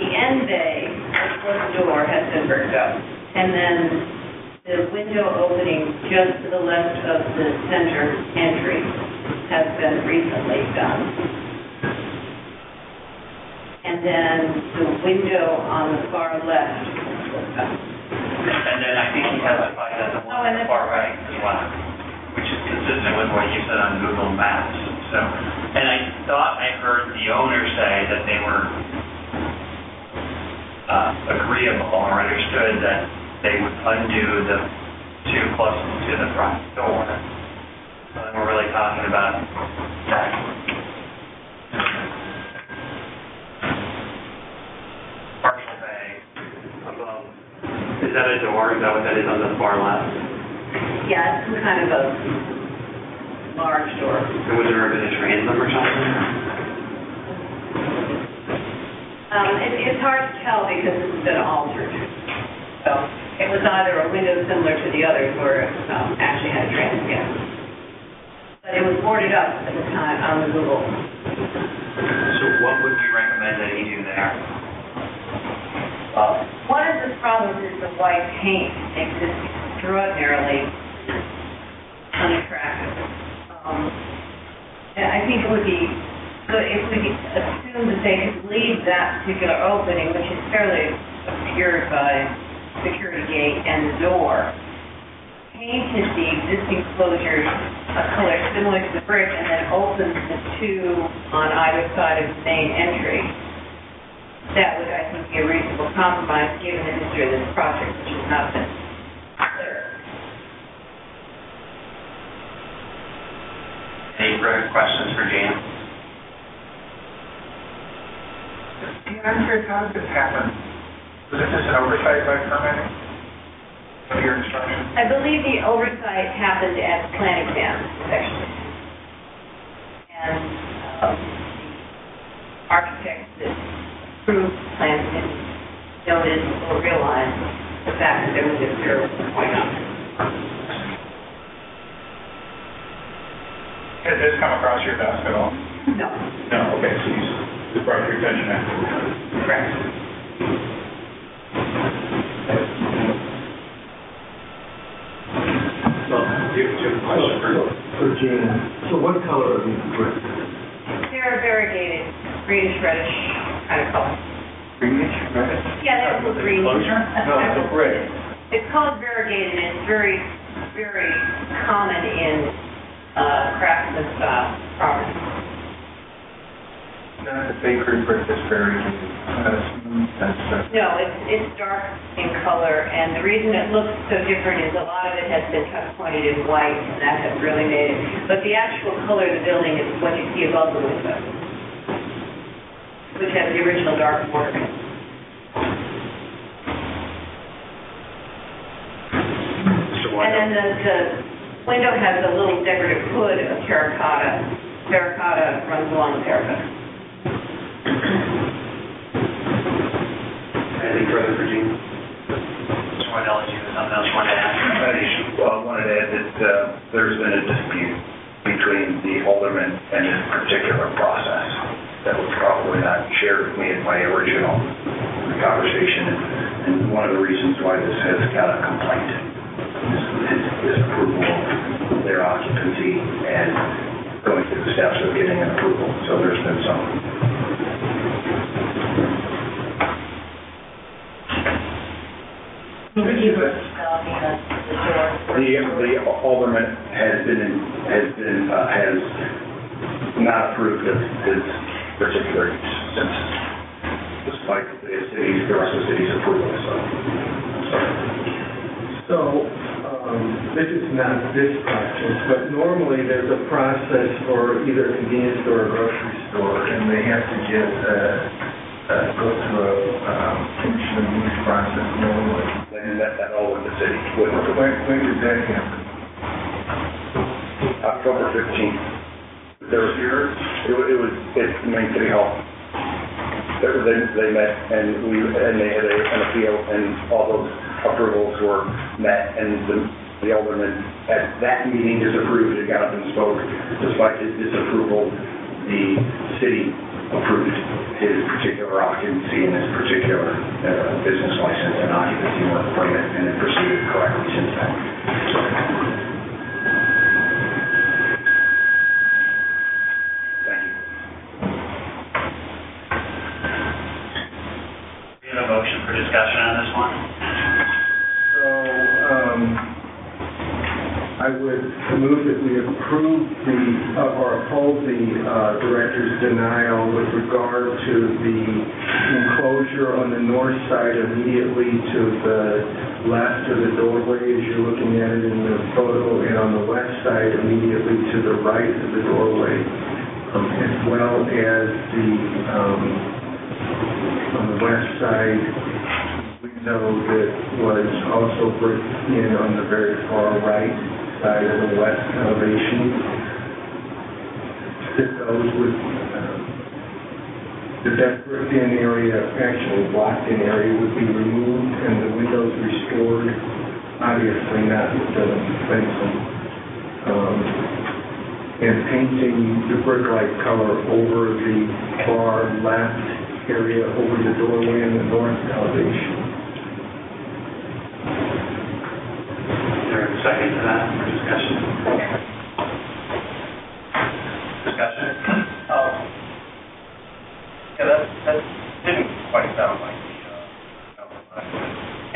the end bay before the door has been bricked up, and then the window opening just to the left of the center entry has been recently done. and then the window on the far left. And then I think he has a slide at the one on the far right as well, which is consistent with what you said on Google Maps. So, and I thought I heard the owner say that they were agreeable or understood that they would undo the two closest to the front door. So then we're really talking about that. Partial bay above. Is that a door? Is that what that is on the far left? Yeah, it's some kind of a large door. And was there ever been a transom or something? It's hard to tell because it's been altered. So it was either a window similar to the others or it actually had a transom, yeah. But it was boarded up at the time on the Google. So what would you recommend that you do there? One of the problems is the white paint makes it extraordinarily unattractive. I think it would be good if we could assume that they could leave that particular opening, which is fairly obscured by security gate and the door, painted the existing closures a color similar to the brick, and then opens the two on either side of the main entry. That would, I think, be a reasonable compromise given the history of this project, which has not been clear. Any further questions for Jan? I'm curious, how did this happen? Was this an oversight by permitting of your instruction? I believe the oversight happened at plan exam, actually. And the architects that approved the plan didn't notice or realize the fact that there was a clear point on it. Has this come across your desk at all? No. No, okay, so you brought your attention after. Correct. So, do you have a question for Gina? So what color are these bricks? They're variegated, greenish-reddish kind of color. Greenish-reddish? Yeah, they're green. Closure? No, it's a brick. It's called variegated, and it's very, very common in craftsman style property. Not the bakery brick that's very no, it's dark in color, and the reason it looks so different is a lot of it has been touch pointed in white, and that has really made it. But the actual color of the building is what you see above the window, which has the original dark bordering. And then the window has a little decorative hood of terracotta. Terracotta runs along the parapet. Anything further for Gene? Someone else wanted to ask. I wanted to add that there's been a dispute between the alderman and this particular process that was probably not shared with me in my original conversation, and one of the reasons why this has got a complaint. His approval of their occupancy and going through the steps of getting an approval. So there's been some. The alderman has not approved of his particular use since, just like the rest of the city's approval. This is not this project, but normally there's a process for either a convenience store or a grocery store, and they have to get go through a commission use process normally. They did that all over the city. When did that happen? October 15th. There was here. It was at Main City Hall. They met, and they had an appeal, and all those approvals were met, and the alderman at that meeting disapproved and got up and spoke. Despite his disapproval, the city approved his particular occupancy and his particular business license and occupancy work permit, and it proceeded correctly since then. Thank you. approve the or uphold the director's denial with regard to the enclosure on the north side immediately to the left of the doorway as you're looking at it in the photo, and on the west side immediately to the right of the doorway, as well as the on the west side window that was also bricked in on the very far right side of the west elevation, that those with the bricked in area, actually blocked in area, would be removed and the windows restored, obviously not with the fencing, and painting the brick-like color over the far left area over the doorway in the north elevation. Second to that for discussion. Discussion? Oh. Yeah, that didn't quite sound like the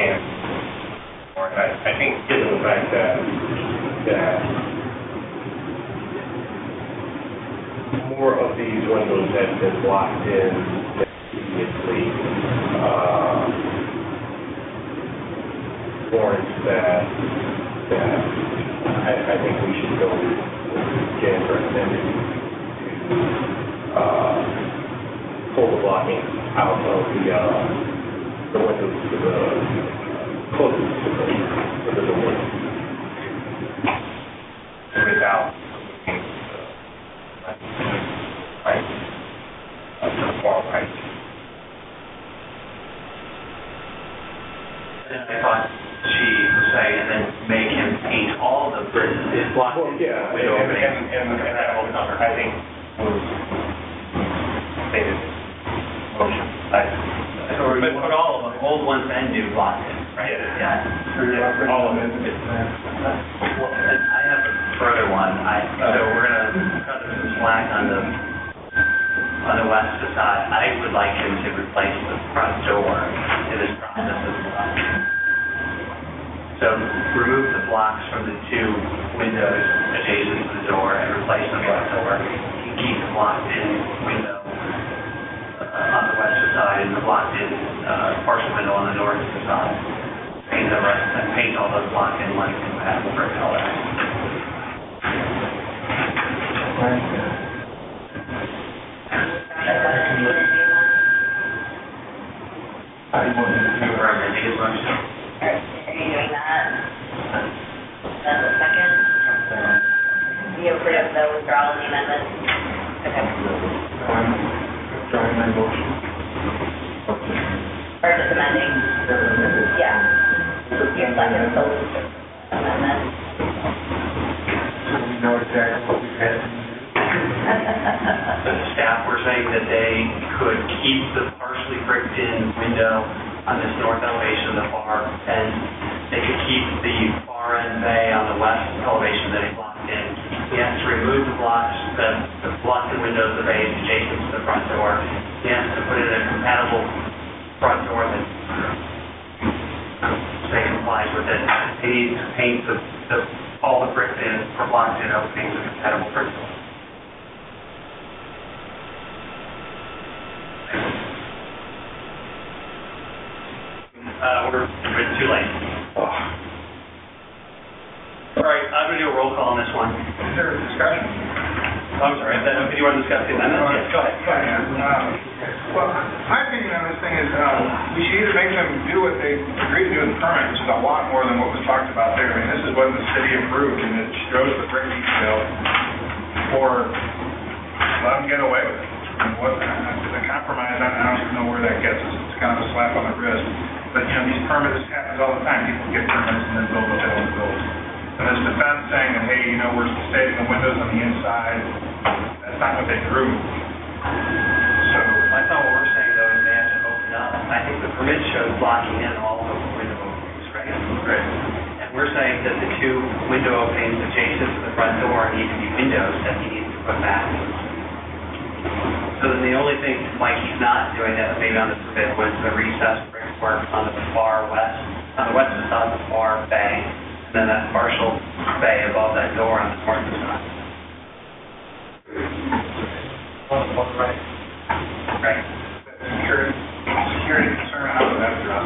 and I think given the fact that more of these windows have been blocked in previously, warrants that. I think we should go with Jennifer and then pull the blocking out of the windows to the closest to the door. Without looking to the far right. And I thought she was saying, and then make him paint all the bricks. Well, yeah, and that whole number, I think, was stated. Motion. So we're going to put all of them, old ones and new blocks in, right? Yeah. Yeah. All of them. Well, I have a further one. So we're going to cut some slack on the west facade. I would like him to replace the front door in this process as well. So remove the blocks from the two windows adjacent to the door and replace them with a door. You keep the blocked-in window on the west side and the blocked-in partial window on the north side. Paint the rest and paint all those blocked-in lights and have the brick color. Are you doing that? That was second? You approve the withdrawal of the amendment? Okay. I'm withdrawing my motion. Or just amending? Yeah. Your second is the amendment. So we know exactly what we've had. The staff were saying that they could keep the partially bricked in window on this north elevation of the far end. They could keep the far end bay on the west elevation that it blocked in. He has to remove the blocks, the blocked windows of the bay adjacent to the front door. He has to put in a compatible front door that they complies with it. He needs to paint all the bricks in for blocked in openings with compatible brick doors. We're too late. Oh. All right, I'm going to do a roll call on this one. Is there a discussion? Oh, I'm sorry. If you want to discuss the amendment? Yes, go ahead. Well, my opinion on this thing is we should either make them do what they agreed to do in the permit, which is a lot more than what was talked about there. I mean, this is what the city approved, and it shows the brick detail, or let them get away with it. And the compromise, I don't know where that gets us. It's kind of a slap on the wrist. But, you know, these permits, this happens all the time. People get permits and then build a hotel and build. And this defense saying that, hey, you know, we're stating the windows on the inside, that's not what they drew. So I thought what we're saying, though, is they have to open up. I think the permit shows blocking in all the window openings, right? Right. And we're saying that the two window openings adjacent to the front door need to be windows that he needs to put back. So then the only thing, like he's not doing that, maybe on the permit, was the recessed brickwork on the west facade of the far bay, then that partial bay above that door on the north side. Right. Security concern how would that drop?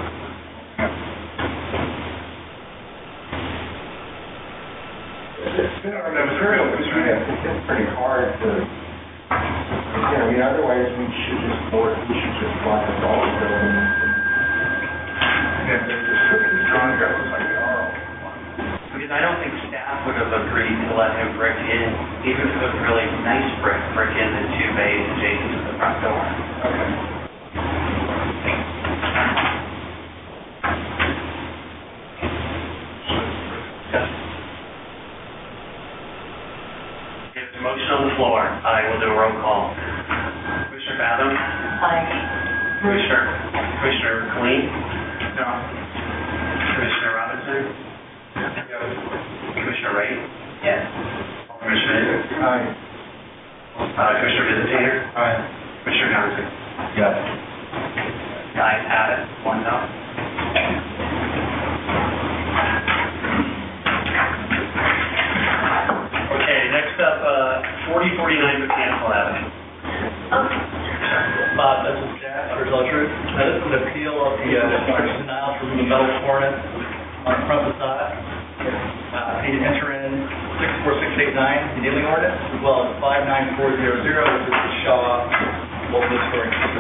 The material concern is pretty hard to, you know, I mean, otherwise we should just buy the ball building. And the description drawn here looks like they are all one. Because I don't think staff would have agreed to let him brick in, even if it was really nice brick in the two bays adjacent to the front door. Okay. There's a motion on the floor. I will do a roll call. Commissioner Fathom? Aye. Commissioner Killeen? No. Commissioner Robinson? No. Commissioner Wright? Yes. Commissioner Davis? Aye. Commissioner Visitator? Aye. Commissioner Johnson? Yes. The ayes have it. 1-0. Okay, next up, 4049 Mechanical Avenue. Bob, this is Jack, under Truth. That is an appeal of the denial from the metal cornice on the front facade. You enter in 64689, the dealing ordinance, as well as 59400, which is the Shaw local historic district.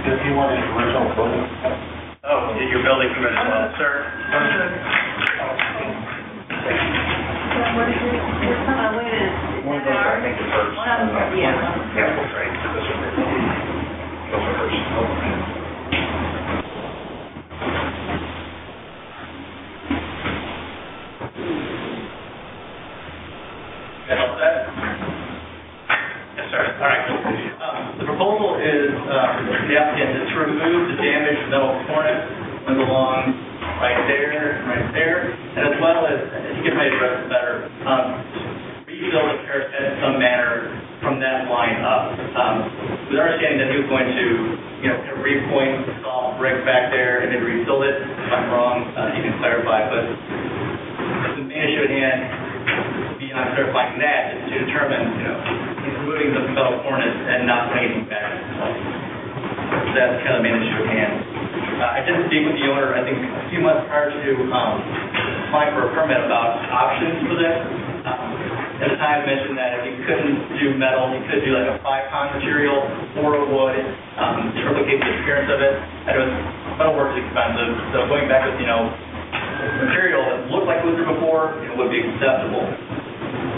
Does he want his original building? Oh, did your building permit as well, sir? Yes, sir. All right. The proposal is for the applicant is to remove the damaged metal cornice that runs along right there, and as well as, if you can maybe address it better, rebuild the parapet in some manner from that line up. With our understanding that he was going to, repoint the soft brick back there and then rebuild it. If I'm wrong, he can clarify, but the main issue at hand, beyond clarifying that, is to determine, he's removing the metal cornice and not putting anything back. So that's kind of the main issue at hand. I did speak with the owner, I think, a few months prior to applying for a permit about options for this. At the time, I mentioned that if you couldn't do metal, you could do like a 5-pound material or a wood to replicate the appearance of it. I know metal work is expensive, so going back with, material that looked like it was there before, would be acceptable.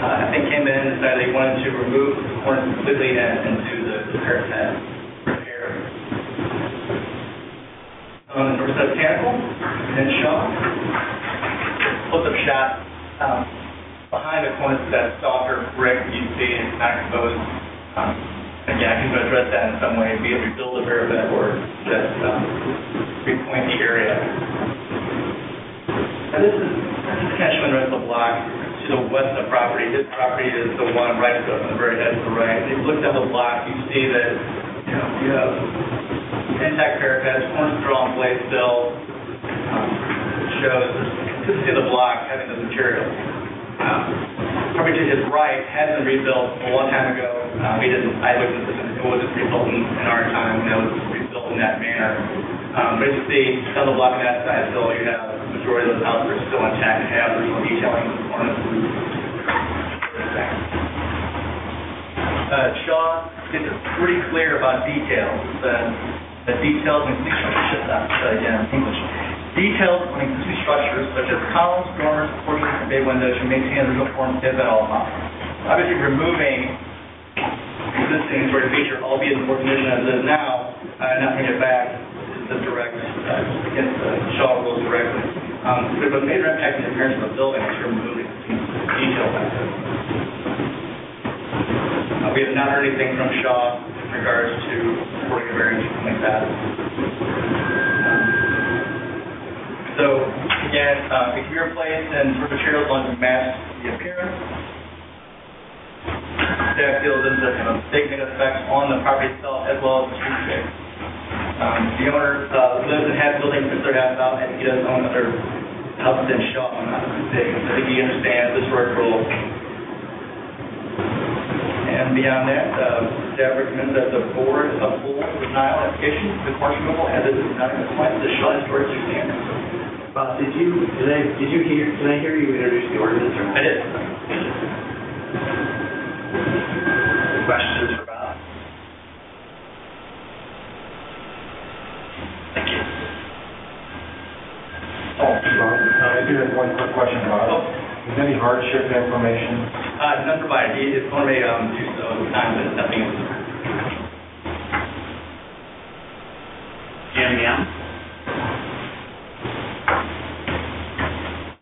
I think came in and decided they wanted to remove the cornice completely and do the parapet. North Side Mechanical, and then Shaw. Close-up shot behind the cornice of that softer brick you see is not exposed. Again, I can address that in some way, be able to build a parapet or just repoint the area. Now this is kind of showing the rest of the block to the west of the property. This property is the one right up on the very head to the right. If you look down the block, you see that you have intact parapets, cornice drawn in place still, shows the consistency of the block having the material. Probably to his right had been rebuilt a long time ago. I looked at this and it wasn't rebuilt in our time, and it was rebuilt in that manner. But as you see, on the block on that side still, you have the majority of those houses are still intact and have original detailing of the cornice. Shaw is pretty clear about details. The details and complete structures such as columns, dormers, portions, and bay windows should maintain the original form if at all possible. Obviously, removing existing sort of feature, albeit in poor condition as it is now, and not bringing it back is the direct against the Shaw rules directly. But the major impact on the appearance of the building is removing detail like this. We have not heard anything from Shaw in regards to supporting a variance like that. So, again, it can be replaced and for materials on the mask the appearance. That deals with the negative effects on the property itself as well as the street shape. The owner lives in half building for 30 years now, and he doesn't own other houses and shops on that big. I think he understands this work rule. And beyond that, staff recommends that the board uphold the denial application to the court removal as it is not in compliance with the Shelley storage standards. Bob, did I hear you introduce the ordinance? Or I did. Questions for Bob? Thank you. I do have one quick question, Bob. Is any hardship information? None provided. He is going to do so time, but nothing is. Anything else?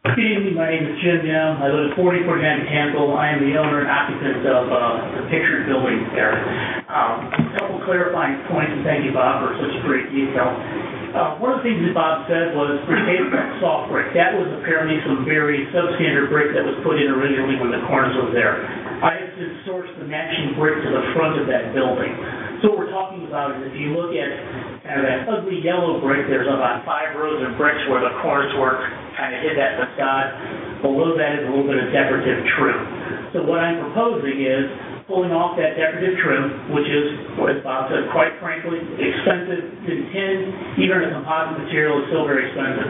Good evening. My name is Jim Young. I live at 4049 Campbell. I am the owner and occupant of the pictured building there. A couple clarifying points, and thank you, Bob, for such a great detail. One of the things that Bob said was for pavement soft brick. That was apparently some very substandard brick that was put in originally when the corners was there. I have since sourced the matching brick to the front of that building. So what we're talking about is if you look at kind of that ugly yellow brick, there's about 5 rows of bricks where the corners work kind of hit that facade. Below that is a little bit of decorative trim. So what I'm proposing is pulling off that decorative trim, which is, as Bob said, quite frankly, expensive to tin, even a composite material is still very expensive.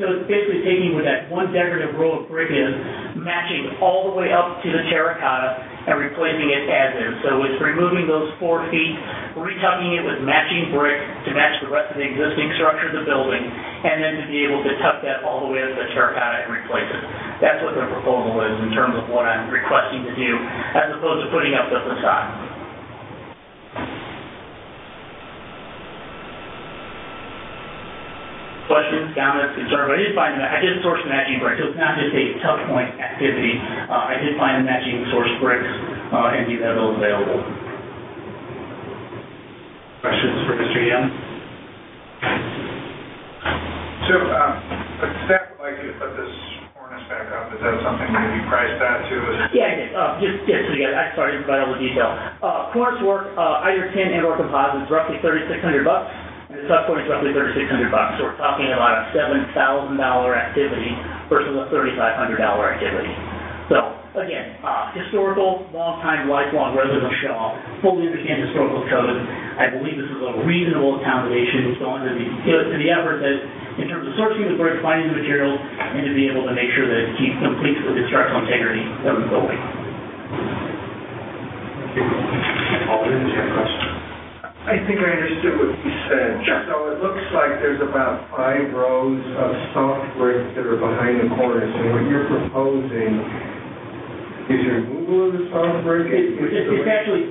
So it's basically taking what that one decorative row of brick is, matching all the way up to the terracotta and replacing it as is. So it's removing those 4 feet, retucking it with matching brick to match the rest of the existing structure of the building, and then to be able to tuck that all the way up to the terracotta and replace it. That's what the proposal is in terms of what I'm requesting to do, as opposed to putting up the facade. Questions, comments, concerns? I did find that I did source the matching brick, so it's not just a tough point activity. I did find the matching source bricks and do that all available. Questions for Mr. Young? So, but staff would like you to put this back up. Is that something that you priced out to us? Yeah, I did. I'm sorry about all the detail. Cornice work, either tin and or composite, is roughly $3,600, and the subcornice is roughly $3,600. So we're talking about a $7,000 activity versus a $3,500 activity. So again, historical, long-time, lifelong resident of Shaw, fully understand historical code. I believe this is a reasonable accommodation to the effort that, in terms of sourcing the brick, finding the materials, and to be able to make sure that it keeps complete with the structural integrity of the building. Alderman, do you have a question? I think I understood what you said. Sure. So it looks like there's about 5 rows of soft brick that are behind the corners, and what you're proposing is removal of the soft brick? It's actually,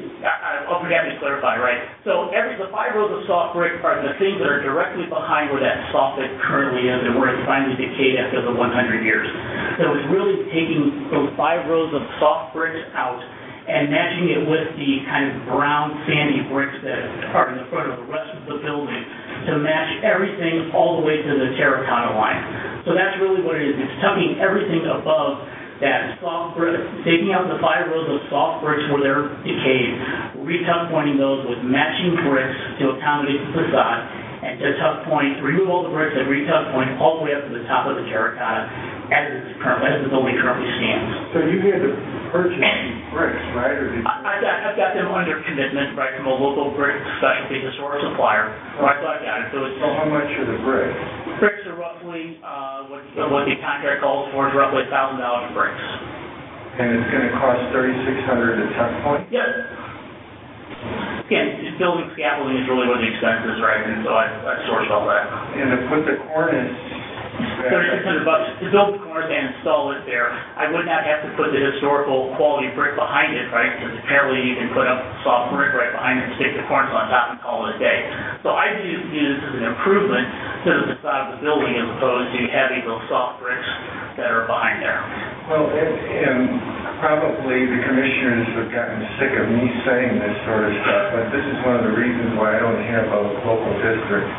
I'll forget to clarify, right? So the 5 rows of soft brick are the things that are directly behind where that soffit currently is and where it's finally decayed after the 100 years. So it's really taking those 5 rows of soft bricks out and matching it with the kind of brown sandy bricks that are in the front of the rest of the building to match everything all the way to the terracotta line. So that's really what it is. It's tucking everything above that soft brick, taking out the 5 rows of soft bricks where they're decayed, retuck pointing those with matching bricks to accommodate the facade, and to tuck point, remove all the bricks and retuck point all the way up to the top of the terracotta as the building currently stands. So you had to purchase these bricks, right? Or did I've got them under commitment, right, from a local brick specialty historic supplier. Right, so I got it. So how much are the bricks? Bricks are roughly, what the contract calls for is roughly $1,000 bricks. And it's going to cost $3,600 at some point? Yes. Again, building scaffolding is really what the expense is, right? And so I sourced all that. And to put the cornice... $3,600 to build the cornice and install it there. I would not have to put the historical quality brick behind it, right? Because apparently you can put up soft brick right behind it and stick the cornice on top and call it a day. So I view this as an improvement to the facade of the building as opposed to having those soft bricks that are behind there. Well, probably the commissioners have gotten sick of me saying this sort of stuff, but this is one of the reasons why I don't have a local district.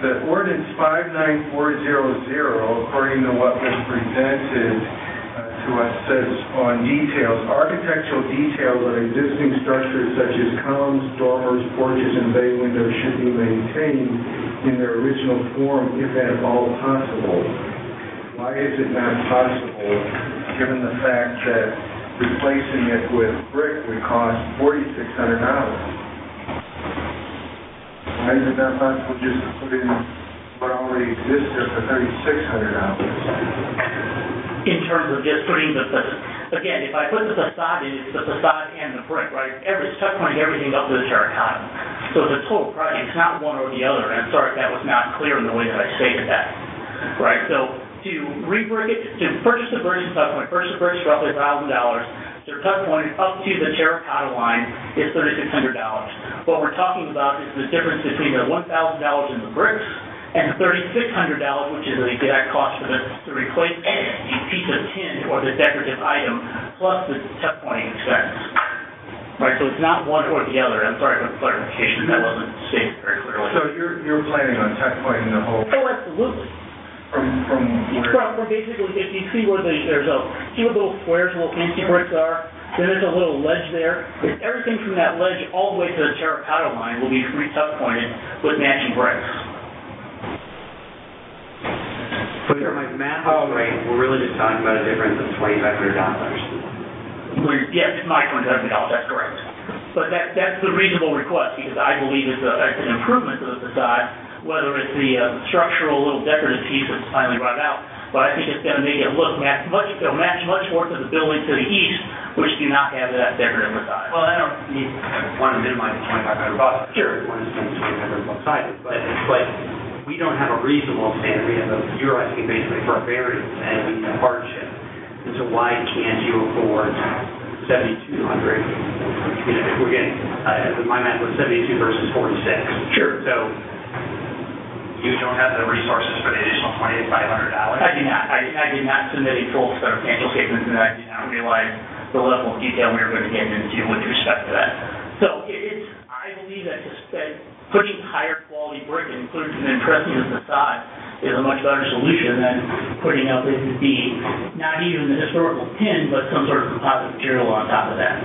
The ordinance 59400, according to what was presented to us, says on details, architectural details of existing structures such as columns, dormers, porches, and bay windows should be maintained in their original form if at all possible. Why is it not possible, given the fact that replacing it with brick would cost $4,600? Why is it not possible just to put in what already exists there for $3,600? In terms of just putting the facade, again, if I put the facade in, it's the facade and the brick, right? It's tuck pointing everything up to the terracotta. So it's a total project. It's not one or the other. And I'm sorry if that was not clear in the way that I stated that, right? So to re-brick it, to purchase the bricks and tuck point, purchase the bricks roughly $1,000. They're tuck pointed up to the terracotta line is $3,600. What we're talking about is the difference between the $1,000 in the bricks and the $3,600, which is the exact cost for the replacement, the piece of tin or the decorative item, plus the tuck pointing expense. Right, so it's not one or the other. I'm sorry for the clarification. That wasn't stated very clearly. So you're planning on tuck pointing the whole? Oh, absolutely. From where? From basically, if you see where see where little squares, little fancy bricks are, then there's a little ledge there. If everything from that ledge all the way to the terracotta line will be re-tuck pointed with matching bricks. But for my math rate, we're really just talking about a difference of $2,500. Yes, it's my $2,500, that's correct. But that's the reasonable request, because I believe it's an improvement to the facade, whether it's the structural little decorative piece that's finally brought out, but I think it's going to make it look match much more to the building to the east, which do not have that decorative facade. Well, I don't want to minimize the $2,500. Sure, one is $2,500 sided, but we don't have a reasonable standard. We have you're asking basically for a variance and a hardship, and so why can't you afford 7,200? We're getting my math was 72 versus 46. Sure, so. You don't have the resources for the additional $2,500? I do not. I did not submit a full set of financial statements, and I did not realize the level of detail we were going to get into with respect to that. So I believe that putting higher quality brick and then pressing the facade is a much better solution than putting up not even the historical tin, but some sort of composite material on top of that.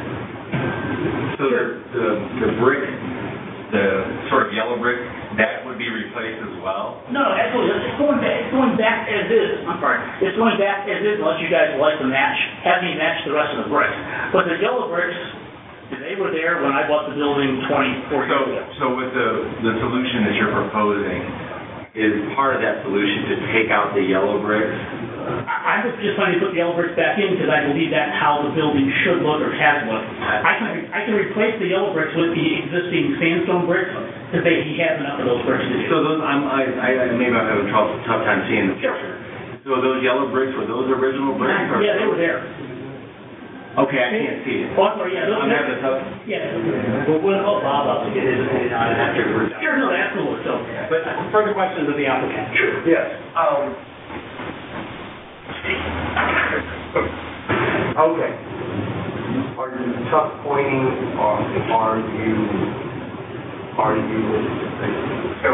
So the brick, the sort of yellow brick, that would be replaced as well? No, absolutely. It's going back as is. I'm sorry. It's going back as is unless you guys like the match, have me match the rest of the bricks. But the yellow bricks, they were there when I bought the building 24 years ago. So with the solution that you're proposing, is part of that solution to take out the yellow bricks? I was just trying to put the yellow bricks back in because I believe that's how the building should look or has looked. I can replace the yellow bricks with the existing sandstone bricks because he has enough of those bricks to do. So those, maybe I'm having a tough time seeing the picture. So those yellow bricks, were those original bricks? Yeah, they were there. Okay, I can't see it. Oh, sorry, yeah. I'm having a tough... Yeah, we'll help Bob up to get his opinion on it after we're done. Sure, no, absolutely. So, but further questions of the applicant? Sure. Yes. Okay. Are you tuck pointing, or are you so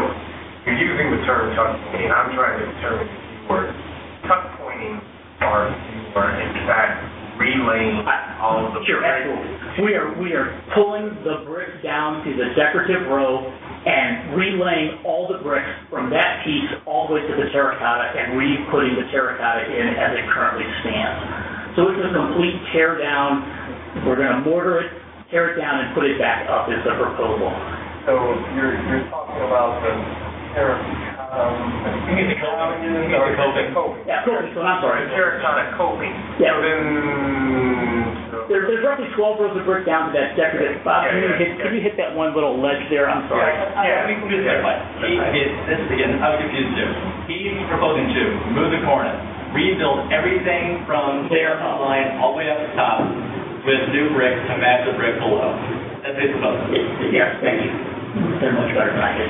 you're using the term tuck pointing. I'm trying to determine if you are tuck pointing or if you are in fact relaying all of the bricks. Sure, absolutely. We are pulling the bricks down to the decorative row and relaying all the bricks from that piece all the way to the terracotta and re-putting the terracotta in as it currently stands. So it's a complete tear down. We're going to mortar it, tear it down, and put it back up is the proposal. So you're talking about the terracotta. You mean the coping? Yeah, coping. So I'm sorry. The terracotta coping. Yeah. So there's roughly 12 rows of brick down to that decorative. Bob, can you hit that one little ledge there? I'm sorry. Yeah, we can do that. I was confused too. He's proposing to remove the cornice, rebuild everything from there on the line all the way up to the top with new brick to match the brick below. That's his proposal. Yeah, thank you. They're much better than I did.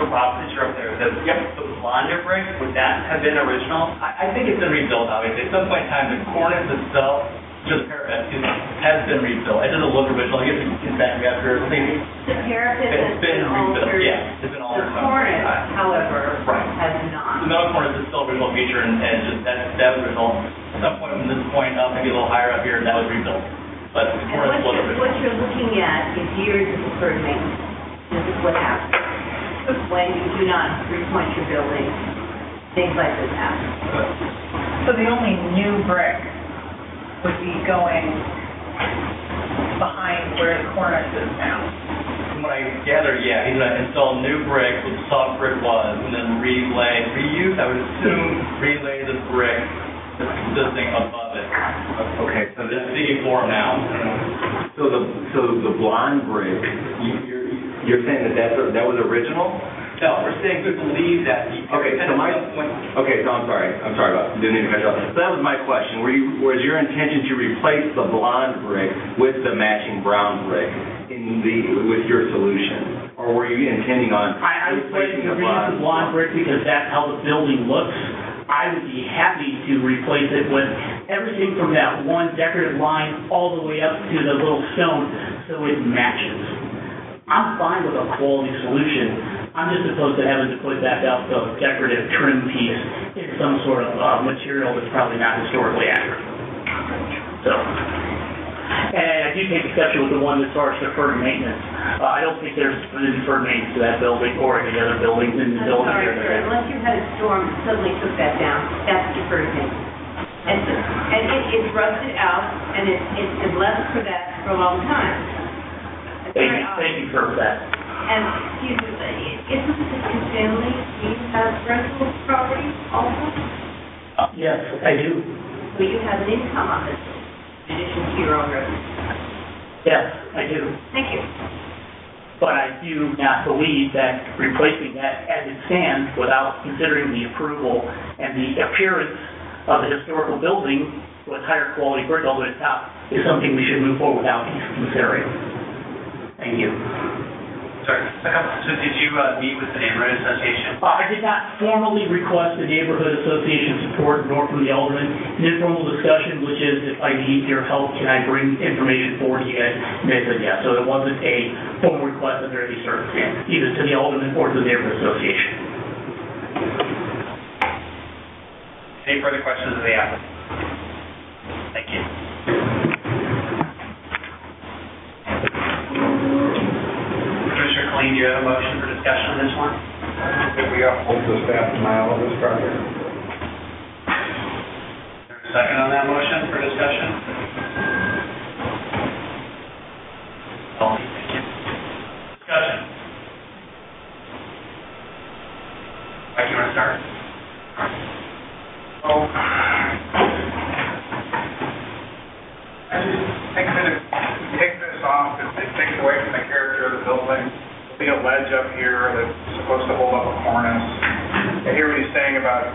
So Bob, since you're up there, the blonder brick, would that have been original? I think it's been rebuilt, obviously. At some point in time, the cornice itself Just parapet has been rebuilt. I did a look originally. I'll get it back after. The parapet has been rebuilt. Yeah, it's been altered. The cornice, however, right, has not. The metal cornice is still original feature, and just that was rebuilt. At some point from this point up, maybe a little higher up here, that was rebuilt. But the cornice was original. What you're looking at is years of deferred maintenance. This is what happens when you do not repoint your building. Things like this happen. So the only new brick would be going behind where the cornice is now. From what I gather, yeah, he's going to install new brick with the soft brick was, and then reuse, I would assume, relay the brick that's existing above it. Okay, so that's CD4 now. So the blonde brick, you're saying that was original? No, we're saying we believe that. Okay, so I'm sorry about didn't mean to cut you off. So that was my question. Was your intention to replace the blonde brick with the matching brown brick with your solution, or were you intending on replacing the blonde brick because that's how the building looks? I would be happy to replace it with everything from that one decorative line all the way up to the little stone, so it matches. I'm fine with a quality solution. I'm just opposed to having to put back out the decorative trim piece in some sort of material that's probably not historically accurate. So, and I do take exception with the one as far as deferred maintenance. I don't think there's deferred maintenance to that building or any other buildings in the building. Sorry, sir, unless you had a storm that suddenly took that down, that's deferred maintenance. And it's rusted out, and it's been left for that for a long time. Thank you for that. And excuse me, isn't this a family rental property also? Yes, I do. But you have an income on this in addition to your own revenue? Yes, I do. Thank you. But I do not believe that replacing that as it stands without considering the approval and the appearance of the historical building with higher quality brick over the top is something we should move forward without considering. Thank you. Sorry. So did you meet with the Neighborhood Association? I did not formally request the Neighborhood Association support nor from the alderman. An informal discussion, which is, if I need your help, can I bring information forward to you guys? And they said yes. So it wasn't a formal request under any circumstance, either to the alderman or to the Neighborhood Association. Any further questions of the applicant? Thank you. Commissioner Killeen, do you have a motion for discussion on this one? If we are holding the staff denial of this project. Is there a second on that motion for discussion? Oh, thank you. Discussion. Mike, you want to start? Oh. I just think that if we take this off, it takes away from the character of the building. There'll be a ledge up here that's supposed to hold up a cornice. I hear what he's saying about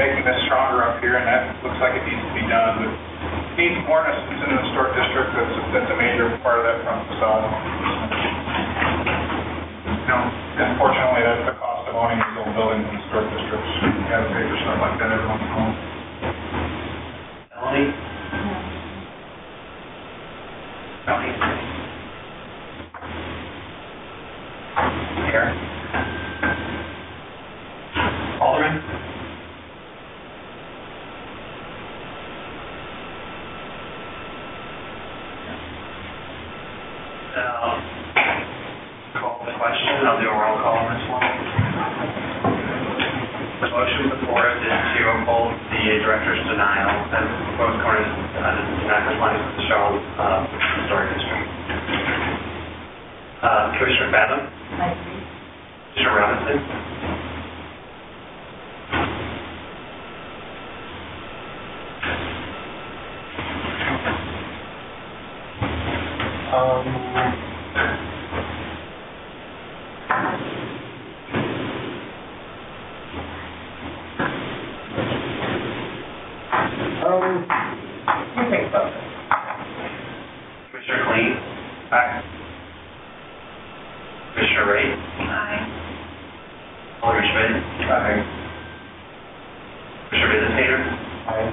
making this stronger up here, and that looks like it needs to be done. But it needs cornice. It's in a historic district. That's a major part of that front facade. You know, unfortunately, that's the cost of owning these old buildings in historic districts. You got to pay for stuff like that every once in a while. Melanie? Melanie? Karen? Alderman? Call the question. I'll do a roll call on this one. The motion before us is to uphold the director's denial as proposed corners does not comply with the Charlotte historic district. Commissioner Fathom? Aye. Commissioner Robinson? Aye. Commissioner Visitator? Aye.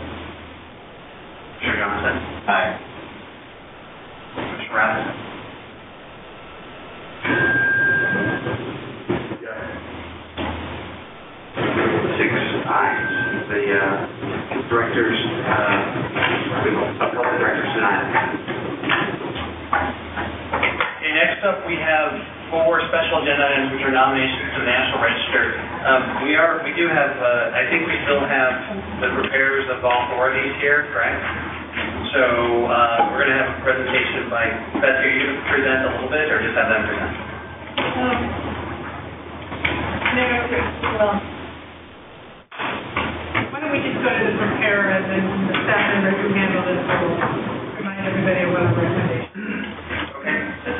Next up, we have four special agenda items, which are nominations to the National Register. I think we still have the repairs of all four of these here, correct? So we're going to have a presentation by Beth. Are you going to present a little bit, or just have them present? Why don't we just go to the repair, and then the staff members who handle this will remind everybody of what our recommendation.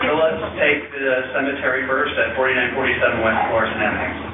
So let's take the cemetery first at 4947 West Florissant Avenue.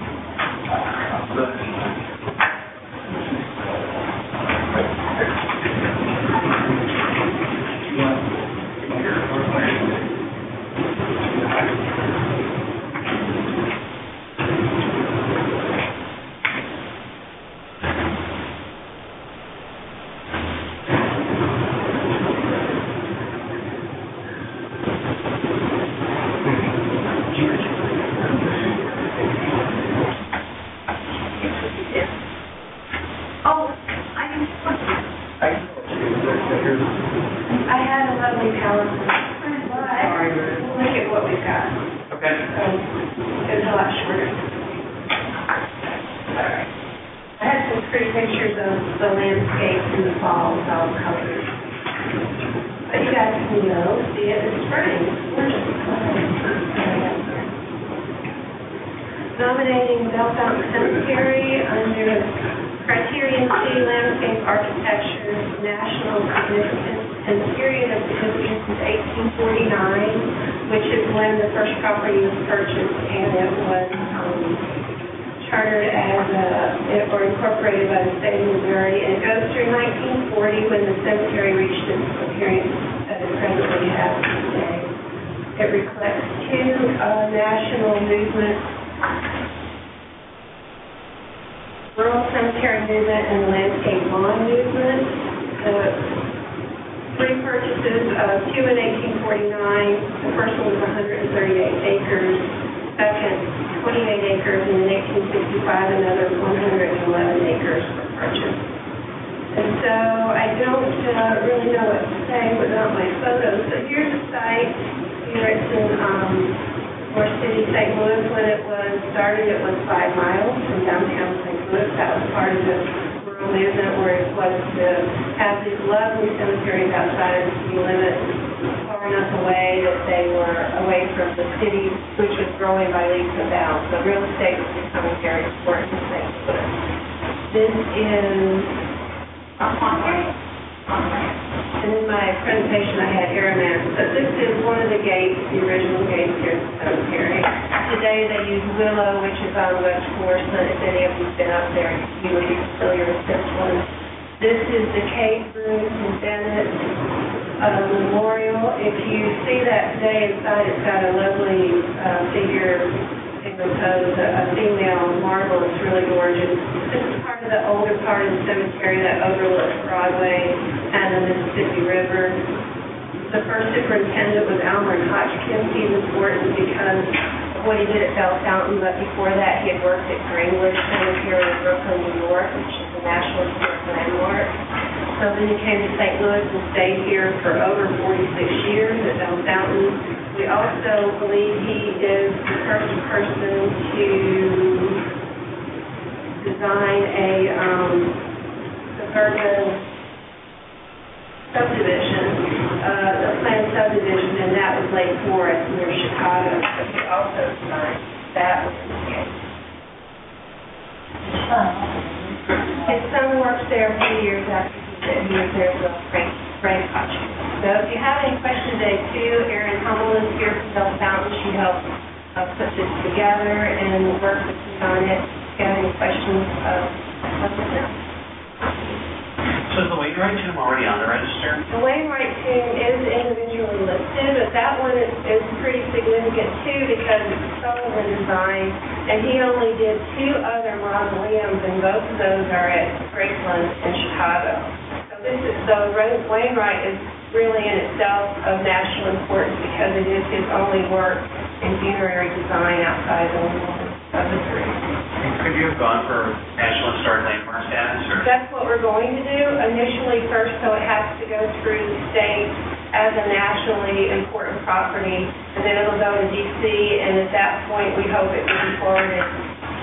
That's what we're going to do initially first, so it has to go through the state as a nationally important property, and then it'll go to D.C., and at that point we hope it will be forwarded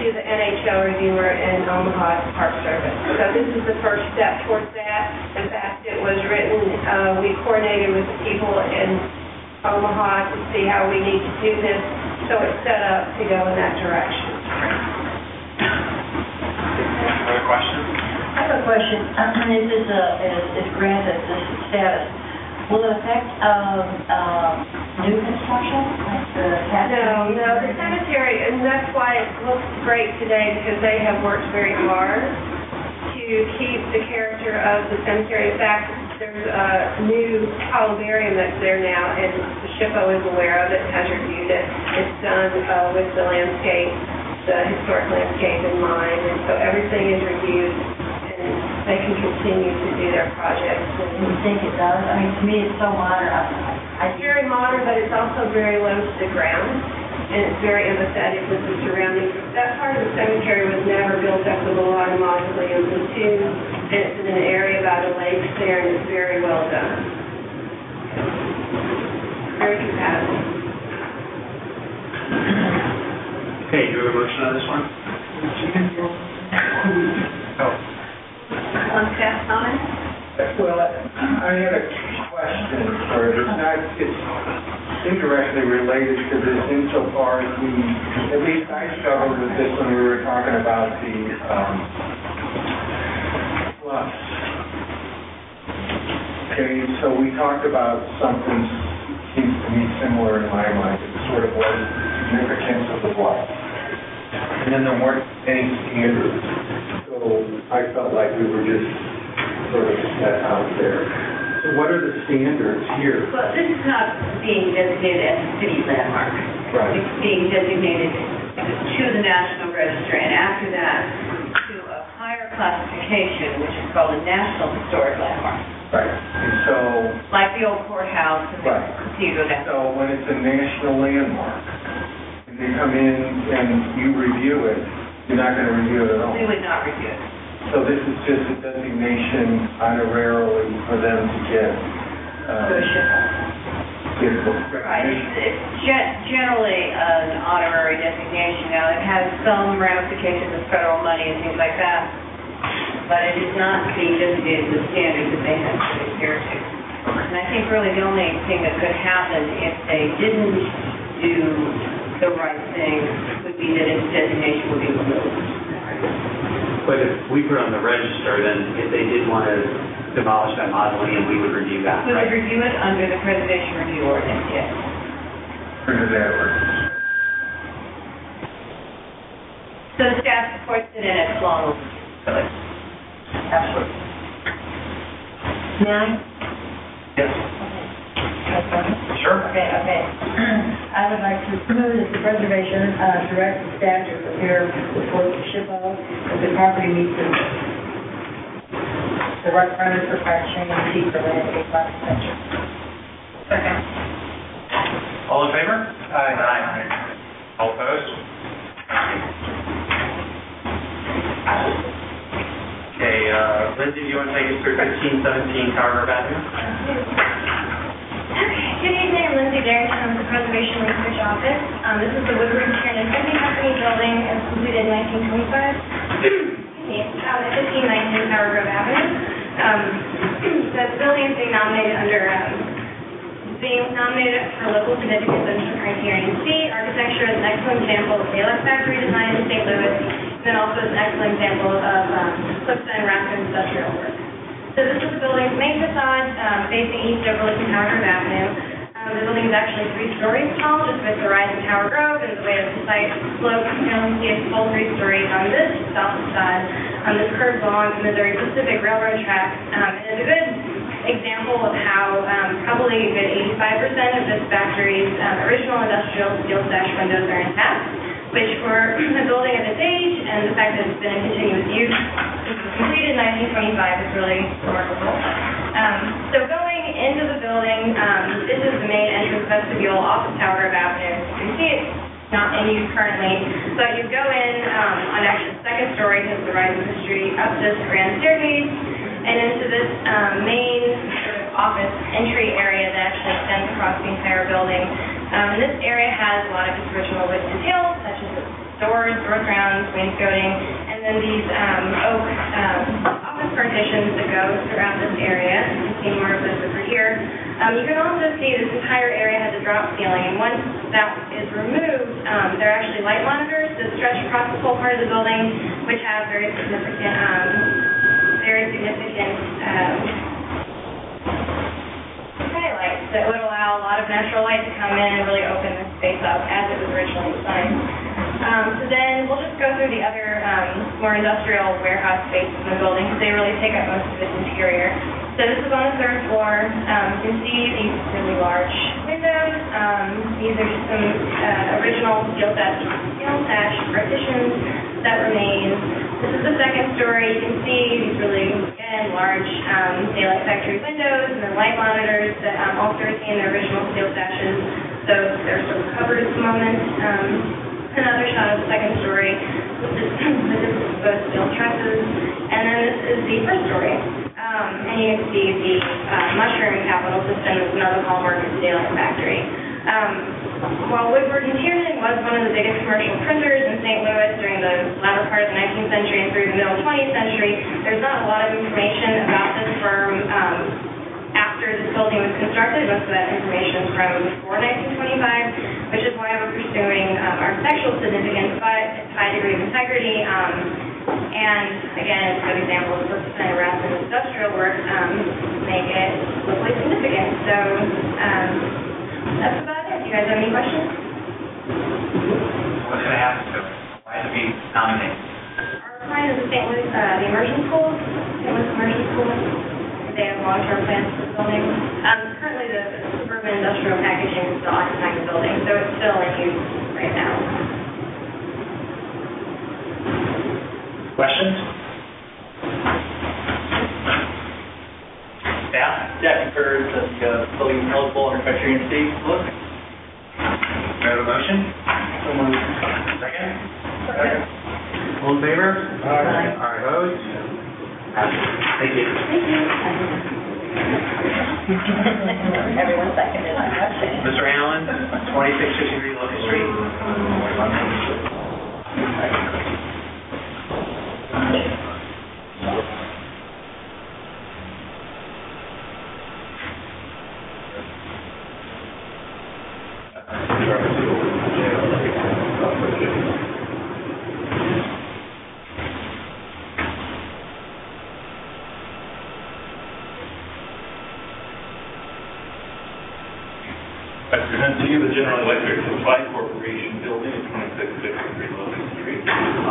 to the NHL reviewer in Omaha Park Service. So this is the first step towards that. In fact, it was written, we coordinated with the people in Omaha to see how we need to do this, so it's set up to go in that direction. Any other questions? I have a question. This is a grant of this status. Will it affect new construction? Like the no, the cemetery, and that's why it looks great today, because they have worked very hard to keep the character of the cemetery. In fact, there's a new columbarium that's there now, and the SHPO is aware of it, has reviewed it. It's done with the landscape, the historic landscape in mind, and so everything is reviewed. They can continue to do their projects. And you think it does? I mean, to me, it's so modern. It's very modern, but it's also very low to the ground, and it's very empathetic with the surroundings. That part of the cemetery was never built up with a lot of mausoleums and tombs, and it's in an area by the lake there, and it's very well done. Very compatible. Okay, do you have a motion on this one? Oh. Well, I had a question, or it's indirectly related to this insofar as we, at least I struggled with this when we were talking about the plus. Okay, so we talked about something seems to me similar in my mind. It sort of was the significance of the plus. And then there weren't any standards. So I felt like we were just sort of set out there. So what are the standards here? Well, this is not being designated as a city landmark. Right. It's being designated to the National Register, and after that to a higher classification, which is called a National Historic Landmark. Right. And so... like the old courthouse and the cathedral. Right. So when it's a national landmark, and they come in and you review it, you're not going to review it at all? We would not review it. So this is just a designation honorarily for them to get... Right. It's generally an honorary designation. Now, it has some ramifications of federal money and things like that, but it is not being designated the standard that they have to adhere to. And I think really the only thing that could happen if they didn't do the right thing would be that its designation would be removed. But if we put on the register, then if they did want to demolish that mausoleum, we would review that. We would review it under the Preservation Review Ordinance, yes. Under that ordinance. So the staff supports it and it's long overdue. Absolutely. May I? Yes. Sure. Okay. I would like to move that the preservation directs the staff to prepare before the SHPO that the property meets the right premise for park sharing and seek the landscape classification. Second. All in favor? Aye. All opposed? Okay, Lindsay, do you want to take us through 1517 Tower Grove Avenue? Good evening, Lindsay Derrick from the Preservation Research Office. This is the Woodward and Tiernan Company building. It was completed in 1925 at 1519 Tower Grove Avenue. The building is being nominated for local significance under criterion C. Architecture is an excellent example of Daylight Factory design in St. Louis, and then also is an excellent example of Clipson and Raptor industrial work. So this is the building's main facade, facing east overlooking Tower Grove Avenue. The building is actually 3 stories tall, just with the rise of Tower Grove and the way of the site slopes. You can only see a full 3 stories on this south facade, on this curved along the Missouri Pacific Railroad tracks. And it's a good example of how probably a good 85% of this factory's original industrial steel sash windows are intact, which for the building of its age and the fact that it's been in continuous use since it was completed in 1925 is really remarkable. So going into the building, this is the main entrance vestibule off of Tower Grove Avenue. You can see it's not in use currently, but you go in on actually the 2nd story because of the rise of the street, up this grand staircase, and into this main sort of office entry area that actually extends across the entire building. And this area has a lot of its original wood details, such as doors, door crowns, wainscoting, and then these oak office partitions that go throughout this area. You can see more of this over here. You can also see this entire area has a drop ceiling, and once that is removed, there are actually light monitors that stretch across the whole part of the building, which have very significant skylights that would allow a lot of natural light to come in and really open this space up as it was originally designed. So then we'll just go through the other more industrial warehouse spaces in the building because they really take up most of its interior. So this is on the third floor. You can see these really large windows. These are just some original steel sash partitions that remain. This is the second story. You can see these really, again, large daylight factory windows and then light monitors that also retain their original steel sashes. So they're sort of covered at the moment. Another shot of the second story with both steel trusses, and then this is the first story. And you can see the mushroom capital system is another hallmark of the daylight factory. While Woodward and Tiernan was one of the biggest commercial printers in St. Louis during the latter part of the 19th century and through the middle 20th century, there's not a lot of information about this firm after this building was constructed. Most of that information is from before 1925, which is why we're pursuing architectural significance, but it's high degree of integrity. And again, it's a good example of the kind of rest of industrial work make it locally significant. So that's about it. Do you guys have any questions? What's going to happen to it? Why is it being nominated? Our client is the St. Louis Immersion School, St. Louis Immersion School. They have long-term plans for the building. Currently, the suburban industrial packaging is still occupying the building, so it's still in use right now. Questions? Staff confers that the building is eligible under criteria C. Do I have a motion? Second? Second. All in favor? Aye. Aye. Opposed? Thank you. Thank you. Everyone seconded my question. Mr. Allen, 2663 Locust Street. General Electric Supply Corporation building at 2663 Lafayette Street,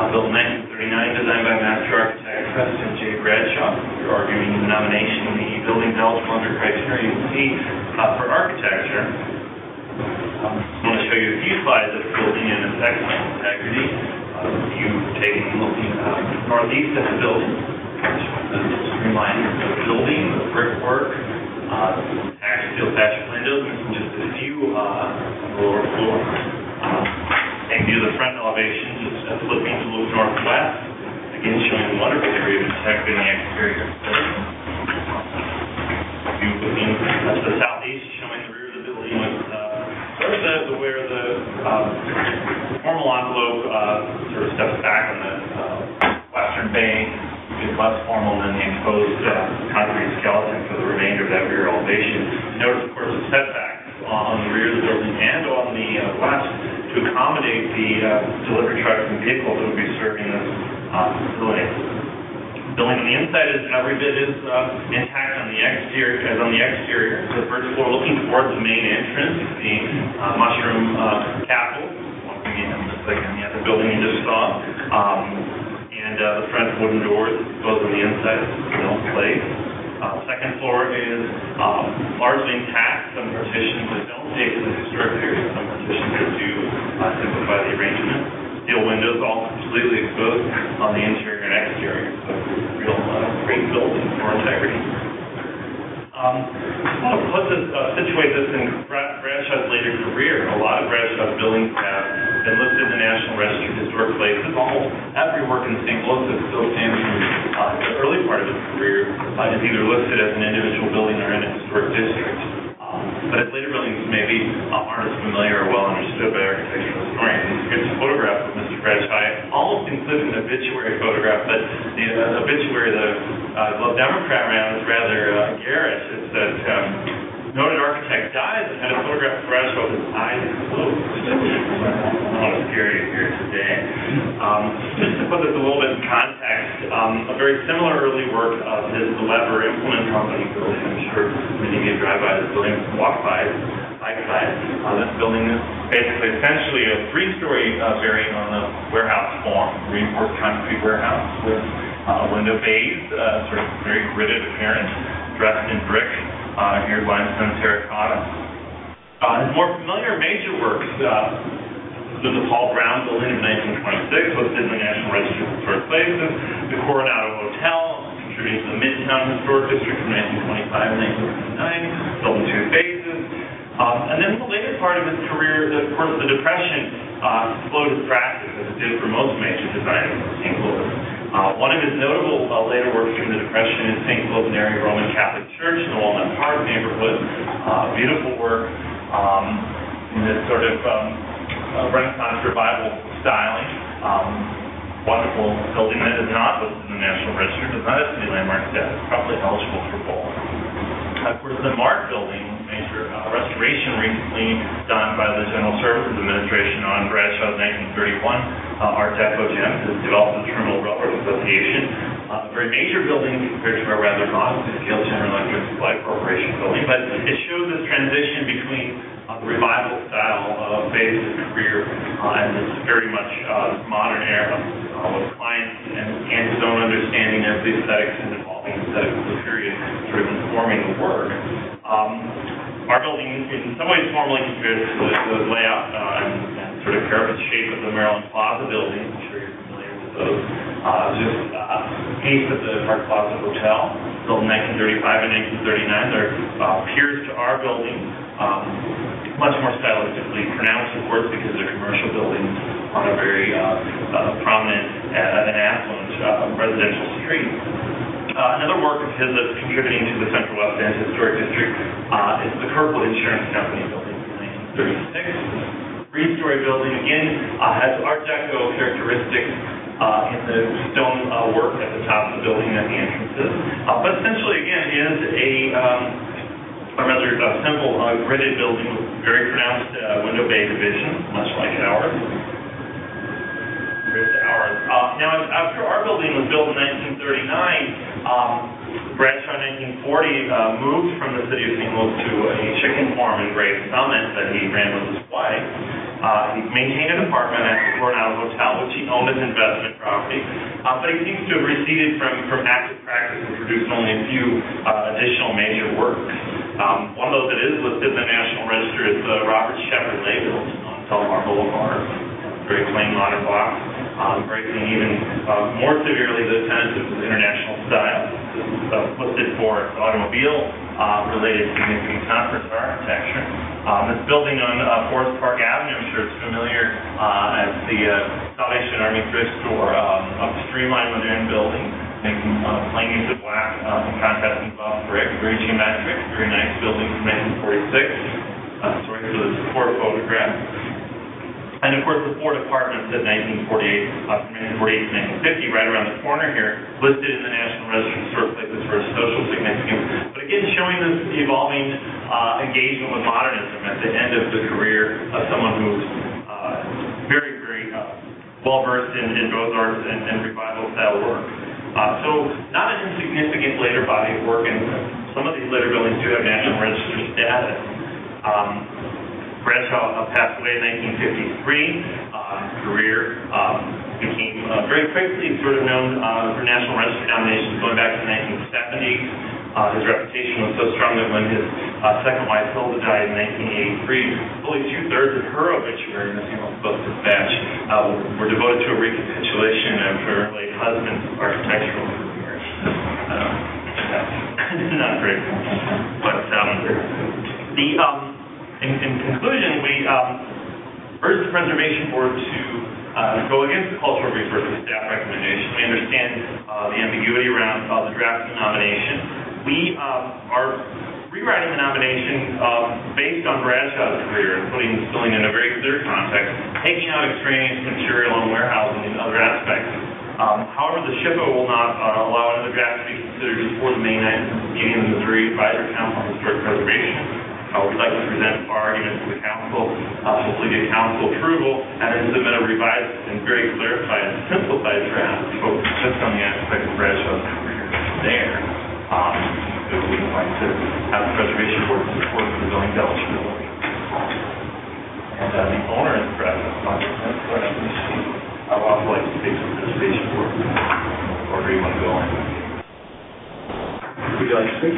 built in 1939, designed by master architect Preston J. Bradshaw. We're arguing the nomination of the building's eligible under criteria C for architecture. I'm going to show you a few slides of the building and its excellent integrity. You take a look northeast of the building, the streamline of the building, the brickwork, steel sash windows, and just a few on the lower floor. And view the front elevation, just flipping to look northwest, again showing the wonderful degree of integrity in the exterior. View looking to the southeast, showing the rear of the building with sort of where the formal envelope sort of steps back in the western bay, is less formal than the exposed concrete skeleton for the remainder of that rear elevation. Notice, of course, the setbacks on the rear of the building and on the west to accommodate the delivery trucks and vehicles that would be serving this facility. The building on the inside is every bit as intact on the exterior as on the exterior. So the first floor, looking toward the main entrance, the mushroom capital, once again, just like in the other building you just saw. And the front wooden doors goes on the inside, no place. Second floor is largely intact. Some partitions that don't date to the historic period, some partitions that do simplify the arrangement. Steel windows all completely exposed on the interior and exterior. So real great building for integrity. I want to situate this in Bradshaw's later career. A lot of Bradshaw's buildings have that listed the National Register of Historic Places. Almost every work in St. Louis that still stands in the early part of its career is either listed as an individual building or in a historic district. But as later buildings maybe aren't as familiar or well understood by architectural historians, here's a photograph of Mr. Bradshaw. I almost include an obituary photograph, but the obituary that the Democrat ran is rather garish. It's that noted architect dies and had a photograph of Bradshaw with his eyes closed. A lot scary here today. Just to put this a little bit in context, a very similar early work of his Lever Implement Company building. I'm sure many of you drive by this building, walk by it, bike by it. This building is basically essentially a three-story variant on the warehouse form, reinforced concrete warehouse with window bays, sort of very gridded appearance, dressed in brick. Here, limestone terracotta. His more familiar major works was the Paul Brown building in 1926, listed in the National Register of Historic Places, the Coronado Hotel, contributed to the Midtown Historic District from 1925 to 1959, built in two phases. And then the later part of his career, of course, the Depression slowed his practice, as it did for most major designers in St. Louis. One of his notable later works from the Depression is St. Louis Mary Roman Catholic Church in the Walnut Park neighborhood. Beautiful work in this sort of Renaissance revival styling. Wonderful building that is not listed in the National Register, does not have city landmark status, probably eligible for both. Of course, the Mart building, major restoration recently done by the General Services Administration on Bradshaw's 1931 Art Deco gem, is developed the Terminal Railroad Association. A very major building compared to our rather modest scale General Electric Supply Corporation building, but it shows this transition between the revival style phase of his career and this very much modern era with clients and his own understanding of the aesthetics and evolving aesthetics of the period sort of informing the work. Our building, in some ways, formally compares to the layout and sort of careful shape of the Maryland Plaza building. I'm sure you're familiar with those. Just east of the Park Plaza Hotel, built in 1935 and 1939. There appears to our building much more stylistically pronounced, of course, because they're commercial buildings on a very prominent and affluent residential street. Another work of his that's contributing to the Central West End Historic District is the Kirkwood Insurance Company building in 1936. Three-story building, again, has Art Deco characteristics in the stone work at the top of the building at the entrances. But essentially, again, is a rather simple gridded building with very pronounced window bay divisions, much like ours. Now, after our building was built in 1939, Bradshaw in 1940 moved from the city of St. Louis to a chicken farm in Gray Summit that he ran with his wife. He maintained an apartment at the Coronado Hotel, which he owned as investment property, but he seems to have receded from active practice and produced only a few additional major works. One of those that is listed in the National Register is the Robert Shepherd Lay building on Delmar Boulevard, very plain modern block. Breaking even more severely the tenets of international style. This is listed for automobile-related significant conference architecture. This building on Forest Park Avenue, I'm sure it's familiar as the Salvation Army thrift store upstream on Modern building, making plain use of black in contrast with buff brick, very geometric, very nice building from 1946. Sorry for this poor photograph. And, of course, the Ford Apartments at 1948, from 1948 to 1950, right around the corner here, listed in the National Register of Historic Places for its social significance. But, again, showing this evolving engagement with modernism at the end of the career of someone who's very, very well-versed in both arts and revival-style work. So, not an insignificant later body of work, and some of these later buildings do have National Register status. Bradshaw passed away in 1953. Career became very quickly sort of known for National Register nominations going back to the 1970s. His reputation was so strong that when his second wife Hilda died in 1983, fully two-thirds of her obituary in the St. Louis Post-Dispatch were devoted to a recapitulation of her late husband's architectural career. Not great, but the. In conclusion, we urge the Preservation Board to go against the Cultural Resources Staff recommendation. We understand the ambiguity around the draft of the nomination. We are rewriting the nomination based on Bradshaw's career and putting the building in a very clear context, taking out extraneous material and warehousing and other aspects. However, the SHPO will not allow another draft to be considered before the May 9th meeting of the Missouri Advisory Council on Historic Preservation. We'd like to present our arguments to the Council, hopefully get Council approval, and then submit a revised and very clarified and simplified draft to focus just on the aspects of Bradshaw's career there. So we'd like to have the Preservation Board support for the building eligibility. And the owner is present. I'd also like to speak to the Preservation Board, or do you want to go on? Would you like to speak?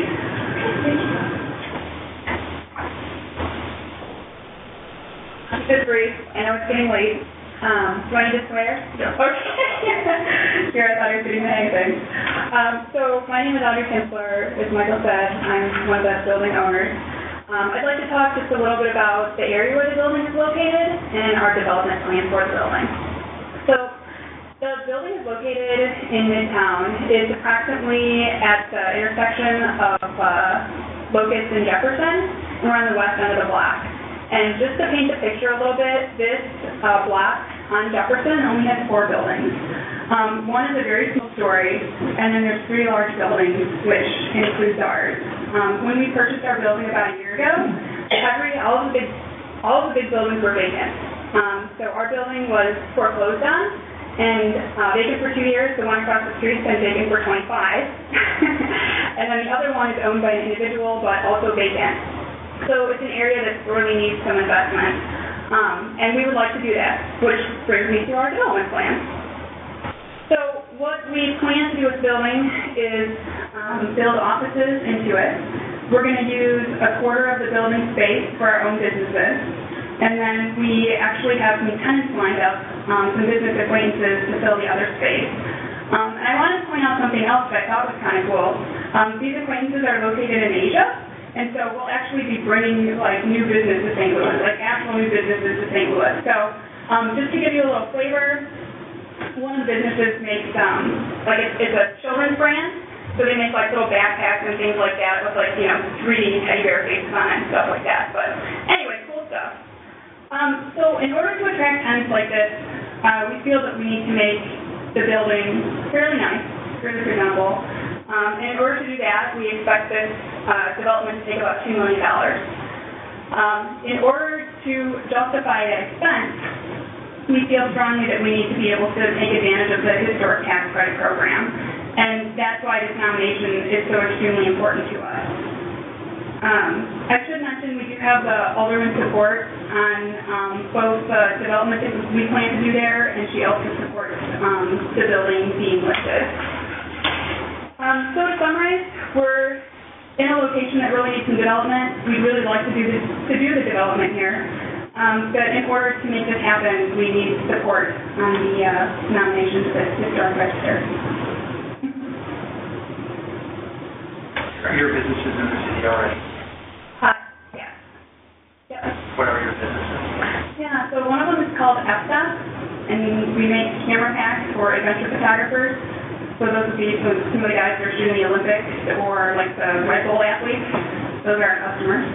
I'm so brief. I know it's getting late. Do I need to swear? Yeah. Okay. Here, I thought I was doing my thing. So my name is Audrey Kinsler. As Michael said, I'm one of the building owners. I'd like to talk just a little bit about the area where the building is located and our development plan for the building. So the building is located in Midtown. It's approximately at the intersection of Locust and Jefferson, and we're on the west end of the block. And just to paint the picture a little bit, this block on Jefferson only has 4 buildings. One is a very small story, and then there's 3 large buildings, which includes ours. When we purchased our building about a year ago, all of the big buildings were vacant. So our building was foreclosed on and vacant for 2 years. The one across the street has been vacant for 25. And then the other one is owned by an individual, but also vacant. So it's an area that really needs some investment, and we would like to do that, which brings me to our development plan. So what we plan to do with the building is build offices into it. We're going to use a quarter of the building space for our own businesses, and then we actually have some tenants lined up, some business acquaintances to fill the other space. And I wanted to point out something else that I thought was kind of cool. These acquaintances are located in Asia. And so we'll actually be bringing, like, new business to St. Louis, like actual new businesses to St. Louis. So just to give you a little flavor, one of the businesses makes, like, it's a children's brand, so they make, like, little backpacks and things like that with, like, you know, 3D teddy bear faces on it and stuff like that. But anyway, cool stuff. So in order to attract tenants like this, we feel that we need to make the building fairly nice, fairly presentable. And in order to do that, we expect this development to take about $2 million. In order to justify that expense, we feel strongly that we need to be able to take advantage of the historic tax credit program, and that's why this nomination is so extremely important to us. I should mention we do have the alderman's support on both the development that we plan to do there, and she also supports the building being listed. So to summarize, we're in a location that really needs some development. We'd really like to do the development here, but in order to make this happen, we need support on the nominations that the historic register. Are your businesses in the city already? Yeah. Yep. What are your businesses? Yeah. So one of them is called EFTA, and we make camera packs for adventure photographers. So those would be some of the guys that are shooting the Olympics or like the Red Bull athletes. Those are our customers.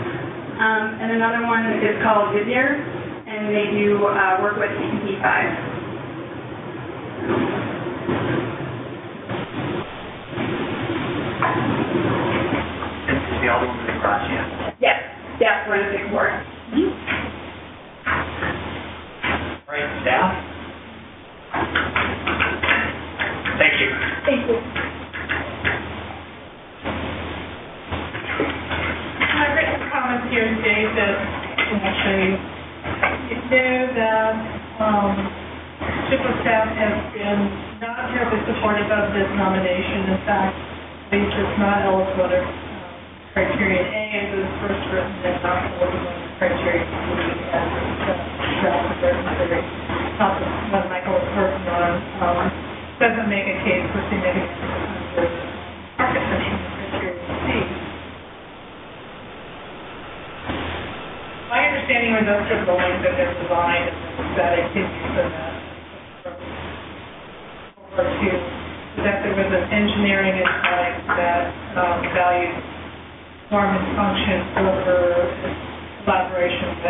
And another one is called Vizier, and they do work with CPP5. And is the other one across you? Yes. Yes, we're in the 6th ward. Mm-hmm. All right, staff. Thank you. Thank you. I've written comments here today that it's there that SHPO staff has been not terribly supportive of this nomination. In fact, at least it's not eligible under criteria A as it was first written, that's not eligible under criteria B as it's what Michael was working on. Doesn't make a case for significant market section criteria C. My understanding of those two buildings and their design and aesthetic issues and that over to that there was an engineering insight that valued form and function over collaboration with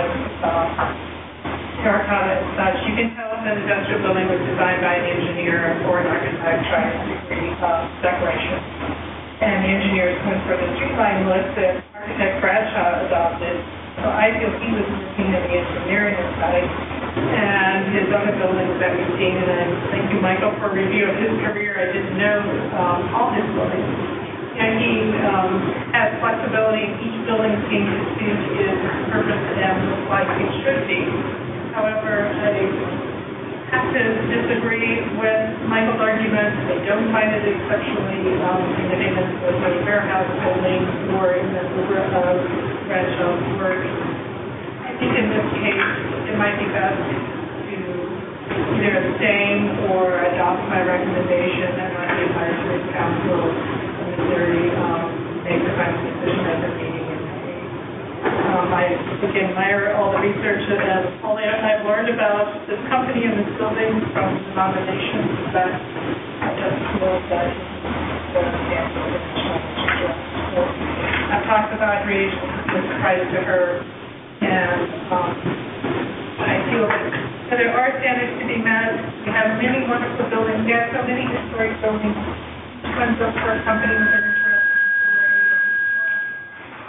terracotta and such. You can tell if an industrial building was designed by an engineer or an architect trying to create decoration. And the engineers went for the streamlined list that Architect Bradshaw adopted. So I feel he was looking at the engineering side and his other buildings that we've seen. And then thank you, Michael, for a review of his career. I didn't know all his buildings. And he has flexibility. Each building seems to suit his purpose and looks like it should be. However, I have to disagree with Michael's argument. I don't find it exceptionally significant with my warehouse building or in the Bradshaw's work. I think in this case, it might be best to either abstain or adopt my recommendation and let the entire city council in Missouri make the final decision at the meeting in May. I admire all the research that Paul and I have learned about this company and this building from the nominations, but I just feel that the council is challenged. I talked about creation with price to her, and I feel that so there are standards to be met. We have many wonderful buildings. We have so many historic buildings. Each one's up for a company with an interesting story.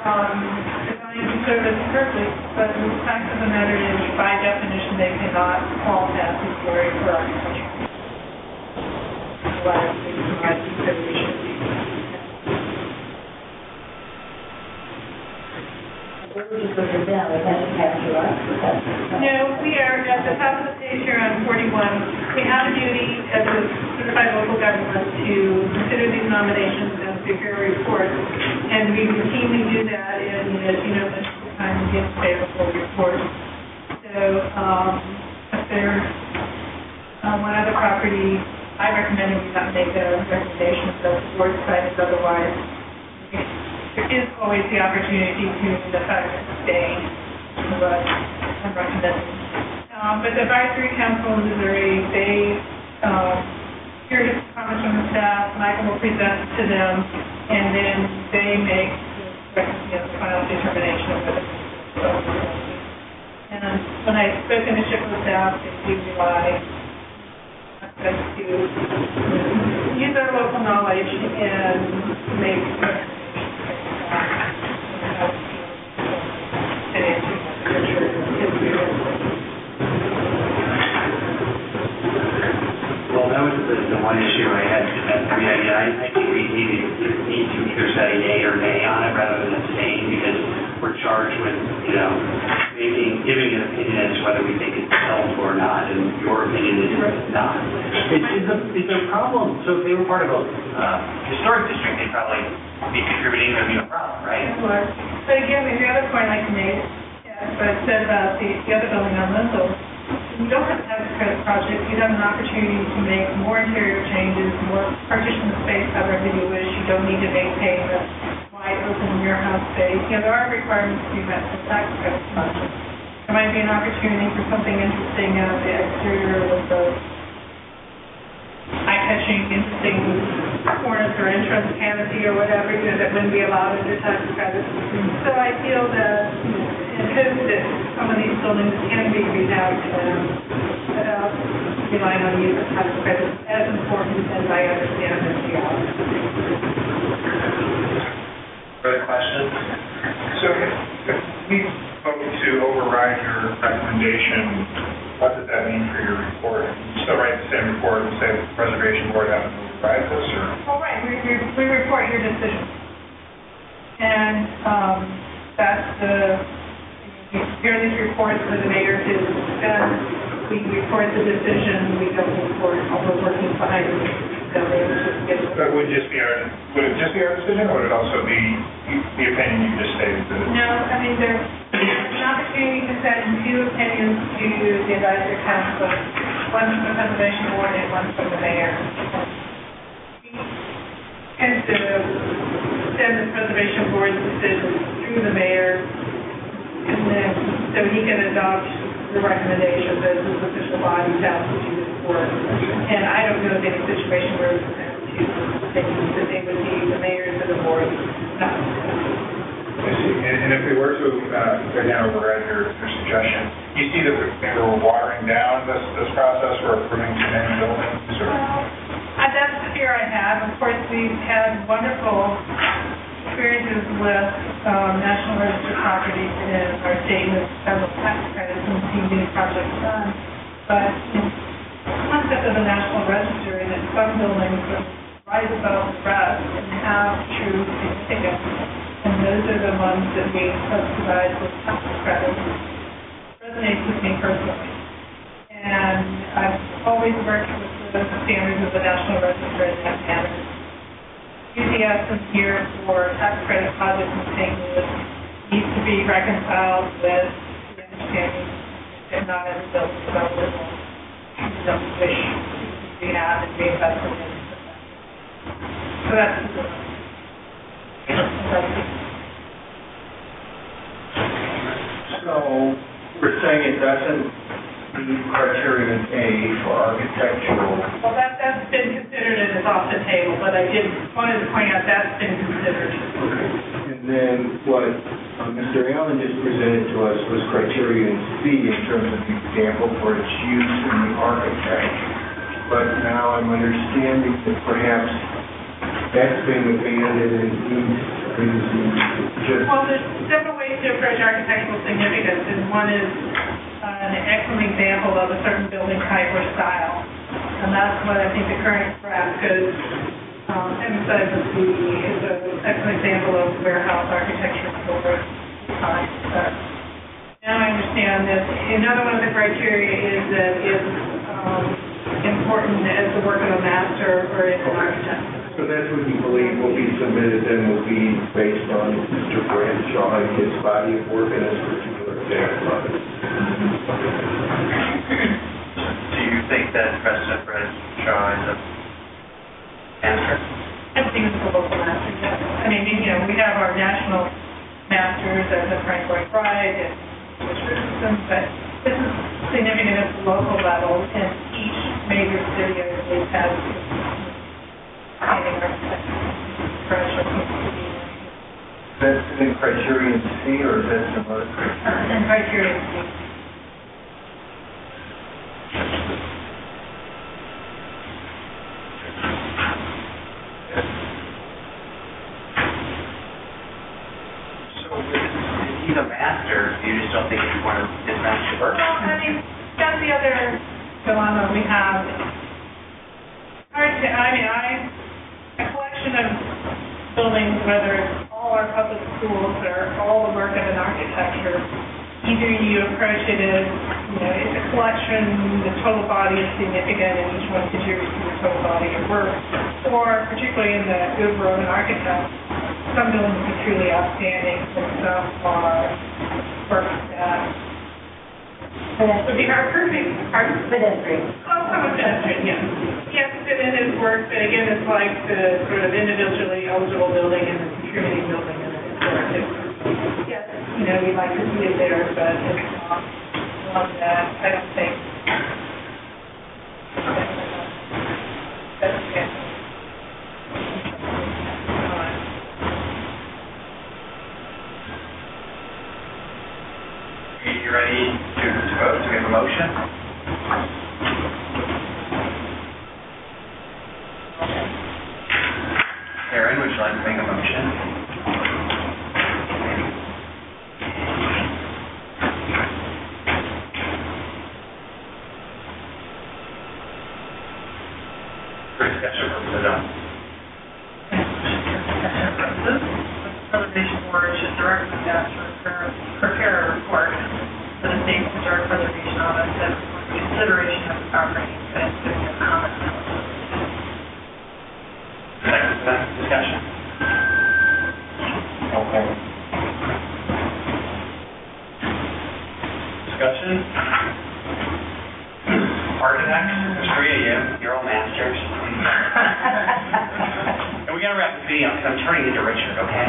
Design and service purpose, but the fact of the matter is, by definition, they cannot all have historic for our country. That's why I think that we should be. No, we are at the top of the page here on 41. We have a duty as a certified local government to consider these nominations and prepare a report, and we routinely do that, and as you know, most of the time we get favorable reports. So, if there's one other property, I recommend we not make a recommendation, so the board decides otherwise. There is always the opportunity to decide to stay, but I'm recommending. But the Advisory Council in Missouri, they hear the comments from the staff, Michael will present to them, and then they make the final determination of whether it's appropriate. And when I spoke in the SHPO staff, we rely to use our local knowledge and make well, that was the one issue I had. I think we need to either say yay or nay on it rather than abstain, because we're charged with, you know, giving an opinion as to whether we think it's helpful or not, and your opinion is not. It's a problem. So if they were part of a historic district, they'd probably be contributing to a problem, right? Sure. But again, the other point I can make, but I said about the other building on Lindell, you don't have to have a credit project. You have an opportunity to make more interior changes, more partition the space however you wish. You don't need to maintain the wide open warehouse space. You know, there are requirements to be met for tax credit projects. There might be an opportunity for something interesting out of the exterior with those eye-catching, interesting corners or entrance canopy or whatever, you know, that wouldn't be allowed under tax credits. So I feel that, you know, and hope that some of these buildings can be rehabbed without relying on the use of tax credits, as important as I understand the geology. Further questions? So if we vote to override your recommendation, what does that mean for your report? You still write the same report and say the Preservation Board hasn't override this? Or? Well, right. We report your decision. And that's the... You hear these reports for the mayor to suspend. We report the decision. We don't report all the working behind the decision. But would it just be our decision, or would it also be the opinion you just stated? No, I mean, there's an opportunity to send two opinions to the advisory council, one from the Preservation Board and one from the mayor. We tend to send the Preservation Board decision through the mayor. And then so he can adopt the recommendations as his official body has to do this for us. And I don't know of any situation where it's the same with the mayors and the board. No. And if we were to go down over at your suggestion, you see that they were watering down this process for approving to any building? That's the fear I have. Of course, we've had wonderful experiences with National Register properties in our state with federal tax credits and seeing these projects done. But the concept of the National Register is that some buildings rise above the rest and have true tickets. And those are the ones that we subsidize with tax credits. Resonates with me personally. And I've always worked with the standards of the National Register and that matters. Enthusiasm here for tax credit projects in St. Louis needs to be reconciled with the understanding that not every building developer does wish to have and reinvest in it. So that's the goal. So we're saying it doesn't meet criterion A for architectural. Well, that's been considered and it's off the table, but I did wanted to point out that's been considered. Okay. And then what Mr. Allen just presented to us was criterion C in terms of the example for its use in the architecture. But now I'm understanding that perhaps that's being abandoned and needs to be just. Well, there's several ways to approach architectural significance, and one is an excellent example of a certain building type or style. And that's what I think the current draft goes inside the C is an excellent example of warehouse architecture over time. Now I understand that another one of the criteria is that it's important as the work of a master or as an architect. So that's what you believe will be submitted and will be based on Mr. Bradshaw and his body of work in this particular example. Do you think that Preston Bradshaw is an answer? I think it's a local master, yes. I mean, you know, we have our national masters as a Frank Lloyd Wright and Richardson, but this is significant at the local level, and each major city has had Is that in criterion C or is that some other criterion? That's in criterion C. He's a master, you just don't think he's one of his master works? Well, I mean, that's the other dilemma we have. A collection of buildings, whether all our public schools or all the work of an architecture, either you approach it as, you know, it's a collection, the total body is significant, and each one contributes to the total body of work, or particularly in the oeuvre of an architect, some buildings are truly outstanding, and some are works that would be hard for pedestrians. Oh, some pedestrian, yes. Yes, fit in his work, but again, it's like the sort of individually eligible building and the contributing building and its work. Yes, you know, you'd like to see it there, but it's not on that. I don't think that's okay. Are you ready to vote to make a motion? Erin, would you like to make a motion? For discussion purposes, this Preservation Board should direct the staff to prepare a report for the State Historic Preservation Office that consideration of the property and doing a comment. Second discussion. Okay. Discussion. Architects, it's 3 a.m. You're all masters. And we're going to wrap the video because I'm turning into Richard, okay?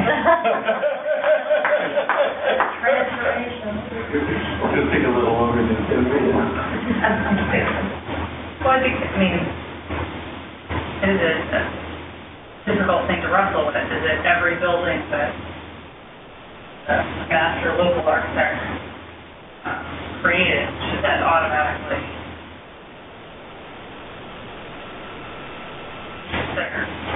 Transformation. going to take a little longer than it's going to be. Well, I think, I mean, it is a difficult thing to wrestle with. Is it every building that your local architect created, should that automatically be there?